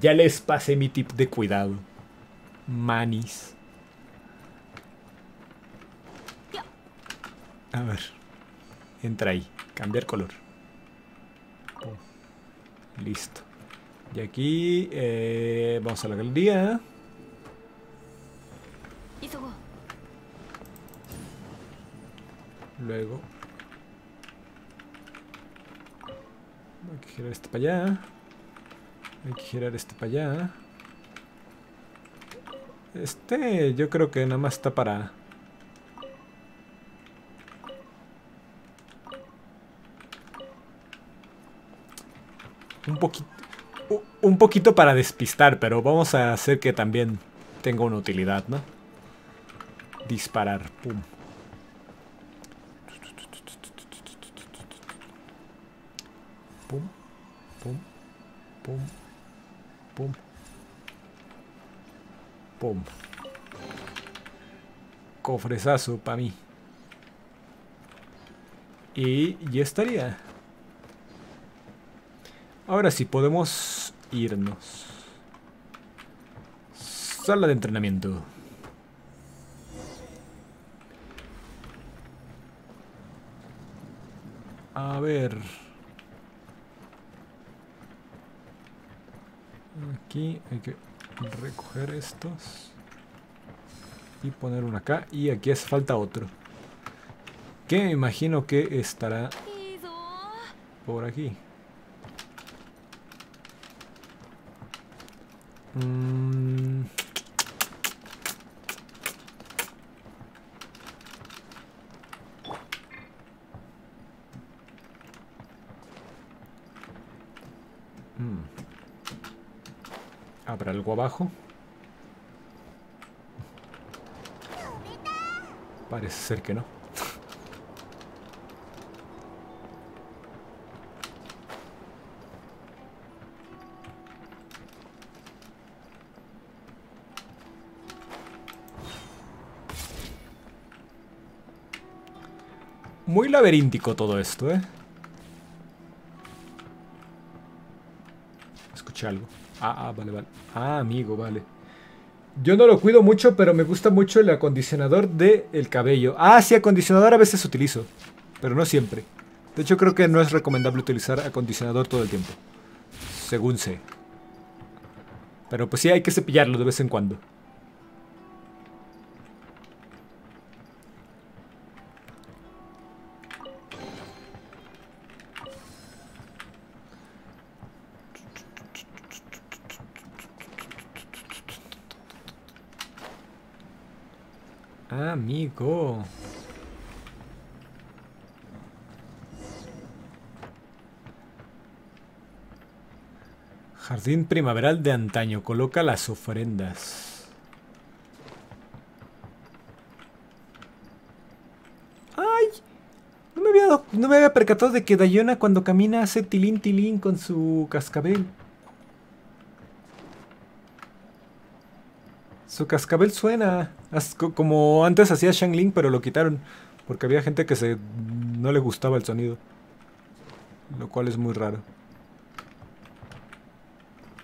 ya les pasé mi tip de cuidado. Manis. A ver, entra ahí, cambiar color. Listo. Y aquí vamos a la galería. Luego hay que girar este para allá. Hay que girar este para allá. Este yo creo que nada más está para... Un poquito para despistar, pero vamos a hacer que también tenga una utilidad, ¿no? Disparar, pum. Pum, pum, pum, pum, pum. Cofresazo para mí. Y ya estaría. Ahora sí, podemos irnos. Sala de entrenamiento. A ver. Aquí hay que recoger estos. Y poner uno acá. Y aquí hace falta otro. Que me imagino que estará por aquí. ¿Habrá algo abajo? Parece ser que no. Muy laberíntico todo esto, ¿eh? Escuché algo. Vale, vale. Amigo, vale. Yo no lo cuido mucho, pero me gusta mucho el acondicionador del cabello. Sí, acondicionador a veces utilizo, pero no siempre. De hecho, creo que no es recomendable utilizar acondicionador todo el tiempo, según sé. Pero pues sí, hay que cepillarlo de vez en cuando. Amigo. Jardín primaveral de antaño. Coloca las ofrendas. ¡Ay! No me había percatado de que Diona cuando camina hace tilín tilín con su cascabel. Su cascabel suena como antes hacía Shang Ling, pero lo quitaron porque había gente que no le gustaba el sonido, lo cual es muy raro.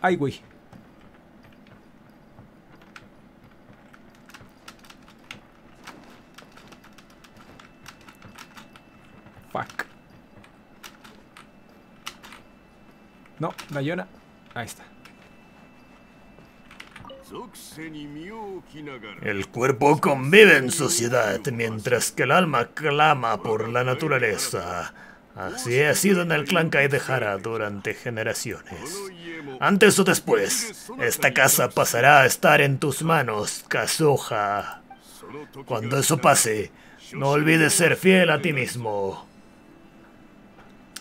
Ay, güey. Fuck. No, Diona. Ahí está. El cuerpo convive en sociedad, mientras que el alma clama por la naturaleza. Así ha sido en el clan Kaedehara durante generaciones. Antes o después, esta casa pasará a estar en tus manos, Kazuha. Cuando eso pase, no olvides ser fiel a ti mismo.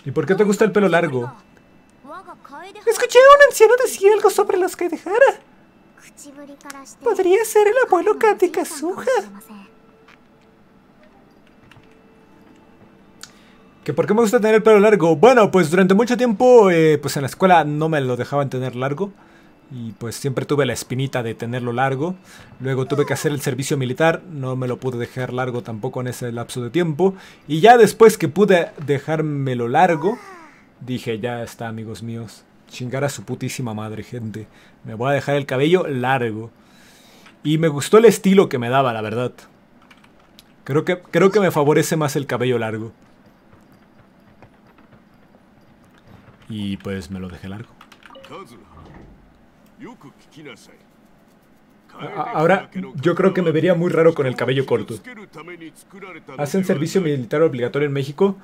¿Y por qué te gusta el pelo largo? Escuché a un anciano decir algo sobre los Kaedehara. Podría ser el abuelo de Kazuha. ¿Que por qué me gusta tener el pelo largo? Bueno, pues durante mucho tiempo, pues en la escuela no me lo dejaban tener largo. Y pues siempre tuve la espinita de tenerlo largo. Luego tuve que hacer el servicio militar. No me lo pude dejar largo tampoco en ese lapso de tiempo. Y ya después que pude dejármelo largo, dije, ya está, amigos míos. Chingar a su putísima madre, gente. Me voy a dejar el cabello largo. Y me gustó el estilo que me daba, la verdad. Creo que me favorece más el cabello largo. Y pues me lo dejé largo. Ahora, yo creo que me vería muy raro con el cabello corto. ¿Hacen servicio militar obligatorio en México?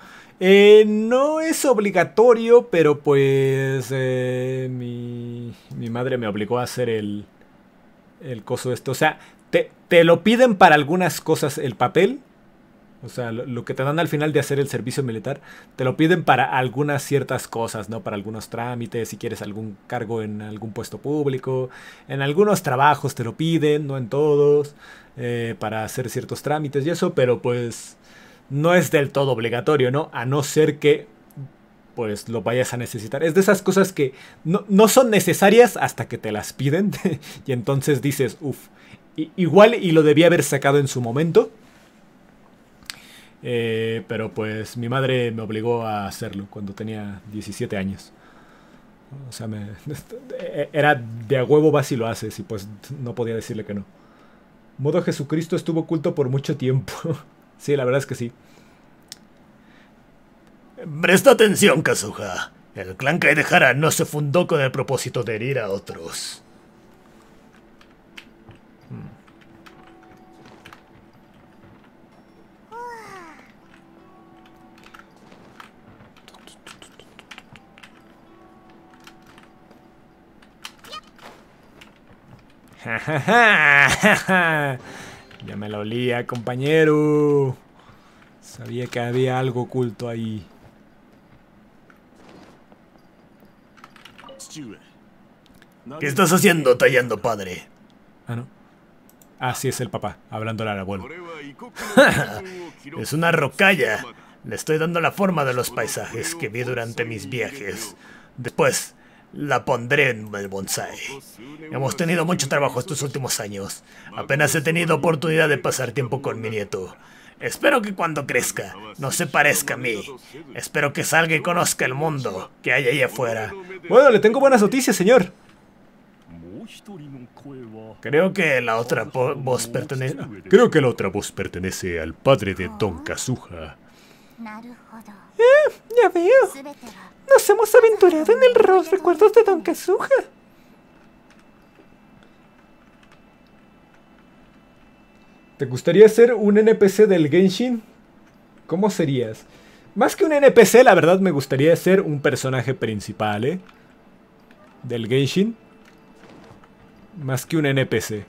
No es obligatorio, pero pues mi madre me obligó a hacer el coso esto. O sea, te lo piden para algunas cosas el papel. O sea, lo que te dan al final de hacer el servicio militar, te lo piden para algunas ciertas cosas, ¿no? Para algunos trámites, si quieres algún cargo en algún puesto público, en algunos trabajos te lo piden, no en todos, para hacer ciertos trámites y eso, pero pues no es del todo obligatorio, ¿no? A no ser que pues lo vayas a necesitar. Es de esas cosas que no son necesarias hasta que te las piden y entonces dices, uff, igual y lo debía haber sacado en su momento. Pero pues mi madre me obligó a hacerlo cuando tenía 17 años. O sea, era de a huevo vas y lo haces y pues no podía decirle que no. Modo Jesucristo estuvo oculto por mucho tiempo. Sí, la verdad es que sí. Presta atención, Kazuha. El clan Kaedehara no se fundó con el propósito de herir a otros. Ya me la olía, compañero. Sabía que había algo oculto ahí. ¿Qué estás haciendo tallando, padre? Ah, no. Así es el papá, hablándole al abuelo. Es una rocalla. Le estoy dando la forma de los paisajes que vi durante mis viajes. Después la pondré en el bonsai. Hemos tenido mucho trabajo estos últimos años. Apenas he tenido oportunidad de pasar tiempo con mi nieto. Espero que cuando crezca, no se parezca a mí. Espero que salga y conozca el mundo que hay ahí afuera. Bueno, le tengo buenas noticias, señor. Creo que la otra voz pertenece al padre de Don Kazuha. Ya veo. Nos hemos aventurado en los recuerdos de Don Kazuha. ¿Te gustaría ser un NPC del Genshin? ¿Cómo serías? Más que un NPC, la verdad me gustaría ser un personaje principal, ¿eh? Del Genshin. Más que un NPC.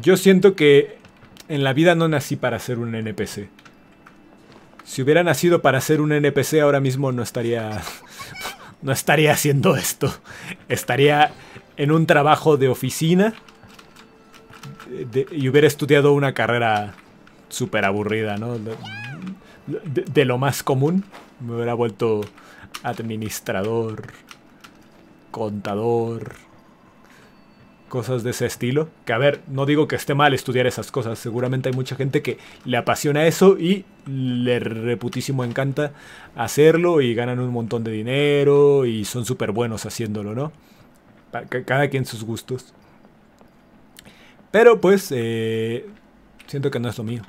Yo siento que en la vida no nací para ser un NPC. Si hubiera nacido para ser un NPC, ahora mismo no estaría... no estaría haciendo esto. Estaría en un trabajo de oficina y hubiera estudiado una carrera súper aburrida, ¿no? De lo más común. Me hubiera vuelto administrador, contador, cosas de ese estilo. Que a ver, no digo que esté mal estudiar esas cosas. Seguramente hay mucha gente que le apasiona eso y le reputísimo encanta hacerlo y ganan un montón de dinero y son súper buenos haciéndolo, ¿no? Cada quien sus gustos. Pero pues siento que no es lo mío.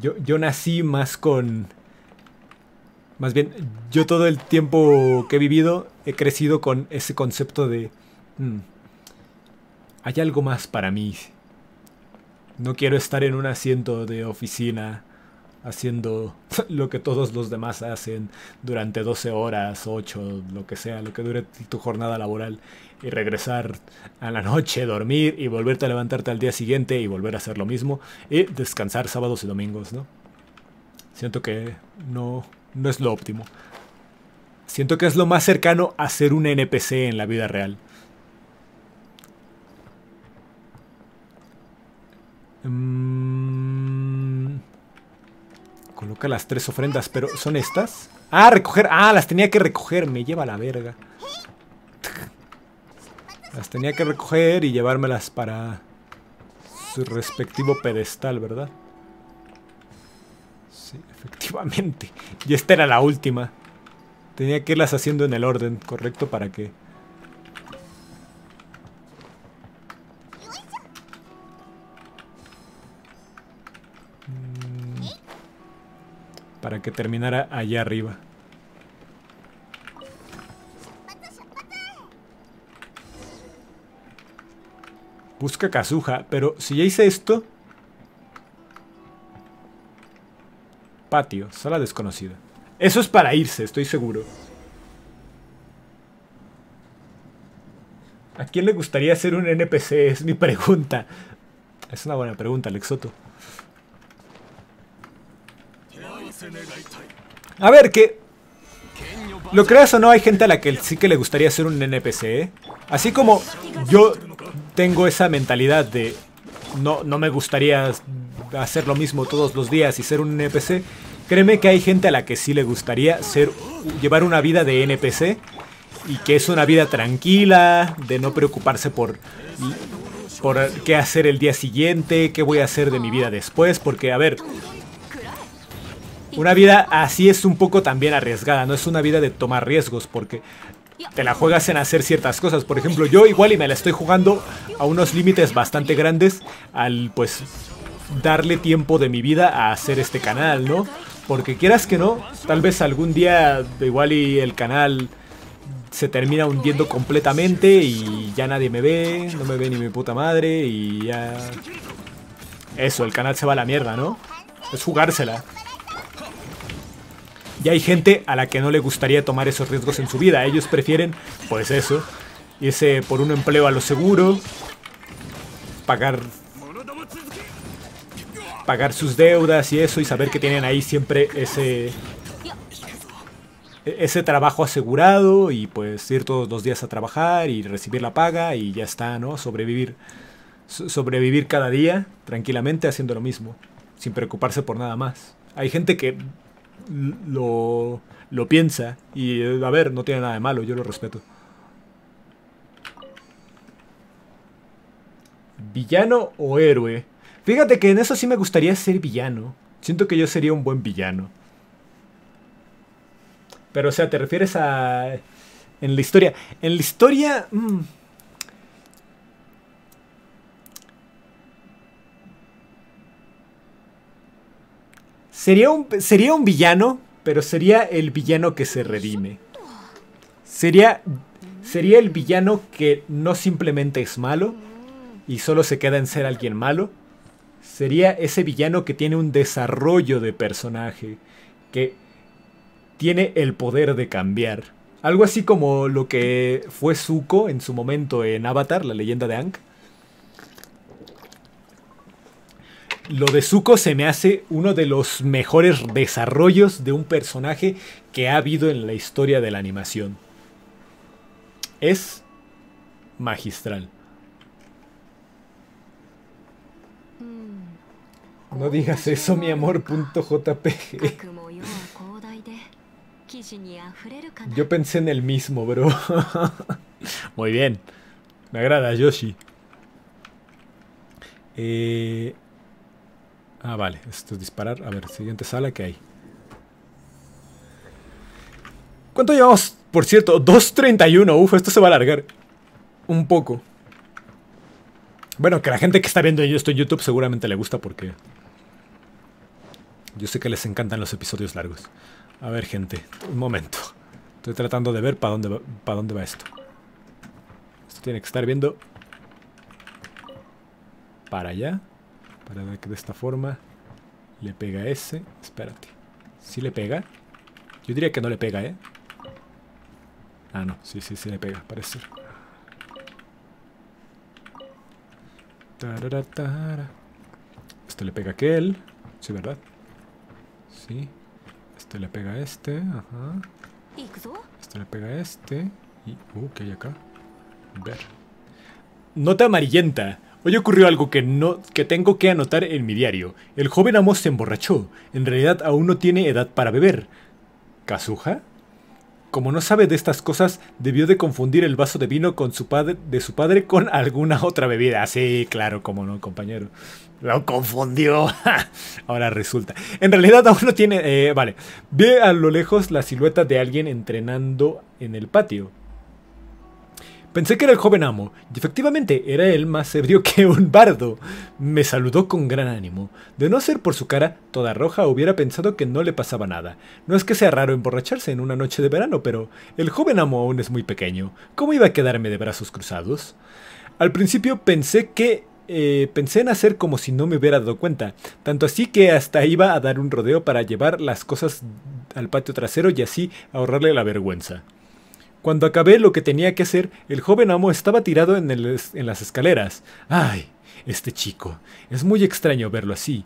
Yo nací más con... Más bien, yo todo el tiempo que he vivido he crecido con ese concepto de... hay algo más para mí. No quiero estar en un asiento de oficina haciendo lo que todos los demás hacen durante 12 horas, 8, lo que sea, lo que dure tu jornada laboral, y regresar a la noche, dormir y volverte a levantarte al día siguiente y volver a hacer lo mismo y descansar sábados y domingos, ¿no? Siento que no es lo óptimo. Siento que es lo más cercano a ser un NPC en la vida real. Coloca las 3 ofrendas, pero ¿son estas? Ah, recoger. Ah, las tenía que recoger. Me lleva la verga. Las tenía que recoger y llevármelas para su respectivo pedestal, ¿verdad? Sí, efectivamente. Y esta era la última. Tenía que irlas haciendo en el orden correcto para que... para que terminara allá arriba. Busca Kazuha, pero si ya hice esto... Patio, sala desconocida. Eso es para irse, estoy seguro. ¿A quién le gustaría ser un NPC? Es mi pregunta. Es una buena pregunta, Lexoto. A ver, que... lo creas o no, hay gente a la que sí que le gustaría ser un NPC, ¿eh? Así como yo tengo esa mentalidad de... No me gustaría hacer lo mismo todos los días y ser un NPC. Créeme que hay gente a la que sí le gustaría ser... llevar una vida de NPC. Y que es una vida tranquila, de no preocuparse por... qué hacer el día siguiente, qué voy a hacer de mi vida después. Porque, a ver... una vida así es un poco también arriesgada, no es una vida de tomar riesgos, porque te la juegas en hacer ciertas cosas. Por ejemplo, yo igual y me la estoy jugando a unos límites bastante grandes al, pues, darle tiempo de mi vida a hacer este canal, ¿no? Porque quieras que no, tal vez algún día igual y el canal se termina hundiendo completamente y ya nadie me ve, no me ve ni mi puta madre y ya... Eso, el canal se va a la mierda, ¿no? Es jugársela. Y hay gente a la que no le gustaría tomar esos riesgos en su vida. Ellos prefieren, pues eso, irse por un empleo a lo seguro, pagar sus deudas y eso, y saber que tienen ahí siempre ese trabajo asegurado y pues ir todos los días a trabajar y recibir la paga y ya está, ¿no? Sobrevivir cada día tranquilamente haciendo lo mismo, sin preocuparse por nada más. Hay gente que lo piensa y, a ver, no tiene nada de malo, yo lo respeto. ¿Villano o héroe? Fíjate que en eso sí me gustaría ser villano. Siento que yo sería un buen villano. Pero, o sea, ¿te refieres a...? En la historia. En la historia... Sería un villano, pero sería el villano que se redime. Sería el villano que no simplemente es malo y solo se queda en ser alguien malo. Sería ese villano que tiene un desarrollo de personaje, que tiene el poder de cambiar. Algo así como lo que fue Zuko en su momento en Avatar, la leyenda de Aang. Lo de Zuko se me hace uno de los mejores desarrollos de un personaje que ha habido en la historia de la animación. Es magistral. No digas eso, mi amor, .jpg. Yo pensé en el mismo, bro. Muy bien. Me agrada, Yoshi. Ah, vale. Esto es disparar. A ver, siguiente sala, ¿qué hay? ¿Cuánto llevamos? Por cierto, 2:31. Uf, esto se va a alargar un poco. Bueno, que la gente que está viendo esto en YouTube seguramente le gusta porque... yo sé que les encantan los episodios largos. A ver, gente, un momento. Estoy tratando de ver para dónde va esto. Esto tiene que estar viendo... para allá. Para ver que de esta forma le pega ese. Espérate. ¿Sí le pega? Yo diría que no le pega, ¿eh? Ah, no. Sí, sí, sí le pega, parece. Este le pega a aquel. Sí, ¿verdad? Sí. Este le pega a este. Ajá. Este le pega a este. Y, ¿qué hay acá? Ver. Nota amarillenta. Hoy ocurrió algo que tengo que anotar en mi diario. El joven Amos se emborrachó. En realidad aún no tiene edad para beber. ¿Kazuha? Como no sabe de estas cosas, debió de confundir el vaso de vino con de su padre con alguna otra bebida. Sí, claro, cómo no, compañero. Lo confundió. Ahora resulta. En realidad aún no tiene... vale. Ve a lo lejos la silueta de alguien entrenando en el patio. Pensé que era el joven amo, y efectivamente era él más ebrio que un bardo. Me saludó con gran ánimo. De no ser por su cara, toda roja, hubiera pensado que no le pasaba nada. No es que sea raro emborracharse en una noche de verano, pero el joven amo aún es muy pequeño. ¿Cómo iba a quedarme de brazos cruzados? Al principio pensé en hacer como si no me hubiera dado cuenta, tanto así que hasta iba a dar un rodeo para llevar las cosas al patio trasero y así ahorrarle la vergüenza. Cuando acabé lo que tenía que hacer, el joven amo estaba tirado en las escaleras. ¡Ay! Este chico. Es muy extraño verlo así.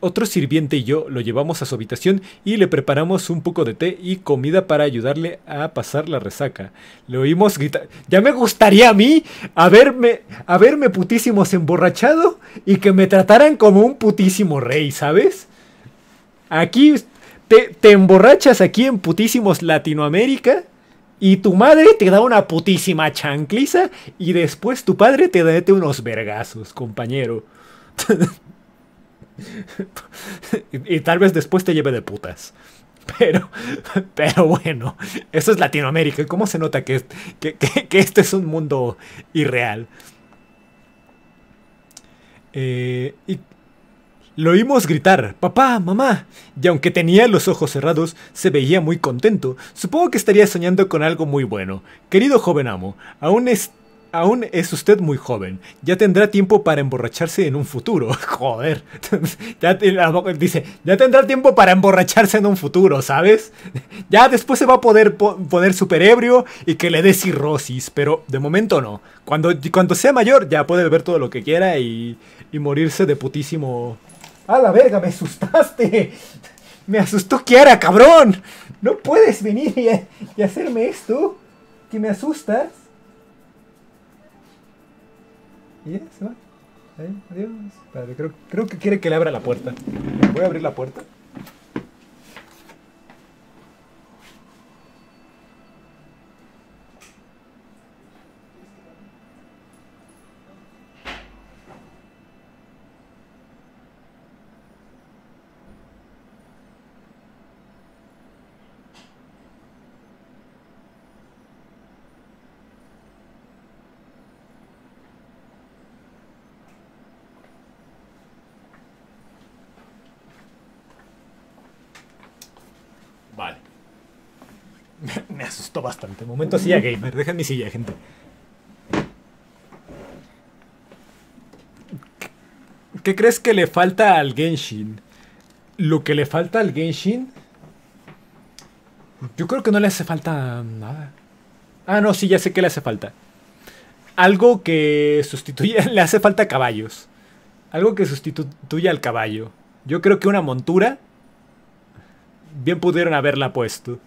Otro sirviente y yo lo llevamos a su habitación y le preparamos un poco de té y comida para ayudarle a pasar la resaca. Le oímos gritar... ¡Ya me gustaría a mí haberme putísimos emborrachado y que me trataran como un putísimo rey, ¿sabes? Aquí te emborrachas aquí en putísimos Latinoamérica... y tu madre te da una putísima chancliza y después tu padre te da unos vergazos, compañero. y tal vez después te lleve de putas. Pero bueno, eso es Latinoamérica. ¿Cómo se nota que este es un mundo irreal? Y lo oímos gritar, papá, mamá, y aunque tenía los ojos cerrados, se veía muy contento. Supongo que estaría soñando con algo muy bueno. Querido joven amo, aún es usted muy joven. Ya tendrá tiempo para emborracharse en un futuro. Joder. Ya tendrá tiempo para emborracharse en un futuro, ¿sabes? Ya después se va a poder poner súper ebrio y que le dé cirrosis, pero de momento no. Cuando sea mayor ya puede beber todo lo que quiera y morirse de putísimo... ¡A la verga! ¡Me asustaste! ¡Me asustó Kiara, cabrón! ¡No puedes venir y hacerme esto! ¡Que me asustas! Y ya, se va. Ahí, adiós. Vale, creo que quiere que le abra la puerta. Voy a abrir la puerta. Asustó bastante. Momento silla gamer. Dejen mi silla, gente. ¿Qué crees que le falta al Genshin? Lo que le falta al Genshin... Yo creo que no le hace falta nada. Ah, no, sí, ya sé que le hace falta. Algo que sustituya... Le hace falta caballos. Algo que sustituya al caballo. Yo creo que una montura... Bien pudieron haberla puesto.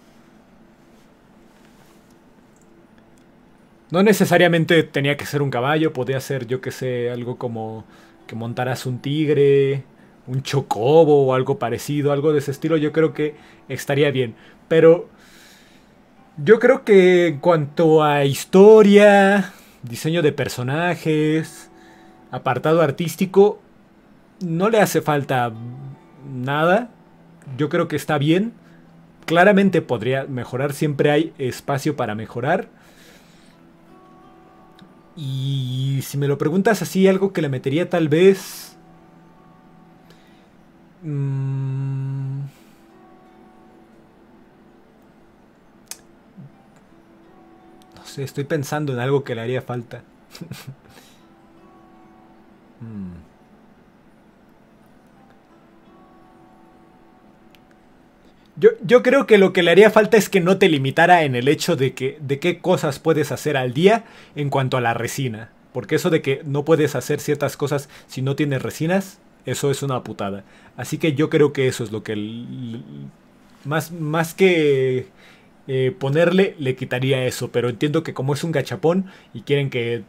No necesariamente tenía que ser un caballo, podía ser, yo que sé, algo como que montaras un tigre, un chocobo o algo parecido, algo de ese estilo, yo creo que estaría bien. Pero yo creo que en cuanto a historia, diseño de personajes, apartado artístico, no le hace falta nada. Yo creo que está bien. Claramente podría mejorar, siempre hay espacio para mejorar. Y si me lo preguntas así, algo que le metería tal vez... No sé, estoy pensando en algo que le haría falta. Yo creo que lo que le haría falta es que no te limitara en el hecho de qué cosas puedes hacer al día en cuanto a la resina. Porque eso de que no puedes hacer ciertas cosas si no tienes resinas, eso es una putada. Así que yo creo que eso es lo que... Más que ponerle, le quitaría eso. Pero entiendo que como es un gachapón y quieren que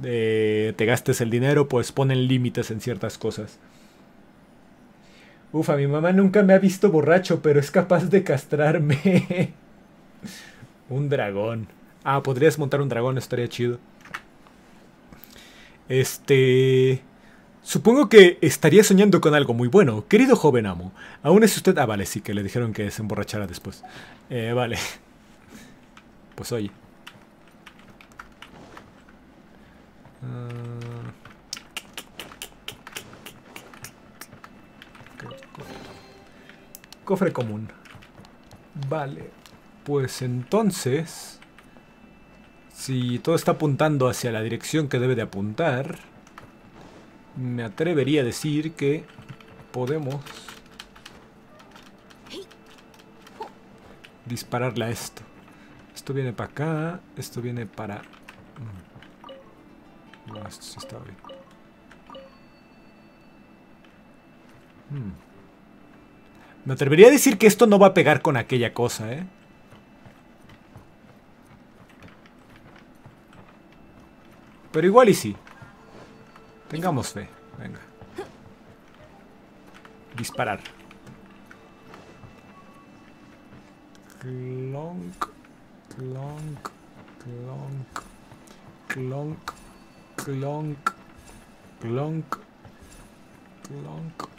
te gastes el dinero, pues ponen límites en ciertas cosas. Ufa, mi mamá nunca me ha visto borracho, pero es capaz de castrarme. Un dragón. Ah, podrías montar un dragón, estaría chido. Supongo que estaría soñando con algo muy bueno. Querido joven amo, aún es usted... Ah, vale, sí, que le dijeron que se emborrachara después. Vale. Pues oye. Cofre común. Vale. Pues entonces... Si todo está apuntando hacia la dirección que debe de apuntar... Me atrevería a decir que... Podemos... dispararle a esto. Esto viene para acá. Esto viene para... No, esto sí está bien. Me atrevería a decir que esto no va a pegar con aquella cosa, ¿eh? Pero igual y sí. Tengamos fe. Venga. Disparar. Clonk. Clonk. Clonk. Clonk. Clonk. Clonk. Clonk.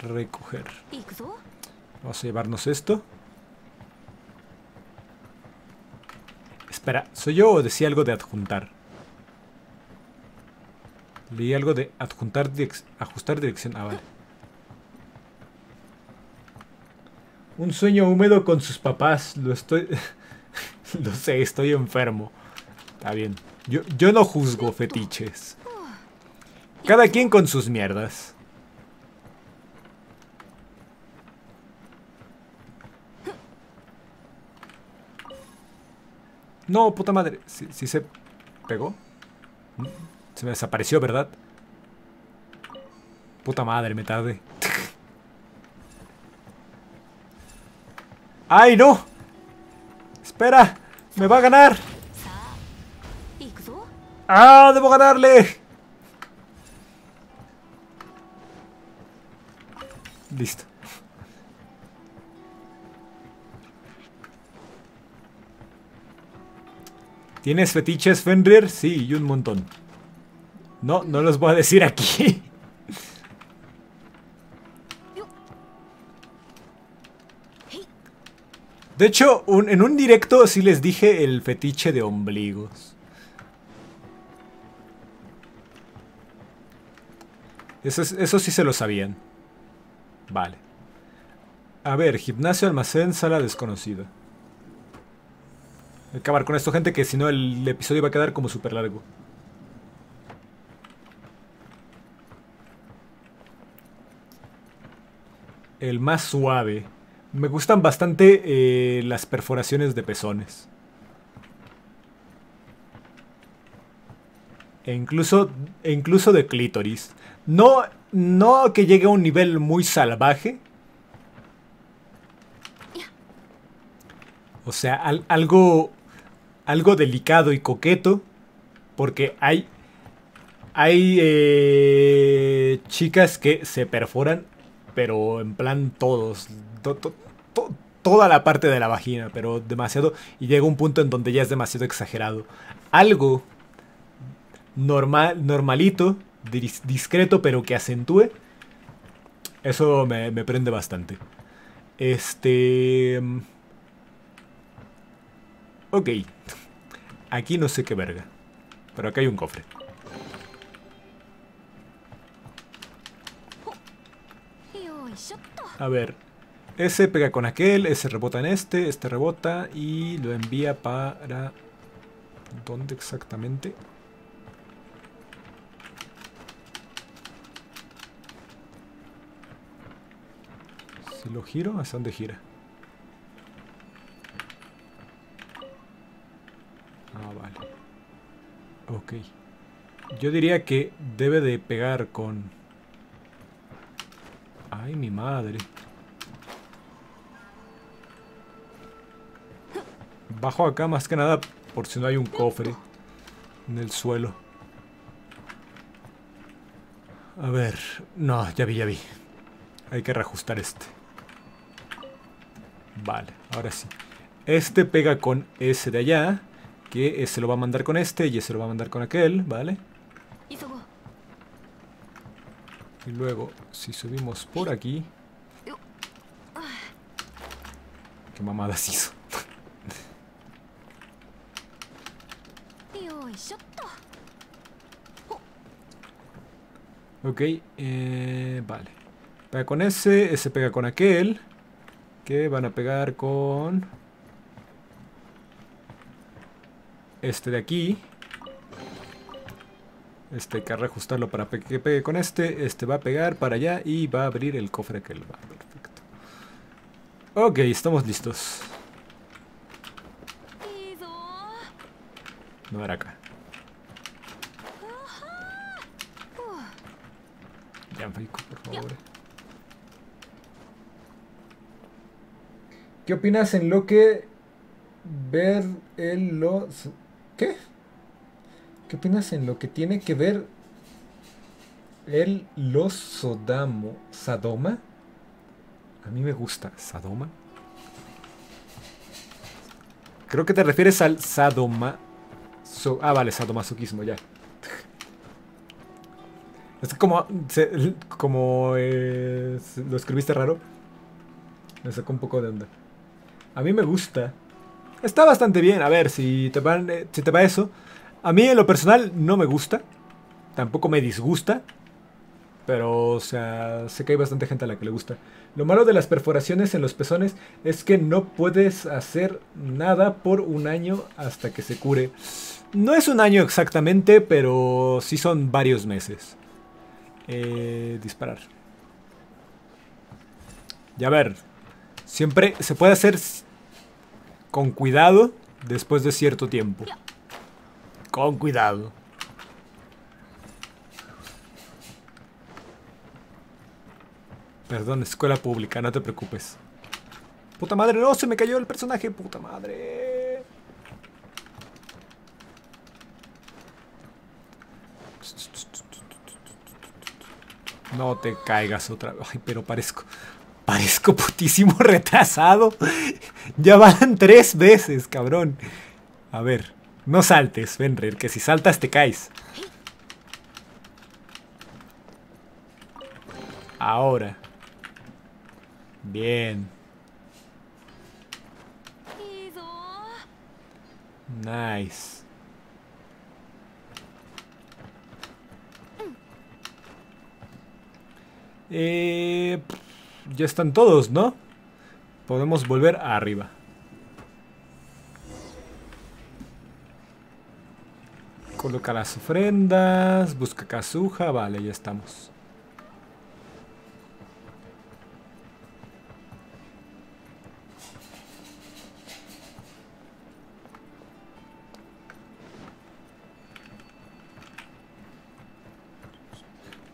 Recoger. Vamos a llevarnos esto. Espera, ¿soy yo o decía algo de adjuntar? Leí algo de adjuntar, ajustar dirección. Ah, vale. Un sueño húmedo con sus papás. Lo estoy... Lo sé, estoy enfermo. Está bien. Yo no juzgo fetiches. Cada quien con sus mierdas. No, puta madre. ¿Sí se pegó? Se me desapareció, ¿verdad? Puta madre, me tardé. ¡Ay, no! ¡Espera! ¡Me va a ganar! ¡Ah, debo ganarle! Listo. ¿Tienes fetiches, Fenrir? Sí, y un montón. No, no los voy a decir aquí. De hecho, en un directo sí les dije el fetiche de ombligos. Eso sí se lo sabían. Vale. A ver, gimnasio, almacén, sala desconocida. Voy a acabar con esto, gente, que si no el episodio va a quedar como súper largo. El más suave. Me gustan bastante las perforaciones de pezones. E incluso de clítoris. No que llegue a un nivel muy salvaje. O sea, algo delicado y coqueto. Porque hay chicas que se perforan, pero en plan toda la parte de la vagina, pero demasiado, y llega un punto en donde ya es demasiado exagerado. Algo normalito, discreto, pero que acentúe, eso me prende bastante. Ok, aquí no sé qué verga, pero acá hay un cofre. A ver, ese pega con aquel, ese rebota en este rebota y lo envía para... ¿Dónde exactamente? Si lo giro, ¿hasta dónde gira? Ah, vale. Ok. Yo diría que debe de pegar con... ¡Ay, mi madre! Bajo acá más que nada por si no hay un cofre en el suelo. A ver... No, ya vi. Hay que reajustar este. Vale, ahora sí. Este pega con ese de allá, que ese lo va a mandar con este y ese lo va a mandar con aquel, ¿vale? Y luego, si subimos por aquí... ¡Qué mamadas hizo! Ok, vale. Pega con ese, ese pega con aquel. Que van a pegar con... Este de aquí. Este hay que reajustarlo para que pegue con este. Este va a pegar para allá y va a abrir el cofre que él va. Perfecto. Ok, estamos listos. No era acá. Yanfei, por favor. ¿Qué opinas en lo que... ver el los... ¿Qué? ¿Qué opinas en lo que tiene que ver el los Sadoma? A mí me gusta. ¿Sadoma? Creo que te refieres al sadomasoquismo. Ah, vale, sadomasoquismo, ya. Es como... lo escribiste raro. Me sacó un poco de onda. A mí me gusta. Está bastante bien. A ver, si te va eso. A mí en lo personal no me gusta. Tampoco me disgusta. Pero, o sea, sé que hay bastante gente a la que le gusta. Lo malo de las perforaciones en los pezones es que no puedes hacer nada por un año hasta que se cure. No es un año exactamente, pero sí son varios meses. Disparar. Y a ver, siempre se puede hacer con cuidado después de cierto tiempo. Con cuidado. Perdón, escuela pública, no te preocupes. Puta madre, no, se me cayó el personaje, puta madre. No te caigas otra vez. Ay, pero parezco putísimo retrasado. Ya van 3 veces, cabrón. A ver, no saltes, Fenrir, que si saltas te caes. Ahora. Bien. Nice. Ya están todos, ¿no? Podemos volver arriba. Coloca las ofrendas. Busca Kazuha. Vale, ya estamos.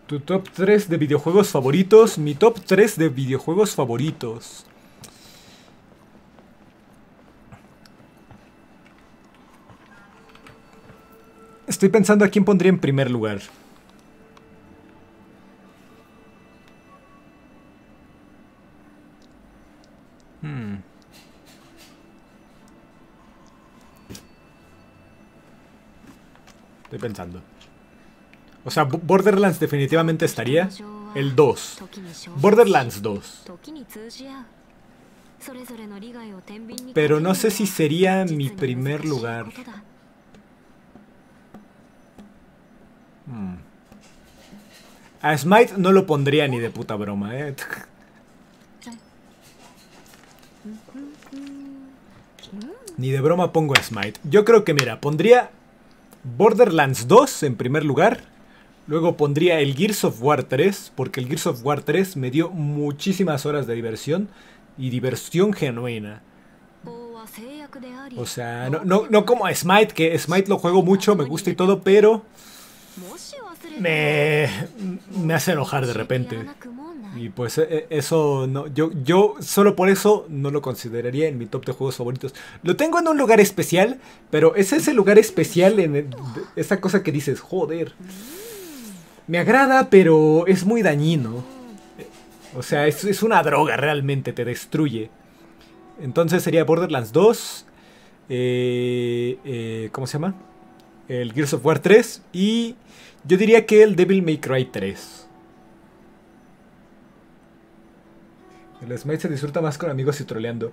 Tu top 3 de videojuegos favoritos. Mi top 3 de videojuegos favoritos. Estoy pensando a quién pondría en primer lugar. Estoy pensando. O sea, Borderlands definitivamente estaría. El 2. Borderlands 2. Pero no sé si sería mi primer lugar. A Smite no lo pondría ni de puta broma, eh. Ni de broma pongo a Smite. Yo creo que, mira, pondría Borderlands 2 en primer lugar. Luego pondría el Gears of War 3, porque el Gears of War 3 me dio muchísimas horas de diversión y diversión genuina. O sea, no como Smite, que Smite lo juego mucho, me gusta y todo, pero me hace enojar de repente. Y pues eso no, yo solo por eso no lo consideraría en mi top de juegos favoritos. Lo tengo en un lugar especial, pero es ese lugar especial en esa cosa que dices, joder. Me agrada, pero es muy dañino. O sea, es una droga realmente, te destruye. Entonces sería Borderlands 2. ¿Cómo se llama? El Gears of War 3. Y yo diría que el Devil May Cry 3. El Smite se disfruta más con amigos y troleando.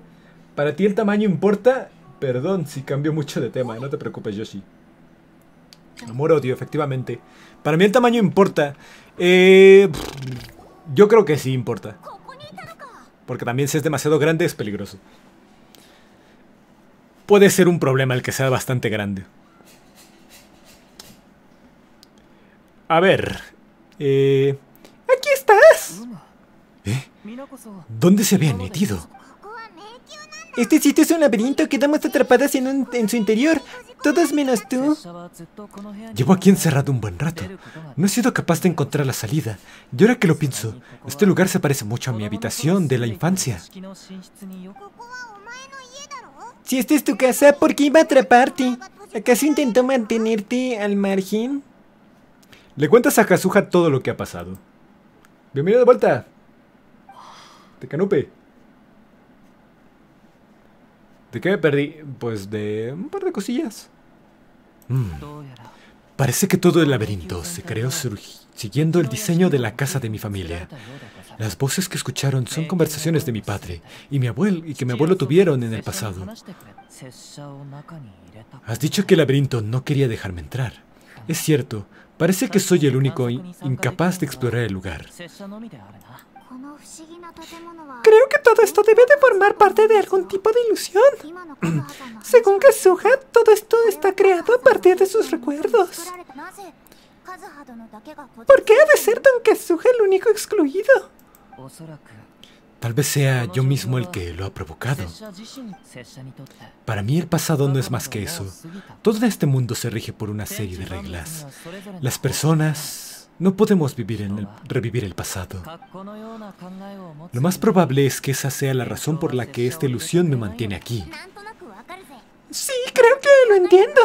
Para ti el tamaño importa. Perdón si cambio mucho de tema, no te preocupes, Yoshi. Amor, odio, efectivamente. Para mí el tamaño importa. Yo creo que sí importa. Porque también si es demasiado grande es peligroso. Puede ser un problema el que sea bastante grande. A ver. ¡Aquí estás! ¿Dónde se habían metido? Este sitio es un laberinto, quedamos atrapadas en su interior. Todos menos tú. Llevo aquí encerrado un buen rato. No he sido capaz de encontrar la salida. Y ahora que lo pienso, este lugar se parece mucho a mi habitación de la infancia. Si esta es tu casa, ¿por qué iba a atraparte? ¿Acaso intentó mantenerte al margen? Le cuentas a Kazuha todo lo que ha pasado. Bienvenido de vuelta. Te canupe. ¿De qué me perdí? Pues de un par de cosillas. Parece que todo el laberinto se creó siguiendo el diseño de la casa de mi familia. Las voces que escucharon son conversaciones de mi padre y que mi abuelo tuvieron en el pasado. Has dicho que el laberinto no quería dejarme entrar. Es cierto, parece que soy el único incapaz de explorar el lugar. Creo que todo esto debe de formar parte de algún tipo de ilusión. Según Kazuha, todo esto está creado a partir de sus recuerdos. ¿Por qué ha de ser Don Kazuha el único excluido? Tal vez sea yo mismo el que lo ha provocado. Para mí el pasado no es más que eso. Todo este mundo se rige por una serie de reglas. Las personas... no podemos revivir el pasado. Lo más probable es que esa sea la razón por la que esta ilusión me mantiene aquí. Sí, creo que lo entiendo.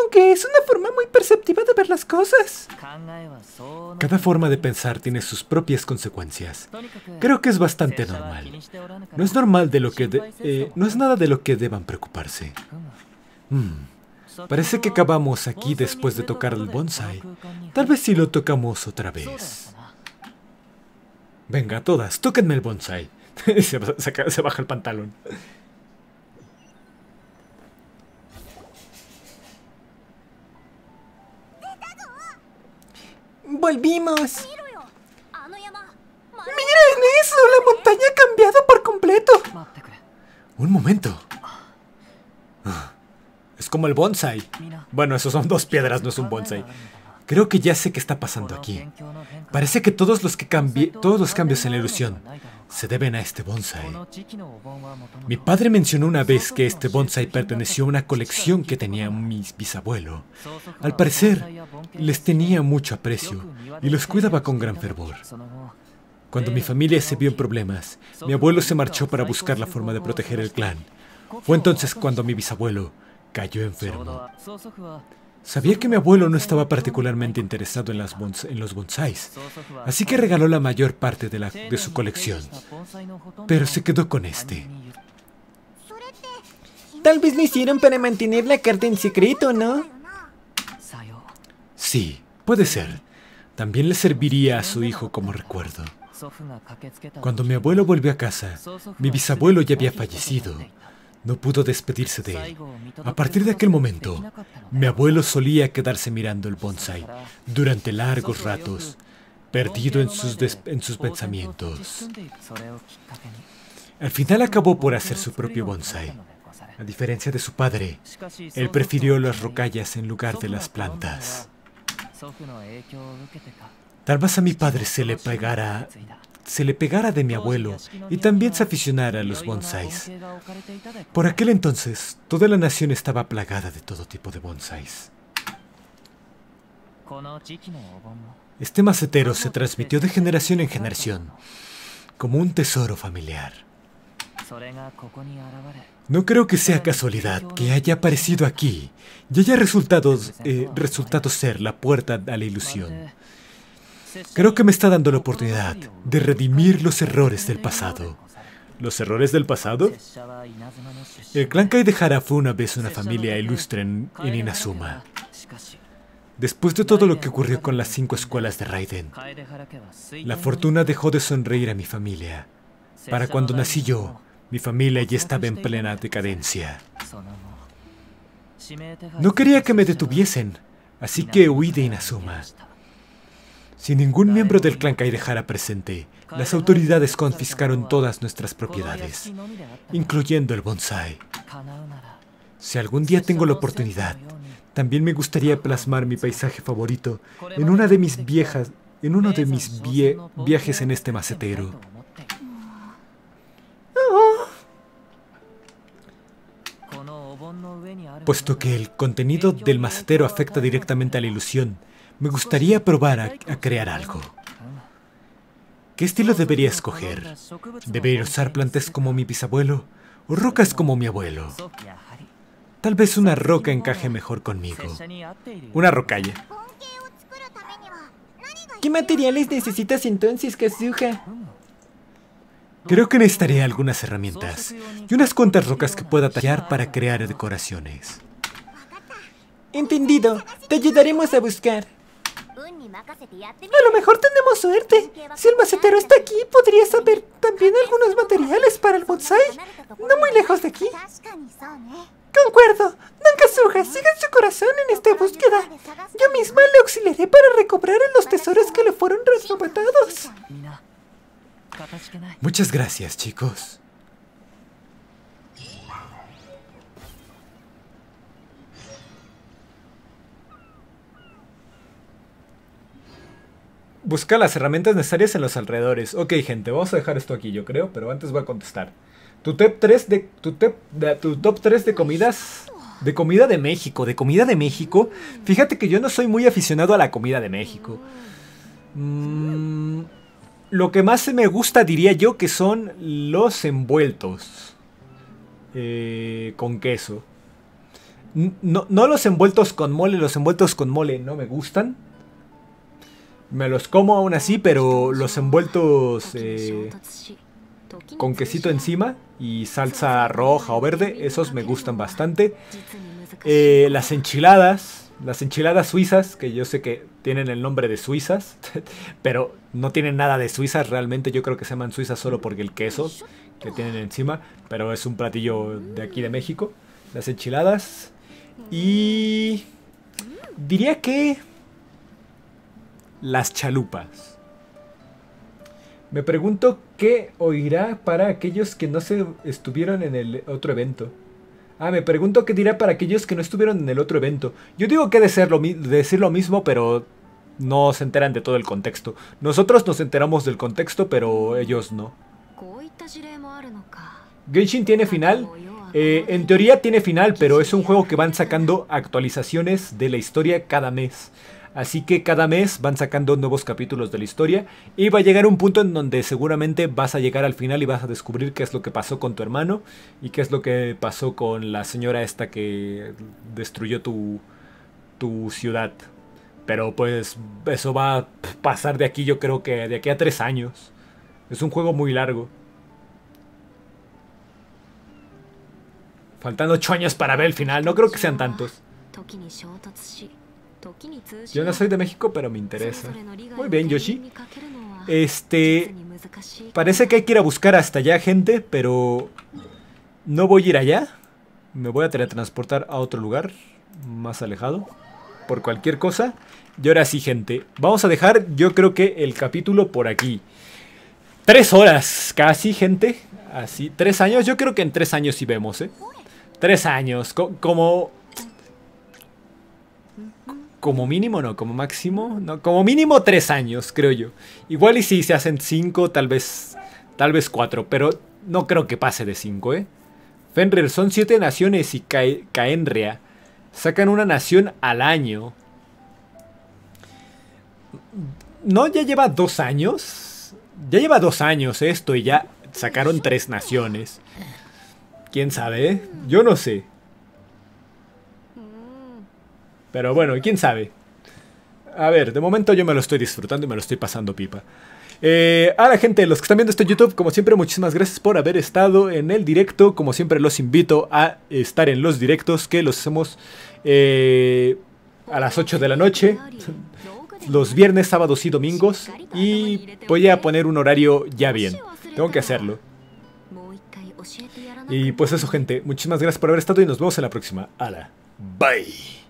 Aunque es una forma muy perceptiva de ver las cosas. Cada forma de pensar tiene sus propias consecuencias. Creo que es bastante normal. No es normal de lo que no es nada de lo que deban preocuparse. Parece que acabamos aquí después de tocar el bonsai. Tal vez si lo tocamos otra vez. Venga, todas, tóquenme el bonsai. Se baja el pantalón. ¡Volvimos! ¡Miren eso! ¡La montaña ha cambiado por completo! Un momento. Es como el bonsai. Bueno, esos son dos piedras, no es un bonsai. Creo que ya sé qué está pasando aquí. Parece que todos los cambios en la ilusión se deben a este bonsai. Mi padre mencionó una vez que este bonsai perteneció a una colección que tenía mi bisabuelo. Al parecer, les tenía mucho aprecio y los cuidaba con gran fervor. Cuando mi familia se vio en problemas, mi abuelo se marchó para buscar la forma de proteger el clan. Fue entonces cuando mi bisabuelo cayó enfermo. Sabía que mi abuelo no estaba particularmente interesado en los bonsais, así que regaló la mayor parte de su colección, pero se quedó con este. Tal vez lo hicieron para mantener la carta en secreto, ¿no? Sí, puede ser. También le serviría a su hijo como recuerdo. Cuando mi abuelo volvió a casa, mi bisabuelo ya había fallecido. No pudo despedirse de él. A partir de aquel momento, mi abuelo solía quedarse mirando el bonsai durante largos ratos, perdido en sus pensamientos. Al final acabó por hacer su propio bonsai. A diferencia de su padre, él prefirió las rocallas en lugar de las plantas. Tal vez a mi padre se le pegara de mi abuelo y también se aficionara a los bonsais. Por aquel entonces, toda la nación estaba plagada de todo tipo de bonsais. Este macetero se transmitió de generación en generación, como un tesoro familiar. No creo que sea casualidad que haya aparecido aquí y haya resultado ser la puerta a la ilusión. Creo que me está dando la oportunidad de redimir los errores del pasado. ¿Los errores del pasado? El clan Kaedehara fue una vez una familia ilustre en Inazuma. Después de todo lo que ocurrió con las 5 escuelas de Raiden, la fortuna dejó de sonreír a mi familia. Para cuando nací yo, mi familia ya estaba en plena decadencia. No quería que me detuviesen, así que huí de Inazuma. Sin ningún miembro del clan Kaedehara presente, las autoridades confiscaron todas nuestras propiedades, incluyendo el bonsai. Si algún día tengo la oportunidad, también me gustaría plasmar mi paisaje favorito en uno de mis viajes en este macetero. Puesto que el contenido del macetero afecta directamente a la ilusión, me gustaría probar a crear algo. ¿Qué estilo debería escoger? ¿Debería usar plantas como mi bisabuelo o rocas como mi abuelo? Tal vez una roca encaje mejor conmigo. Una rocalla. ¿Qué materiales necesitas entonces, Kazuha? Creo que necesitaré algunas herramientas y unas cuantas rocas que pueda tallar para crear decoraciones. Entendido, te ayudaremos a buscar. A lo mejor tenemos suerte. Si el macetero está aquí, podría saber también algunos materiales para el bonsai. No muy lejos de aquí. Concuerdo. Dan Kazuha, siga su corazón en esta búsqueda. Yo misma le auxiliaré para recobrar los tesoros que le fueron robados. Muchas gracias, chicos. Busca las herramientas necesarias en los alrededores. Ok, gente, vamos a dejar esto aquí, yo creo, pero antes voy a contestar. Tu top 3 de comidas. De comida de México. De comida de México. Fíjate que yo no soy muy aficionado a la comida de México. Lo que más me gusta, diría yo, que son los envueltos. Con queso. No los envueltos con mole. Los envueltos con mole no me gustan. Me los como aún así, pero los envueltos con quesito encima y salsa roja o verde, esos me gustan bastante. Las enchiladas suizas, que yo sé que tienen el nombre de suizas, pero no tienen nada de suizas realmente. Yo creo que se llaman suizas solo porque el queso que tienen encima, pero es un platillo de aquí de México. Las enchiladas y diría que las chalupas. Me pregunto qué oirá para aquellos que no se estuvieron en el otro evento. Ah, me pregunto qué dirá para aquellos que no estuvieron en el otro evento. Yo digo que decir lo mismo, pero no se enteran de todo el contexto. Nosotros nos enteramos del contexto, pero ellos no. Genshin tiene final. En teoría tiene final, pero es un juego que van sacando actualizaciones de la historia cada mes. Así que cada mes van sacando nuevos capítulos de la historia y va a llegar un punto en donde seguramente vas a llegar al final y vas a descubrir qué es lo que pasó con tu hermano y qué es lo que pasó con la señora esta que destruyó tu ciudad. Pero pues eso va a pasar de aquí, yo creo que de aquí a 3 años. Es un juego muy largo. Faltan 8 años para ver el final, no creo que sean tantos. Yo no soy de México, pero me interesa. Muy bien, Yoshi. Parece que hay que ir a buscar hasta allá, gente, pero no voy a ir allá. Me voy a teletransportar a otro lugar más alejado, por cualquier cosa. Y ahora sí, gente, vamos a dejar, yo creo que el capítulo por aquí. 3 horas casi, gente. Así, 3 años. Yo creo que en 3 años sí vemos, 3 años, como mínimo, no, como máximo, no, como mínimo 3 años, creo yo. Igual y si se hacen 5, tal vez 4, pero no creo que pase de 5, Fenrir, son 7 naciones y Caenria sacan una nación al año. No, ya lleva 2 años. Ya lleva 2 años esto y ya sacaron 3 naciones. ¿Quién sabe, Yo no sé. Pero bueno, ¿quién sabe? A ver, de momento yo me lo estoy disfrutando y me lo estoy pasando pipa. A la gente, los que están viendo esto en YouTube, como siempre, muchísimas gracias por haber estado en el directo. Como siempre, los invito a estar en los directos que los hacemos a las 8 de la noche. Los viernes, sábados y domingos. Y voy a poner un horario ya bien. Tengo que hacerlo. Y pues eso, gente. Muchísimas gracias por haber estado y nos vemos en la próxima. Ala. Bye.